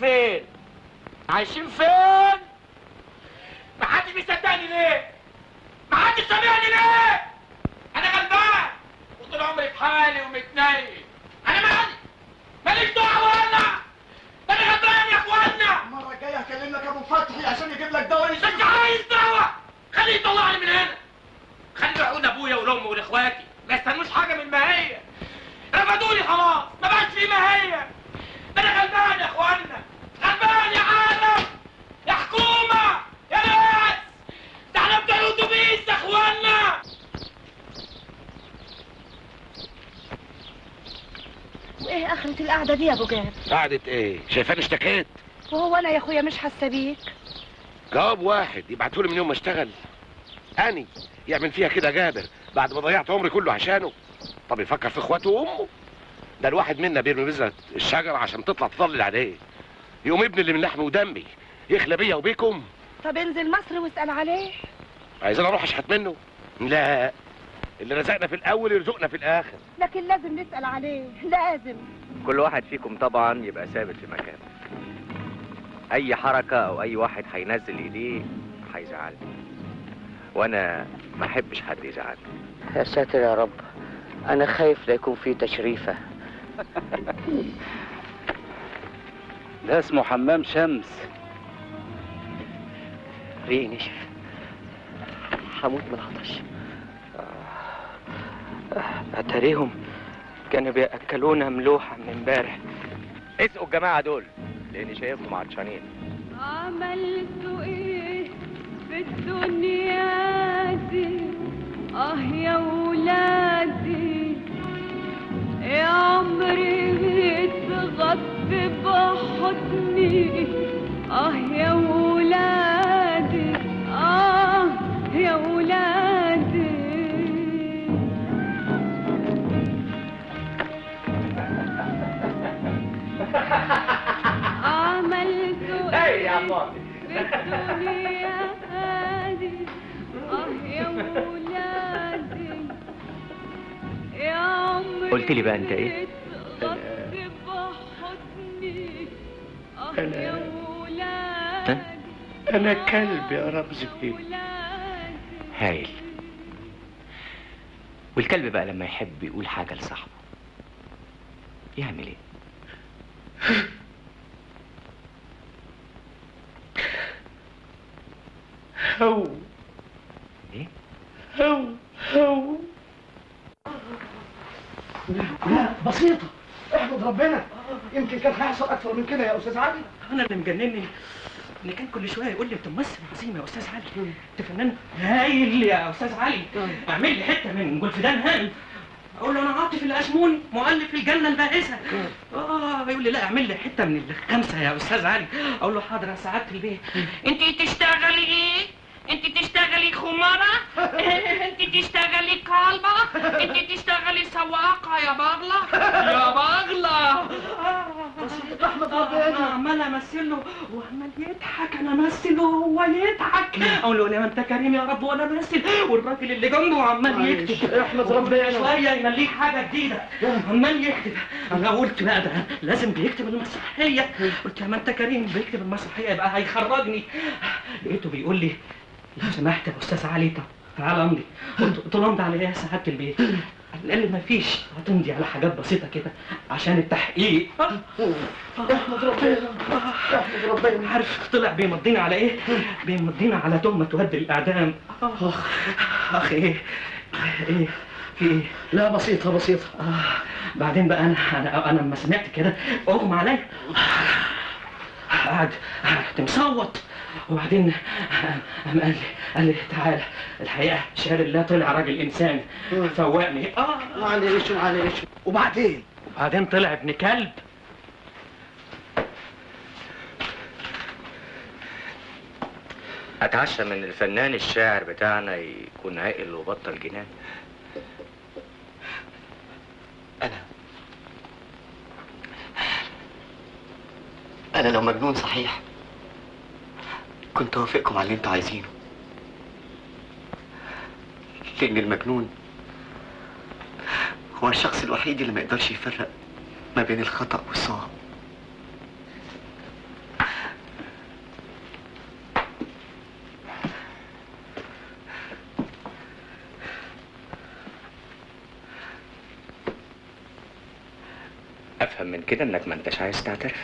فين؟ عايشين فين؟ محدش بيصدقني ليه؟ محدش سامعني ليه؟ أنا غلبان وطول عمري في حالي ومتنيل، أنا مالي؟ ماليش دعوة ولا؟ أنا غلبان يا إخوانا. المرة الجاية هكلملك أبو فتحي عشان يجيب لك دواء. مش عايز دواء، خليه يطلعني من هنا. خليه يلحقوني أبويا والأم والإخواتي، ما يستنوش حاجة من ما هي. رفضوني خلاص، ما بقاش في ما هي. أنا غلبان يا إخوانا، غلبان يا عالم، يا حكومة، يا ناس، ده احنا بتوع الأتوبيس يا إخوانا. وإيه آخرة القعدة دي يا أبو جابر؟ قعدة إيه؟ شايفاني اشتكيت؟ وهو أنا يا أخويا مش حاسة بيك؟ جواب واحد يبعتهولي من يوم ما أشتغل، أني يعمل فيها كده جابر بعد ما ضيعت عمري كله عشانه؟ طب يفكر في إخواته وأمه؟ ده الواحد منا بيرمي بذرة الشجرة عشان تطلع تطلل عليه، يقوم ابن اللي من لحمي ودمي يخلى بيا وبيكم. طب انزل مصر واسأل عليه. عايزين اروح اشحت منه؟ لا، اللي رزقنا في الاول يرزقنا في الاخر، لكن لازم نسأل عليه، لازم. كل واحد فيكم طبعا يبقى ثابت في مكانه، اي حركة او اي واحد هينزل ايديه هيزعلني، وانا ما احبش حد يزعلني. يا ساتر يا رب، انا خايف لا يكون في تشريفة. ده اسمه حمام شمس. ريقي نشف، هموت من العطش. اتاريهم كانوا بياكلونا ملوحه من امبارح. اسقوا الجماعه دول لاني شايفهم عطشانين. عملتوا ايه في الدنيا دي؟ اه يا ولادي، يا عمري بيتغطي بحضني. اه يا ولادي، اه يا ولادي. عملتوا ايه في الدنيا دي؟ اه يا ولادي، يا عمري. قلت لي بقى انت ايه؟ أنا أنا كلب يا رمزي بيه. هايل. والكلب بقى لما يحب يقول حاجة لصاحبه يعمل إيه؟ هو إيه؟ هو هو بسيطة، احمد ربنا، يمكن كان هيحصل اكتر من كده يا استاذ علي. انا اللي مجنني ان كان كل شويه يقول لي انت ممثل عظيم يا استاذ علي، انت فنان هايل يا استاذ علي، اعمل لي حته من جولف دان هايل. اقول له انا عاطف الاشمون مؤلف الجنه البائسه. اه يقول لي لا اعمل لي حته من الخمسه يا استاذ علي. اقول له حاضر يا سعاده البيه. انت تشتغلي ايه؟ انت تشتغلي خماره؟ انت تشتغلي كالبه؟ انت تشتغلي سواقه يا بغله؟ يا بغله. بس احمد ربنا انا عمال امثل له وعمال يضحك، انا امثل وهو يضحك. اقول له يا انت كريم يا رب وانا امثل، والراجل اللي جنبه عمال يكتب. احمد ربنا شويه يمليه حاجه جديده، عمال يكتب. انا قلت بقى ده لازم بيكتب المسرحيه. قلت يا ما انت كريم بيكتب المسرحيه يبقى هيخرجني. لقيته بيقول لي لو سمحت يا استاذ علي طب تعال امضي. قلت له امضي على ايه يا سعاده البيت؟ قال لي مفيش، هتمضي على حاجات بسيطه كده عشان التحقيق. احمد ربنا احمد ربنا. عارف طلع بيمضينا على ايه؟ بيمضينا على تهمه تهدد الاعدام. اخ اخ ايه؟ ايه؟ في ايه؟ لا بسيطه بسيطه. آه. بعدين بقى انا انا انا لما سمعت كده اغمى عليا. قعد قعدت مصوت. وبعدين قام قال لي قال لي تعالى الحقيقه شعر الله طلع راجل انسان فوقني. اه معلش معلش. وبعدين وبعدين طلع ابن كلب. اتعشى من الفنان الشاعر بتاعنا يكون عاقل وبطل جنان. انا انا لو مجنون صحيح كنت اوافقكم على اللي انتوا عايزينه، لان المجنون هو الشخص الوحيد اللي ما يقدرش يفرق ما بين الخطأ والصواب. افهم من كده انك ما انتش عايز تعترف.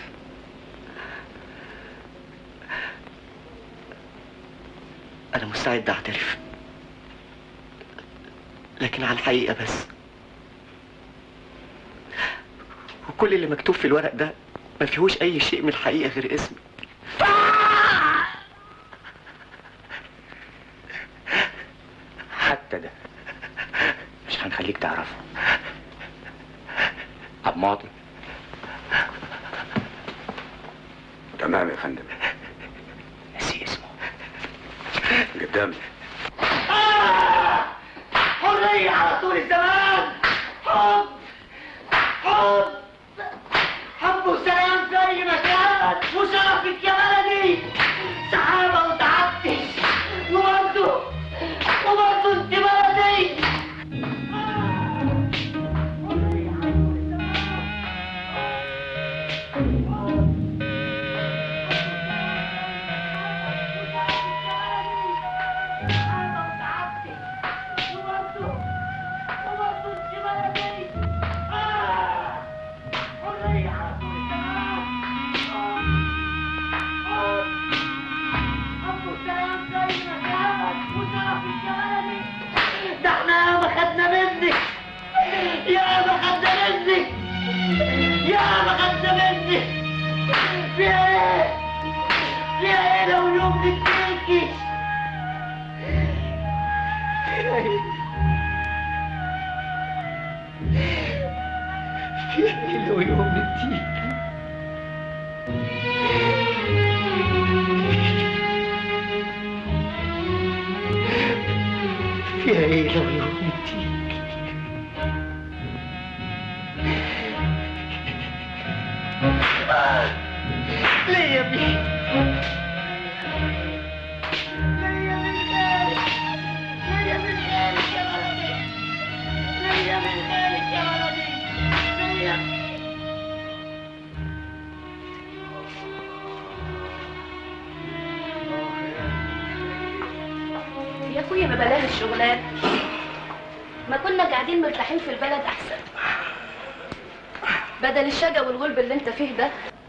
أنا مستعد أعترف، لكن على الحقيقة بس، وكل اللي مكتوب في الورق ده ما فيهوش أي شيء من الحقيقة غير اسمي. حتى ده مش هنخليك تعرفه. أبو ماضي. تمام يا فندم. قدامي حرية على طول الزمان، حب حب حب وسلام في أي مكان، وشرفك يا بلدي سحابة وتعبتش، وبرضه وبرضه أنت بلدي.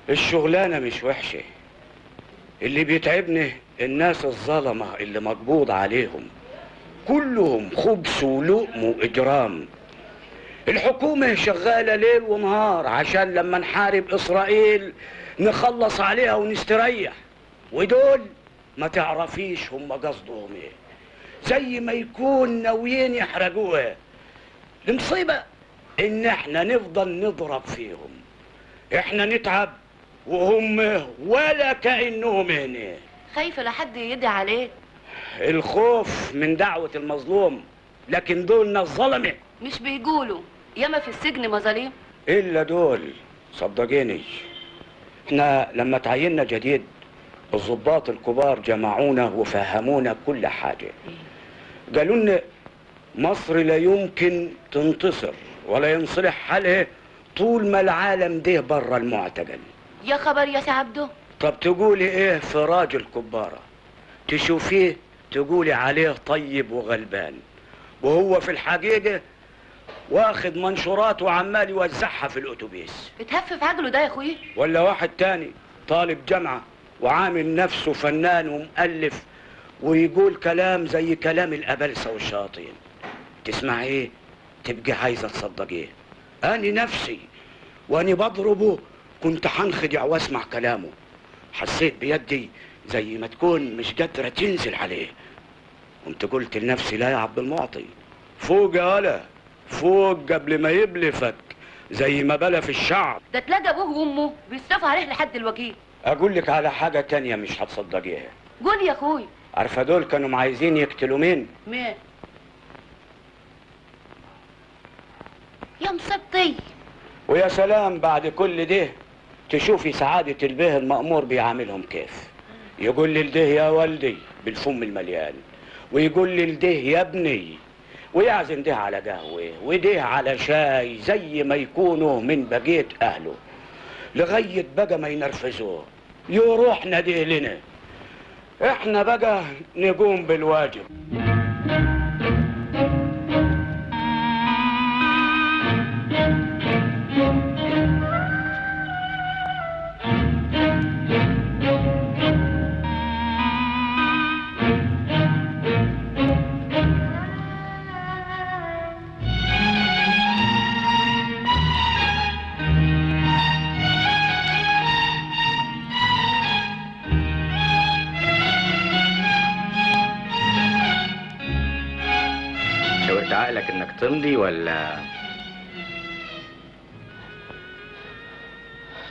الشغلانة مش وحشة، اللي بيتعبني الناس الظلمة اللي مقبوض عليهم كلهم خبث ولقم وإجرام. الحكومة شغالة ليل ونهار عشان لما نحارب إسرائيل نخلص عليها ونستريح، ودول ما تعرفيش هم قصدهم ايه، زي ما يكون ناويين يحرقوها. المصيبة ان احنا نفضل نضرب فيهم، احنا نتعب وهم ولا كأنهم هنا. خايفة لا حد يدعي عليه. الخوف من دعوة المظلوم، لكن دول ناس ظلمة. مش بيقولوا ياما في السجن مظالم؟ إلا دول صدقيني. احنا لما تعيننا جديد الضباط الكبار جمعونا وفهمونا كل حاجة. قالوا لنا مصر لا يمكن تنتصر ولا ينصلح حالها طول ما العالم ده بره المعتقل. يا خبر يا سي عبده. طب تقولي ايه في راجل كبارة تشوفيه تقولي عليه طيب وغلبان، وهو في الحقيقة واخد منشورات وعمال يوزعها في الاتوبيس. بتهفف عجله ده يا اخويا. ولا واحد تاني طالب جامعة وعامل نفسه فنان ومؤلف ويقول كلام زي كلام الابلسة والشياطين. تسمع ايه تبقى عايزة تصدق ايه. أنا نفسي وأنا بضربه كنت حنخدع واسمع كلامه، حسيت بيدي زي ما تكون مش قادرة تنزل عليه. قمت قلت لنفسي لا يا عبد المعطي، فوق يالا فوق قبل ما يبلفك زي ما بلا في الشعب ده. تلاقى أبوه وأمه بيصرفوا عليه لحد الوجيه. أقول لك على حاجة تانية مش هتصدقيها. قول يا أخوي. عارفة دول كانوا عايزين يقتلوا مين؟ مين؟ يا مصبتي. ويا سلام بعد كل ده تشوفي سعادة البيه المأمور بيعاملهم كيف. يقول لده يا والدي بالفم المليان، ويقول لده يا ابني، ويعزم ده على قهوة وده على شاي زي ما يكونوا من بقية أهله، لغاية بقى ما ينرفزوه يروح ناديه لنا. احنا بقى نقوم بالواجب. عقلك انك تمضي ولا؟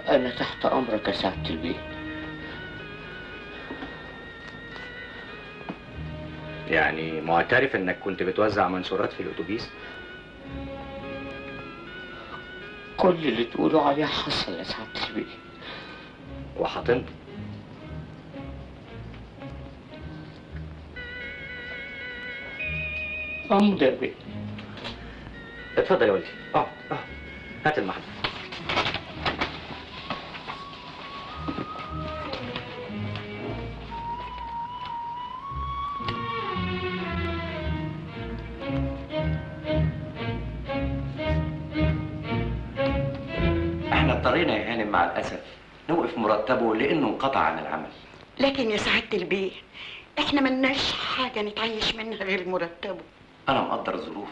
انا تحت امرك يا سعادة البيه. يعني معترف انك كنت بتوزع منشورات في الاتوبيس؟ كل اللي تقولوا عليه حصل يا سعادة البيه. وحاطمت؟ امضي يا بيه. اتفضل يا ولدي. اه اه هات المحضر. احنا اضطرينا يا هانم مع الاسف نوقف مرتبه لانه انقطع عن العمل. لكن يا سعادة البيه احنا ملناش حاجه نتعيش منها غير مرتبه. أنا مقدر الظروف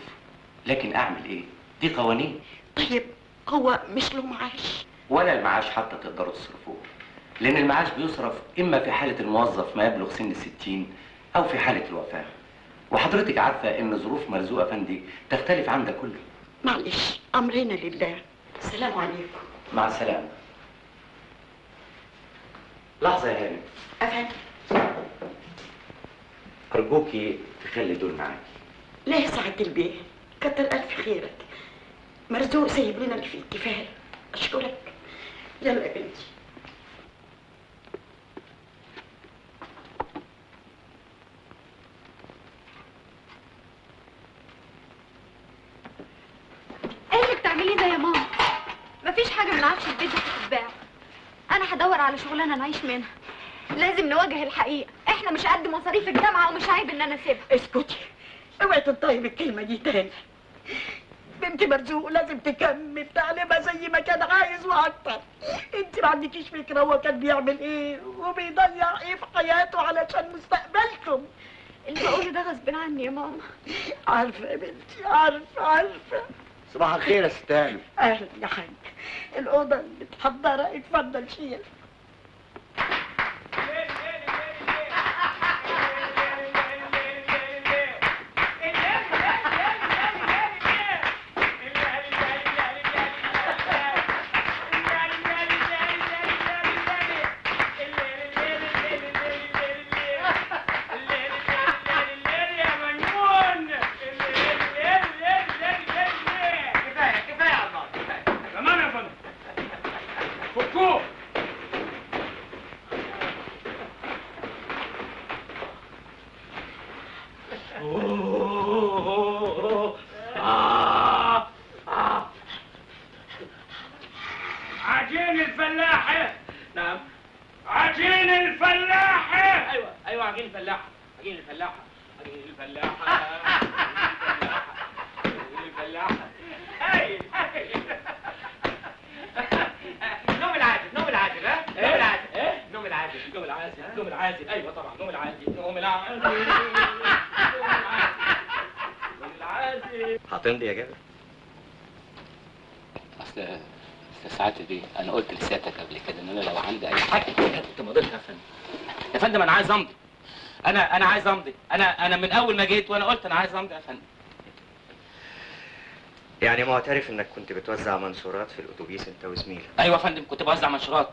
لكن أعمل إيه؟ دي قوانين. طيب هو مش له معاش؟ ولا المعاش حتى تقدروا تصرفوه، لأن المعاش بيصرف إما في حالة الموظف ما يبلغ سن الستين أو في حالة الوفاة، وحضرتك عارفة إن ظروف مرزوق أفندي تختلف عن ده كله. معلش أمرنا لله. السلام عليكم. مع السلامة. لحظة يا هانم. أفهم. أرجوكي تخلي دول معاكي. ليه يا سعادة البيه؟ كتر ألف خيرك. مرزوق سايب لنا اللي فيه كفاية. أشكرك. يلا يا بنتي. إيه اللي بتعمليه ده يا ماما؟ مفيش حاجة من العفش البيت ده هتتباع. أنا هدور على شغلانة نعيش منها. لازم نواجه الحقيقة، إحنا مش قد مصاريف الجامعة ومش عيب إن أنا أسيبها. اسكتي. اوعي تنطقي بالكلمة دي تاني. بنتي مرزوق لازم تكمل تعليمها زي ما كان عايز واكتر. انت ما عندكيش فكرة هو كان بيعمل ايه وبيضيع ايه في حياته علشان مستقبلكم. اللي بقوله ده غصب عني يا ماما. عارفة يا بنتي، عارفة عارفة. صباح الخير يا ست هانم. اهلا يا حاج. الأوضة متحضرة، اتفضل شيل. الفلاحة. ايوه ايوه عجين الفلاحة عجين الفلاحة عجين الفلاحة عجين الفلاحة. هايل هايل. نوم العازف نوم العازف ها؟ نوم العازف ايه؟ نوم العازف نوم العازف نوم العازف ايوه طبعا نوم العازف نوم العازف نوم العازف. حاطين دي يا جابر؟ اصل أستاذ سعاد الدين أنا قلت لسيادتك قبل كده إن أنا لو عندي أي حاجة كنت مضيتها يا فندم. يا فندم أنا عايز أمضي. أنا أنا عايز أمضي، أنا أنا من أول ما جيت وأنا قلت أنا عايز أمضي يا فندم. يعني معترف إنك كنت بتوزع منشورات في الأتوبيس أنت وزميلك؟ أيوه يا فندم كنت بوزع منشورات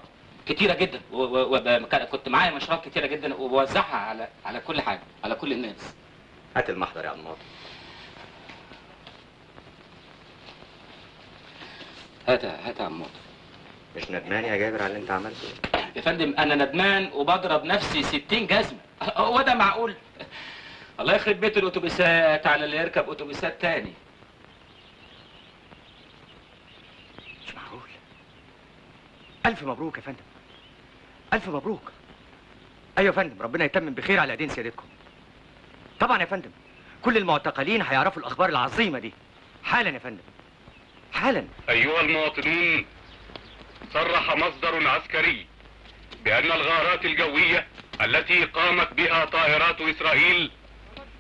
كتيرة جدا وكنت معايا منشورات كتيرة جدا وبوزعها على على كل حاجة، على كل الناس. هات المحضر يا عبد المعطي. هات هات يا عم ماضي. مش ندمان يا جابر على اللي انت عملته؟ يا فندم انا ندمان وبضرب نفسي ستين جزمه، هو ده معقول؟ الله يخرب بيت الاتوبيسات على اللي يركب اتوبيسات تاني. مش معقول. ألف مبروك يا فندم. ألف مبروك. أيوة يا فندم ربنا يتمم بخير على أيدين سيادتكم. طبعا يا فندم كل المعتقلين هيعرفوا الأخبار العظيمة دي حالا يا فندم. حالا. أيها المواطنون، صرح مصدر عسكري بأن الغارات الجوية التي قامت بها طائرات إسرائيل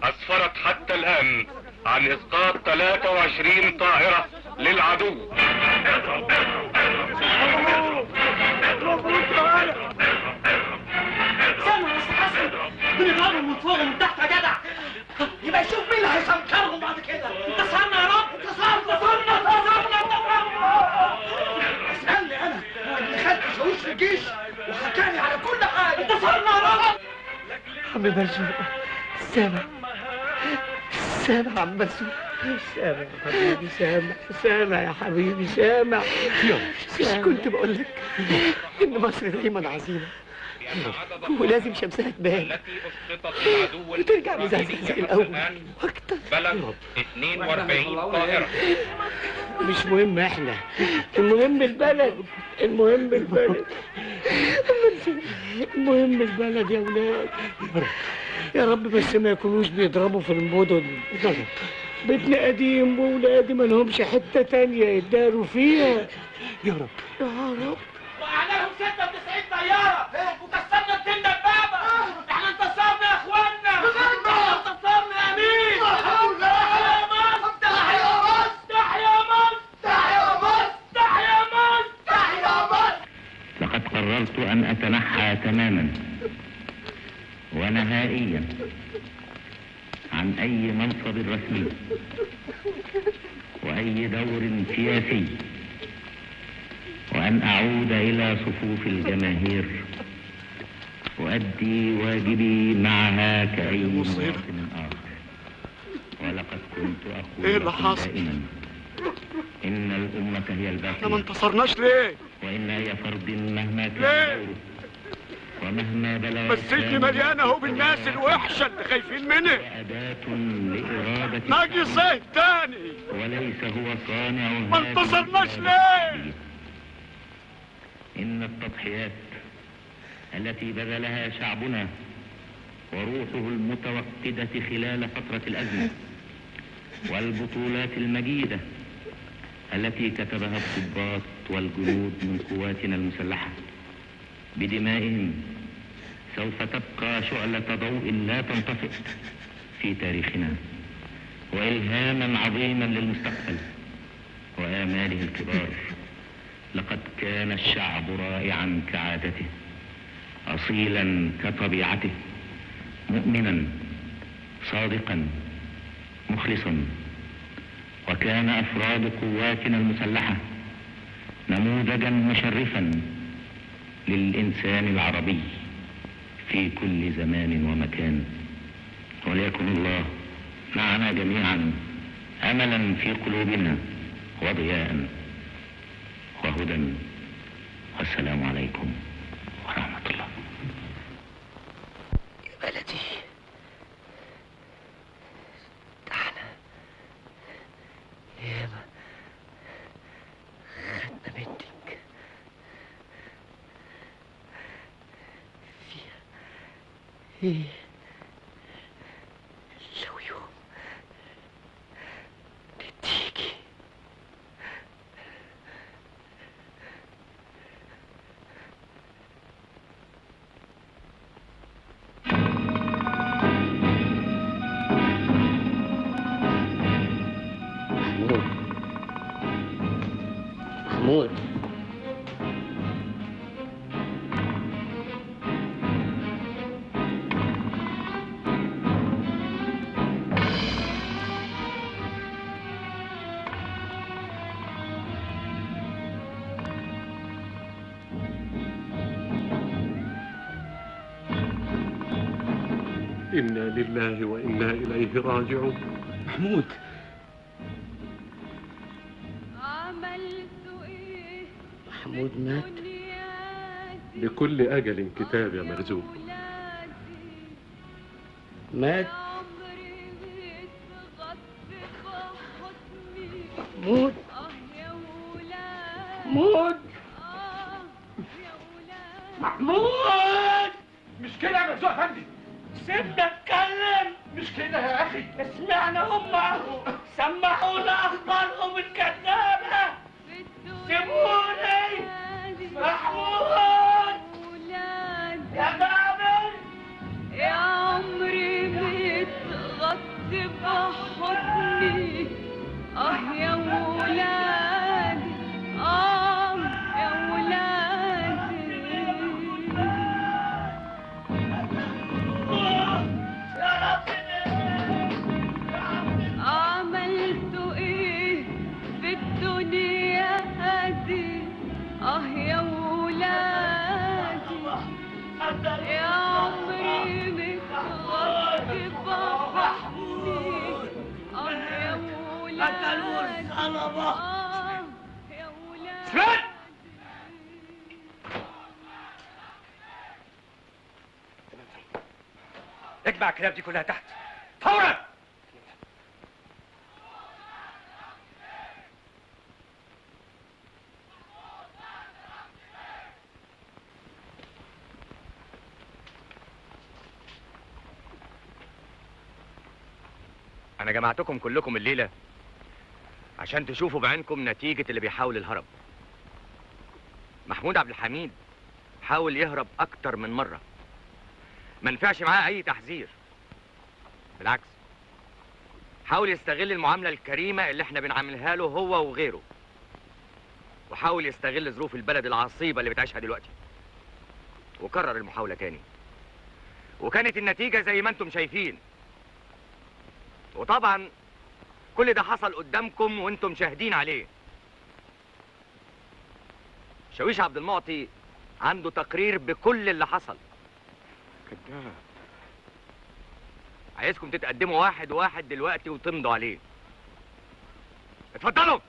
أسفرت حتى الآن عن إسقاط ثلاثة وعشرين طائرة للعدو. سامع يا أستاذ حسن، بنضربهم من فوق ومن تحت يا جدع، يبقى شوف مين اللي هيشنكرهم بعد كده. انتصرنا يا رب، انتصرنا انتصرنا انتصرنا انتصرنا. اسألني انا، ابن خالتي شاويش في الجيش وحكاني على كل حاجه. انتصرنا يا رب. عم مرزوق سامع سامع عم مرزوق سامع يا حبيبي سامع سامع يا حبيبي سامع. مش كنت بقول لك ان مصر دايما عظيمه ولازم شمسها تبان وترجع لزعزعها زي الاول واكتر. بلد اثنين وأربعين طائره. مش مهم احنا، المهم البلد، المهم البلد، المهم البلد يا ولاد. يا رب بس ما يكونوش بيضربوا في المدن. بيتنا قديم وولادي ما لهمش حته تانيه يتداروا فيها. يا رب يا رب. وأعلاهم ستة وتسعين طيارة وكسرنا الدين دبابة. احنا انتصرنا يا اخوانا، انتصرنا يا أمين. تحيا مصر تحيا مصر تحيا مصر تحيا مصر تحيا مصر تحيا مصر. لقد قررت أن أتنحى تماما ونهائيا عن أي منصب رسمي وأي دور سياسي، وأن أعود إلى صفوف الجماهير وأدي واجبي معها كأي مواطن آخر. ولقد كنت أقول إيه اللي حصل؟ إن الأمة هي الباقية. إحنا ما انتصرناش ليه؟ وإن أي فرد مهما كان دوره ومهما بلغ. بس السجن مليان أهو بالناس الوحشة اللي خايفين منه. أداة لإرادة مجلس تاني وليس هو صانعها. ما انتصرناش ليه؟ إن التضحيات التي بذلها شعبنا وروحه المتوقدة خلال فترة الأزمة والبطولات المجيدة التي كتبها الضباط والجنود من قواتنا المسلحة بدمائهم سوف تبقى شعلة ضوء لا تنطفئ في تاريخنا وإلهاما عظيما للمستقبل وآماله الكبار. لقد كان الشعب رائعا كعادته، أصيلا كطبيعته، مؤمنا صادقا مخلصا، وكان أفراد قواتنا المسلحة نموذجا مشرفا للإنسان العربي في كل زمان ومكان. وليكن الله معنا جميعا أملا في قلوبنا وضياء وهدى. والسلام عليكم ورحمة الله. يا بلدي تعالى ياما خدنا بنتك فيها لو يوم تيجي محمود محمود إنا لله وإنا إليه راجعون. محمود عملت إيه؟ محمود مات؟ لكل أجل كتاب يا مرزوق. مات؟ محمود محمود محمود مش كده يا مرزوق يا فندم، سيبنا اتكلم. مش كده يا اخي، سمعنا هم اهو، سمعونا اخبارهم الكذابه. سيبوني محمود يا جابر، يا عمري بيتغط بحضني. اه يا ولادي، اه يا ولادي. اه يا ولادي، يا عمري متغطي بحضني. اه يا ولادي، اه يا ولادي. اجمع الكلاب دي كلها تحت فورا. أنا جمعتكم كلكم الليلة عشان تشوفوا بعينكم نتيجة اللي بيحاول الهرب. محمود عبد الحميد حاول يهرب أكتر من مرة، ما نفعش معاه أي تحذير، بالعكس حاول يستغل المعاملة الكريمة اللي احنا بنعاملها له هو وغيره، وحاول يستغل ظروف البلد العصيبة اللي بتعيشها دلوقتي، وكرر المحاولة تاني، وكانت النتيجة زي ما انتم شايفين. وطبعا كل ده حصل قدامكم وانتم شاهدين عليه. شاويش عبد المعطي عنده تقرير بكل اللي حصل. كذاب. عايزكم تتقدموا واحد واحد دلوقتي وتمضوا عليه. اتفضلوا.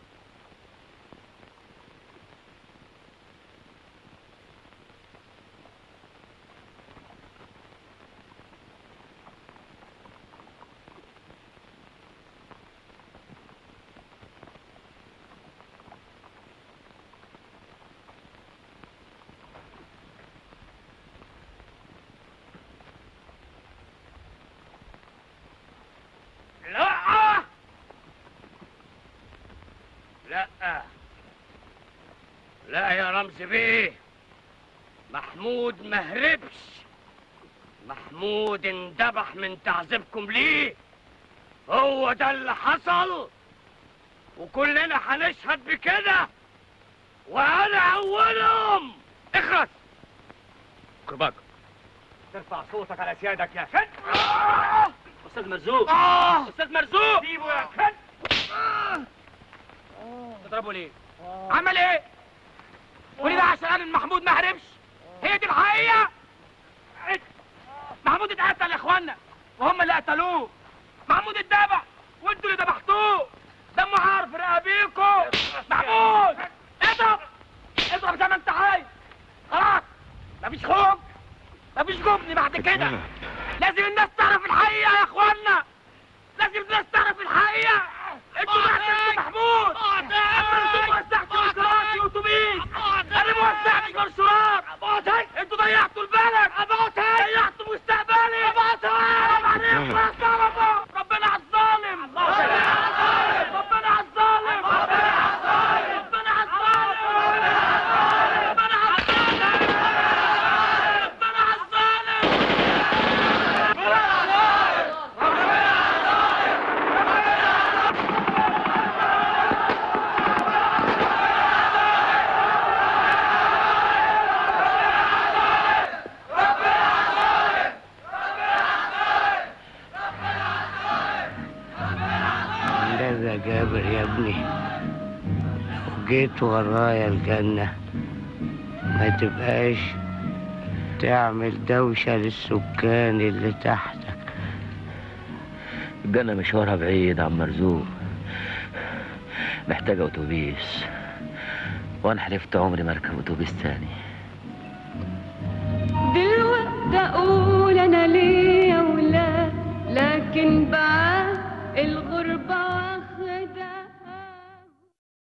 بيه. محمود ما هربش، محمود اندبح من تعذيبكم ليه. هو ده اللي حصل وكلنا هنشهد بكده، وانا اولهم. اخرس كرباك، ترفع صوتك على سيادك يا خد. آه. استاذ مرزوق، آه. استاذ مرزوق سيبه يا خد. تضربه ليه؟ آه. عمل ايه؟ قولي بقى عشان انا محمود ما هربش. هي دي الحقيقه. محمود اتقتل يا اخوانا وهم اللي قتلوه. محمود اتذبح وانتوا اللي ذبحتوه. دمه حار في رقابيكوا. محمود اضرب اضرب زي ما انت عايز، خلاص مفيش خوف مفيش جبن بعد كده. لازم الناس تعرف الحقيقه يا اخوانا، لازم الناس تعرف الحقيقه. انتوا اللي قتلتوا محمود. انتوا وزعتوا مشروعات واتوبيس. انا ما وزعتش مشروعات. انتوا ضيعتوا البلد. ضيعتوا مستقبلي. جيت ورايا الجنة، ما تبقاش تعمل دوشة للسكان اللي تحتك. الجنة مشوارها بعيد عم مرزوق، محتاجة أتوبيس، وأنا حلفت عمري ما أركب أتوبيس تاني. دلوقتي أقول أنا